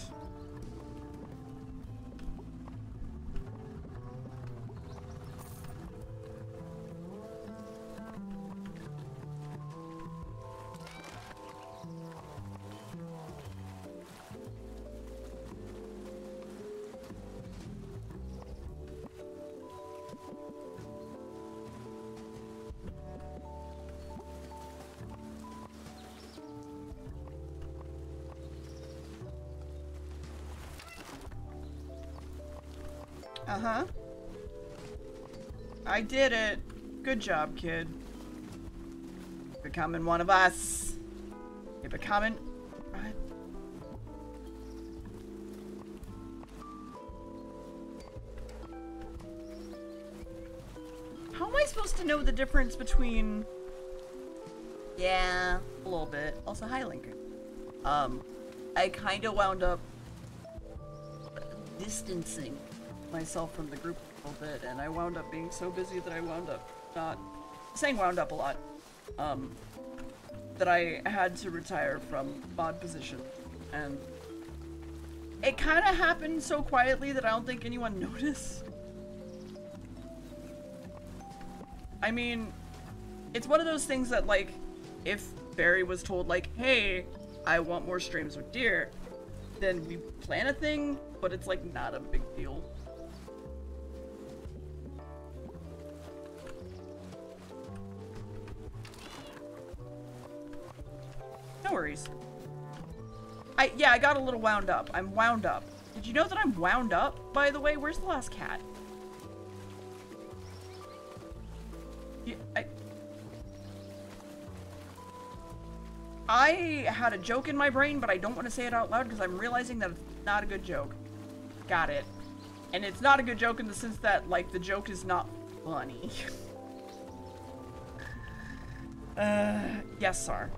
Uh-huh. I did it. Good job, kid. You're becoming one of us. You're becoming... Right. How am I supposed to know the difference between... Yeah, a little bit. Also, hi, Lincoln. Um, I kind of wound up distancing myself from the group a little bit, and I wound up being so busy that I wound up not saying wound up a lot. Um, that I had to retire from mod position, and it kind of happened so quietly that I don't think anyone noticed. I mean, it's one of those things that, like, if Barry was told, like, hey, I want more streams with Deer, then we plan a thing, but it's, like, not a big deal. No worries. I, yeah, I got a little wound up. I'm wound up. Did you know that I'm wound up, by the way? Where's the last cat? Yeah, I... I had a joke in my brain, but I don't want to say it out loud because I'm realizing that it's not a good joke. Got it. And it's not a good joke in the sense that, like, the joke is not funny. uh, yes, sir.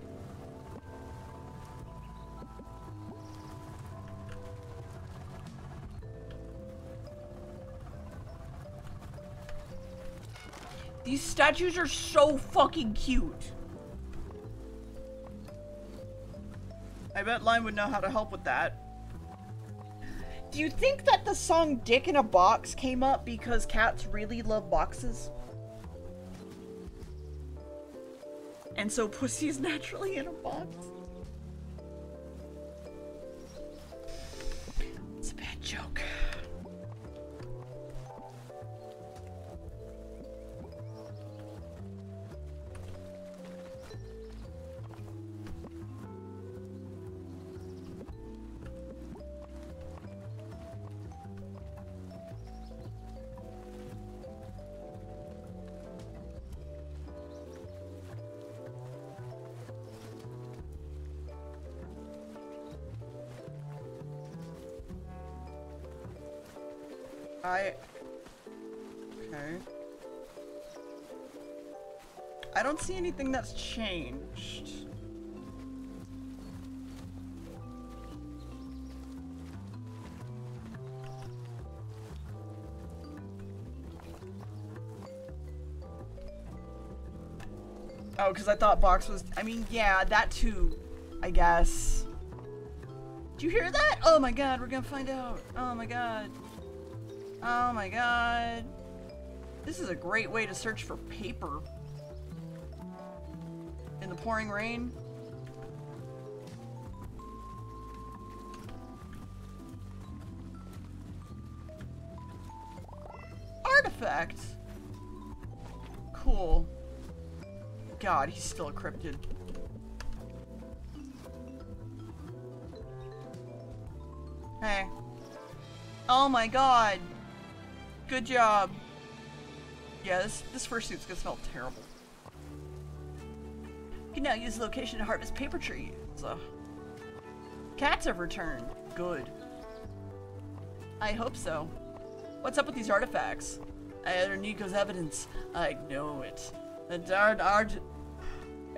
These statues are so fucking cute. I bet Lime would know how to help with that. Do you think that the song Dick in a Box came up because cats really love boxes? And so pussy's naturally in a box? It's a bad joke. I... Okay. I don't see anything that's changed. Oh, because I thought box was... I mean, yeah, that too, I guess. Did you hear that? Oh my god, we're gonna find out. Oh my god. Oh my god. This is a great way to search for paper. In the pouring rain. Artifact! Cool. God, he's still encrypted. Hey. Oh my god. Good job. Yeah, this, this fursuit's gonna smell terrible. You can now use the location to harvest paper trees. So. Cats have returned. Good. I hope so. What's up with these artifacts? I utter Nico's evidence. I know it. The darn art.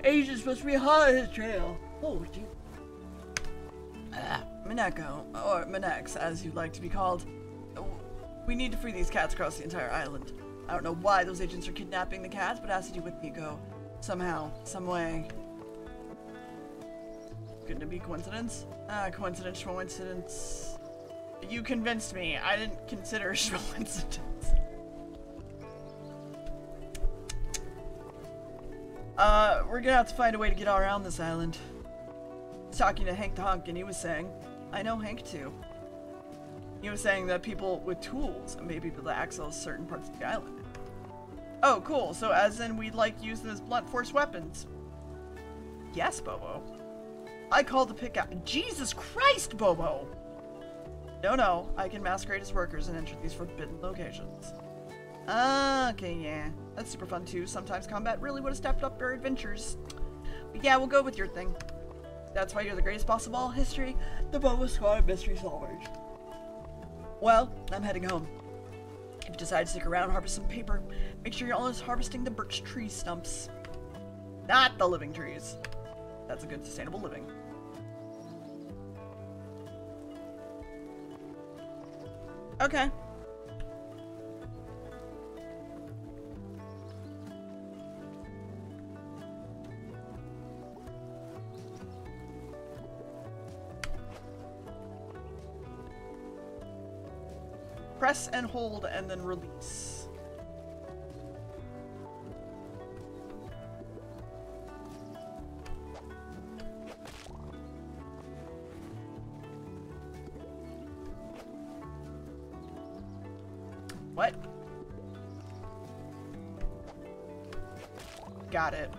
Asia's supposed to be hot on his trail. Holy shit. Ah, Mineko, or Minex, as you like to be called. We need to free these cats across the entire island. I don't know why those agents are kidnapping the cats, but it has to do with Nico. Somehow, some way. Couldn't it be coincidence? Ah, uh, coincidence, coincidence. You convinced me. I didn't consider coincidence. Uh, we're gonna have to find a way to get all around this island. I was talking to Hank the Hunk, and he was saying, I know Hank too. He was saying that people with tools may be able to access certain parts of the island. Oh, cool. So as in we'd like use them as blunt force weapons. Yes, Bobo. I call the pickaxe. Jesus Christ, Bobo! No, no, I can masquerade as workers and enter these forbidden locations. Ah, okay, yeah. That's super fun too. Sometimes combat really would have stepped up your adventures. But yeah, we'll go with your thing. That's why you're the greatest boss of all history, the Bobo Squad of Mystery Solvers. Well, I'm heading home. If you decide to stick around, harvest some paper. Make sure you're always harvesting the birch tree stumps. Not the living trees. That's a good sustainable living. Okay. Press and hold and then release. What? Got it.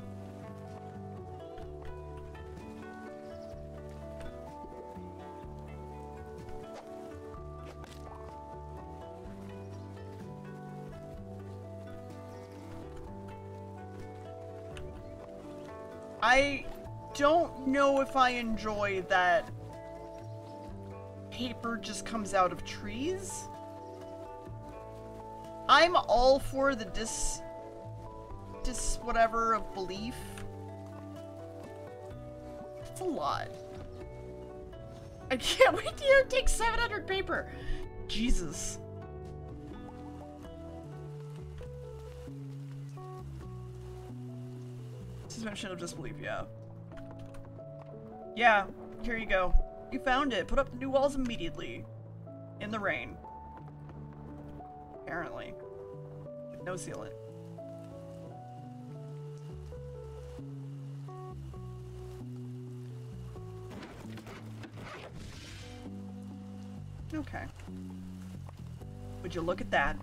I don't know if I enjoy that paper just comes out of trees. I'm all for the dis... dis whatever of belief. That's a lot. I can't wait to hear it take seven hundred paper! Jesus. Suspension of disbelief, yeah. Yeah, here you go. You found it. Put up the new walls immediately. In the rain. Apparently. With no sealant. Okay. Would you look at that?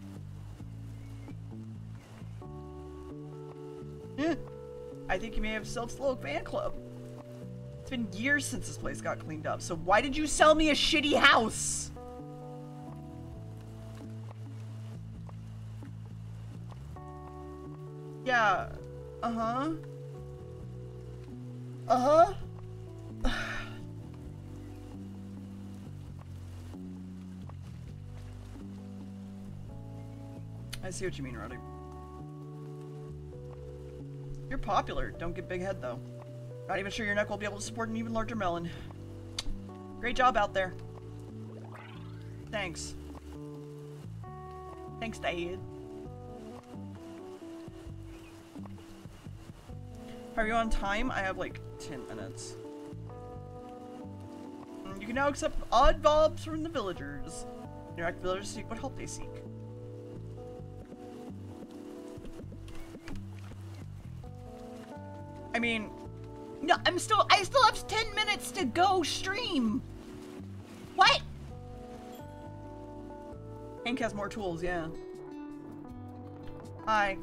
Eh. I think you may have yourself a little fan club. It's been years since this place got cleaned up, so why did you sell me a shitty house? Yeah, uh-huh. Uh-huh. I see what you mean, Roddy. You're popular. Don't get big head, though. Not even sure your neck will be able to support an even larger melon. Great job out there. Thanks. Thanks, Dad. Are you on time? I have, like, ten minutes. You can now accept odd jobs from the villagers. Interact with villagers to see what help they seek. I mean, no, I'm still, I still have ten minutes to go stream. What? Hank has more tools, yeah. Hi.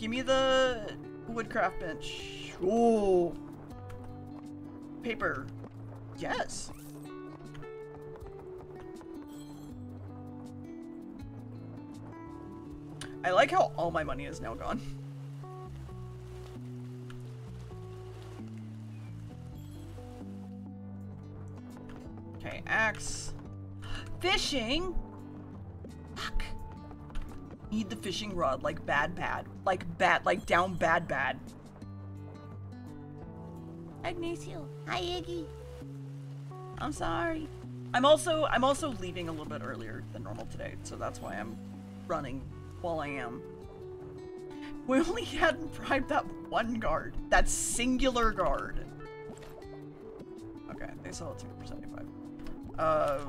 Give me the woodcraft bench. Ooh. Paper. Yes. I like how all my money is now gone. Okay, axe. Fishing? Fuck. Need the fishing rod like bad bad. Like bad, like down bad bad. Agnesio. Hi, Iggy. I'm sorry. I'm also, I'm also leaving a little bit earlier than normal today, so that's why I'm running while I am. We only hadn't bribed that one guard. That singular guard. Okay, they sold it to me for seventy-five. Uh,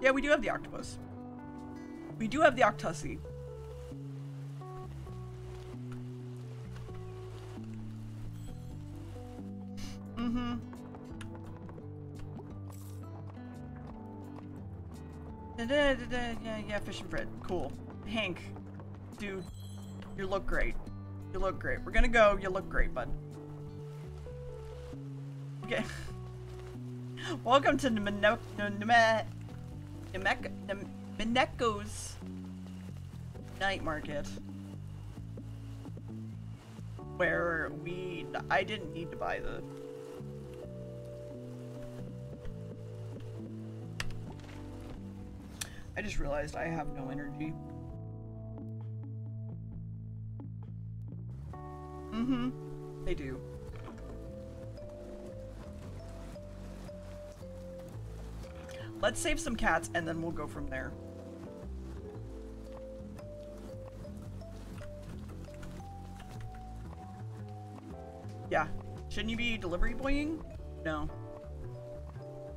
yeah, we do have the octopus. We do have the octussy. Mm-hmm. Yeah, yeah, fish and bread. Cool. Hank, dude. You look great. You look great. We're gonna go. You look great, bud. Okay. Welcome to the Mineko's Night Market. Where we... I didn't need to buy the... I just realized I have no energy. Mm-hmm. They do. Let's save some cats and then we'll go from there. Yeah. Shouldn't you be delivery boying? No.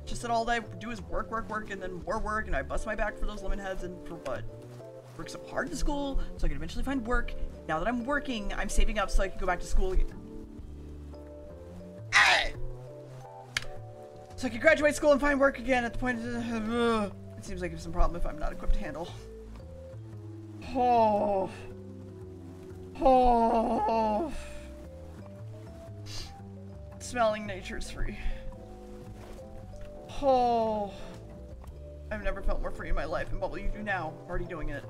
Just that all I do is work, work, work, and then more work, and I bust my back for those lemon heads, and for what? Work so hard in school, so I can eventually find work. Now that I'm working, I'm saving up so I can go back to school again. So I can graduate school and find work again at the point of... Uh, it seems like it's some problem if I'm not equipped to handle. Oh. Oh. Smelling nature is free. Oh. I've never felt more free in my life. And what will you do now? I'm already doing it.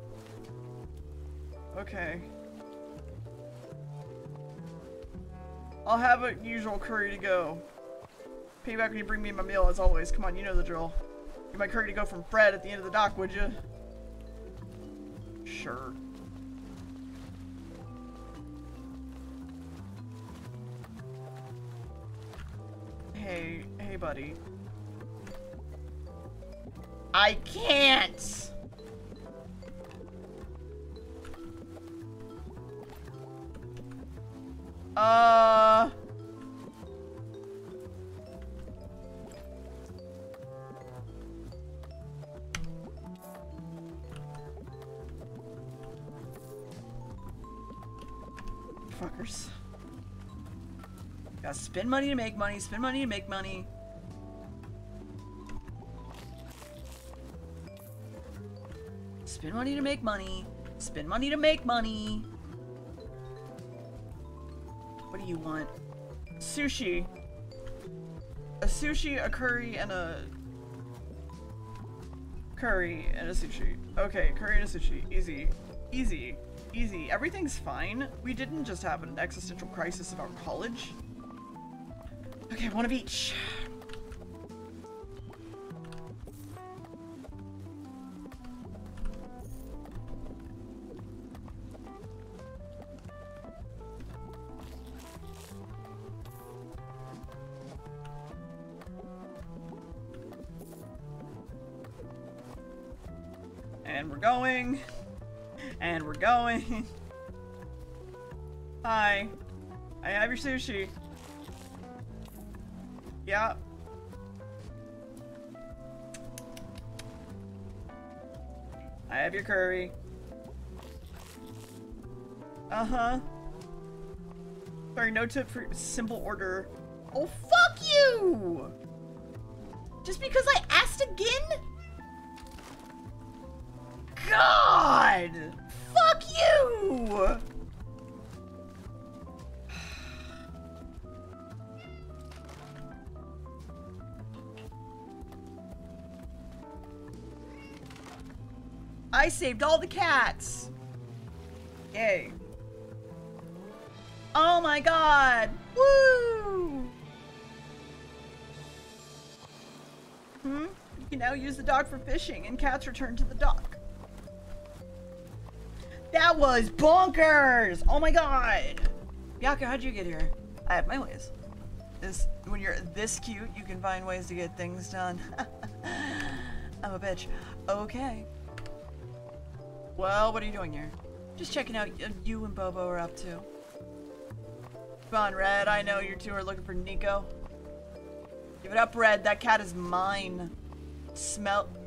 Okay. I'll have a usual curry to go. Payback when you bring me my meal, as always. Come on, you know the drill. Get my curry to go from Fred at the end of the dock, would you? Sure. Hey, hey, buddy. I can't! Uh... Fuckers. Gotta spend money to make money, spend money to make money. Spend money to make money. Spend money to make money. What do you want? Sushi. A sushi, a curry, and a... Curry and a sushi. Okay, curry and a sushi. Easy. Easy. Easy. Everything's fine. We didn't just have an existential crisis about college. Okay, one of each. And we're going. And we're going. Hi. I have your sushi. Yeah. I have your curry. Uh-huh. Sorry, no tip for simple order. Oh, fuck you! Just because I asked again? God! Fuck you! I saved all the cats! Yay. Oh my god! Woo! Hmm? You can now use the dock for fishing and cats return to the dock. That was bonkers! Oh my god! Miyako, how'd you get here? I have my ways. This, when you're this cute, you can find ways to get things done. I'm a bitch. Okay. Well, what are you doing here? Just checking out what you and Bobo are up to. Come on, Red. I know you two are looking for Nico. Give it up, Red. That cat is mine. Smell-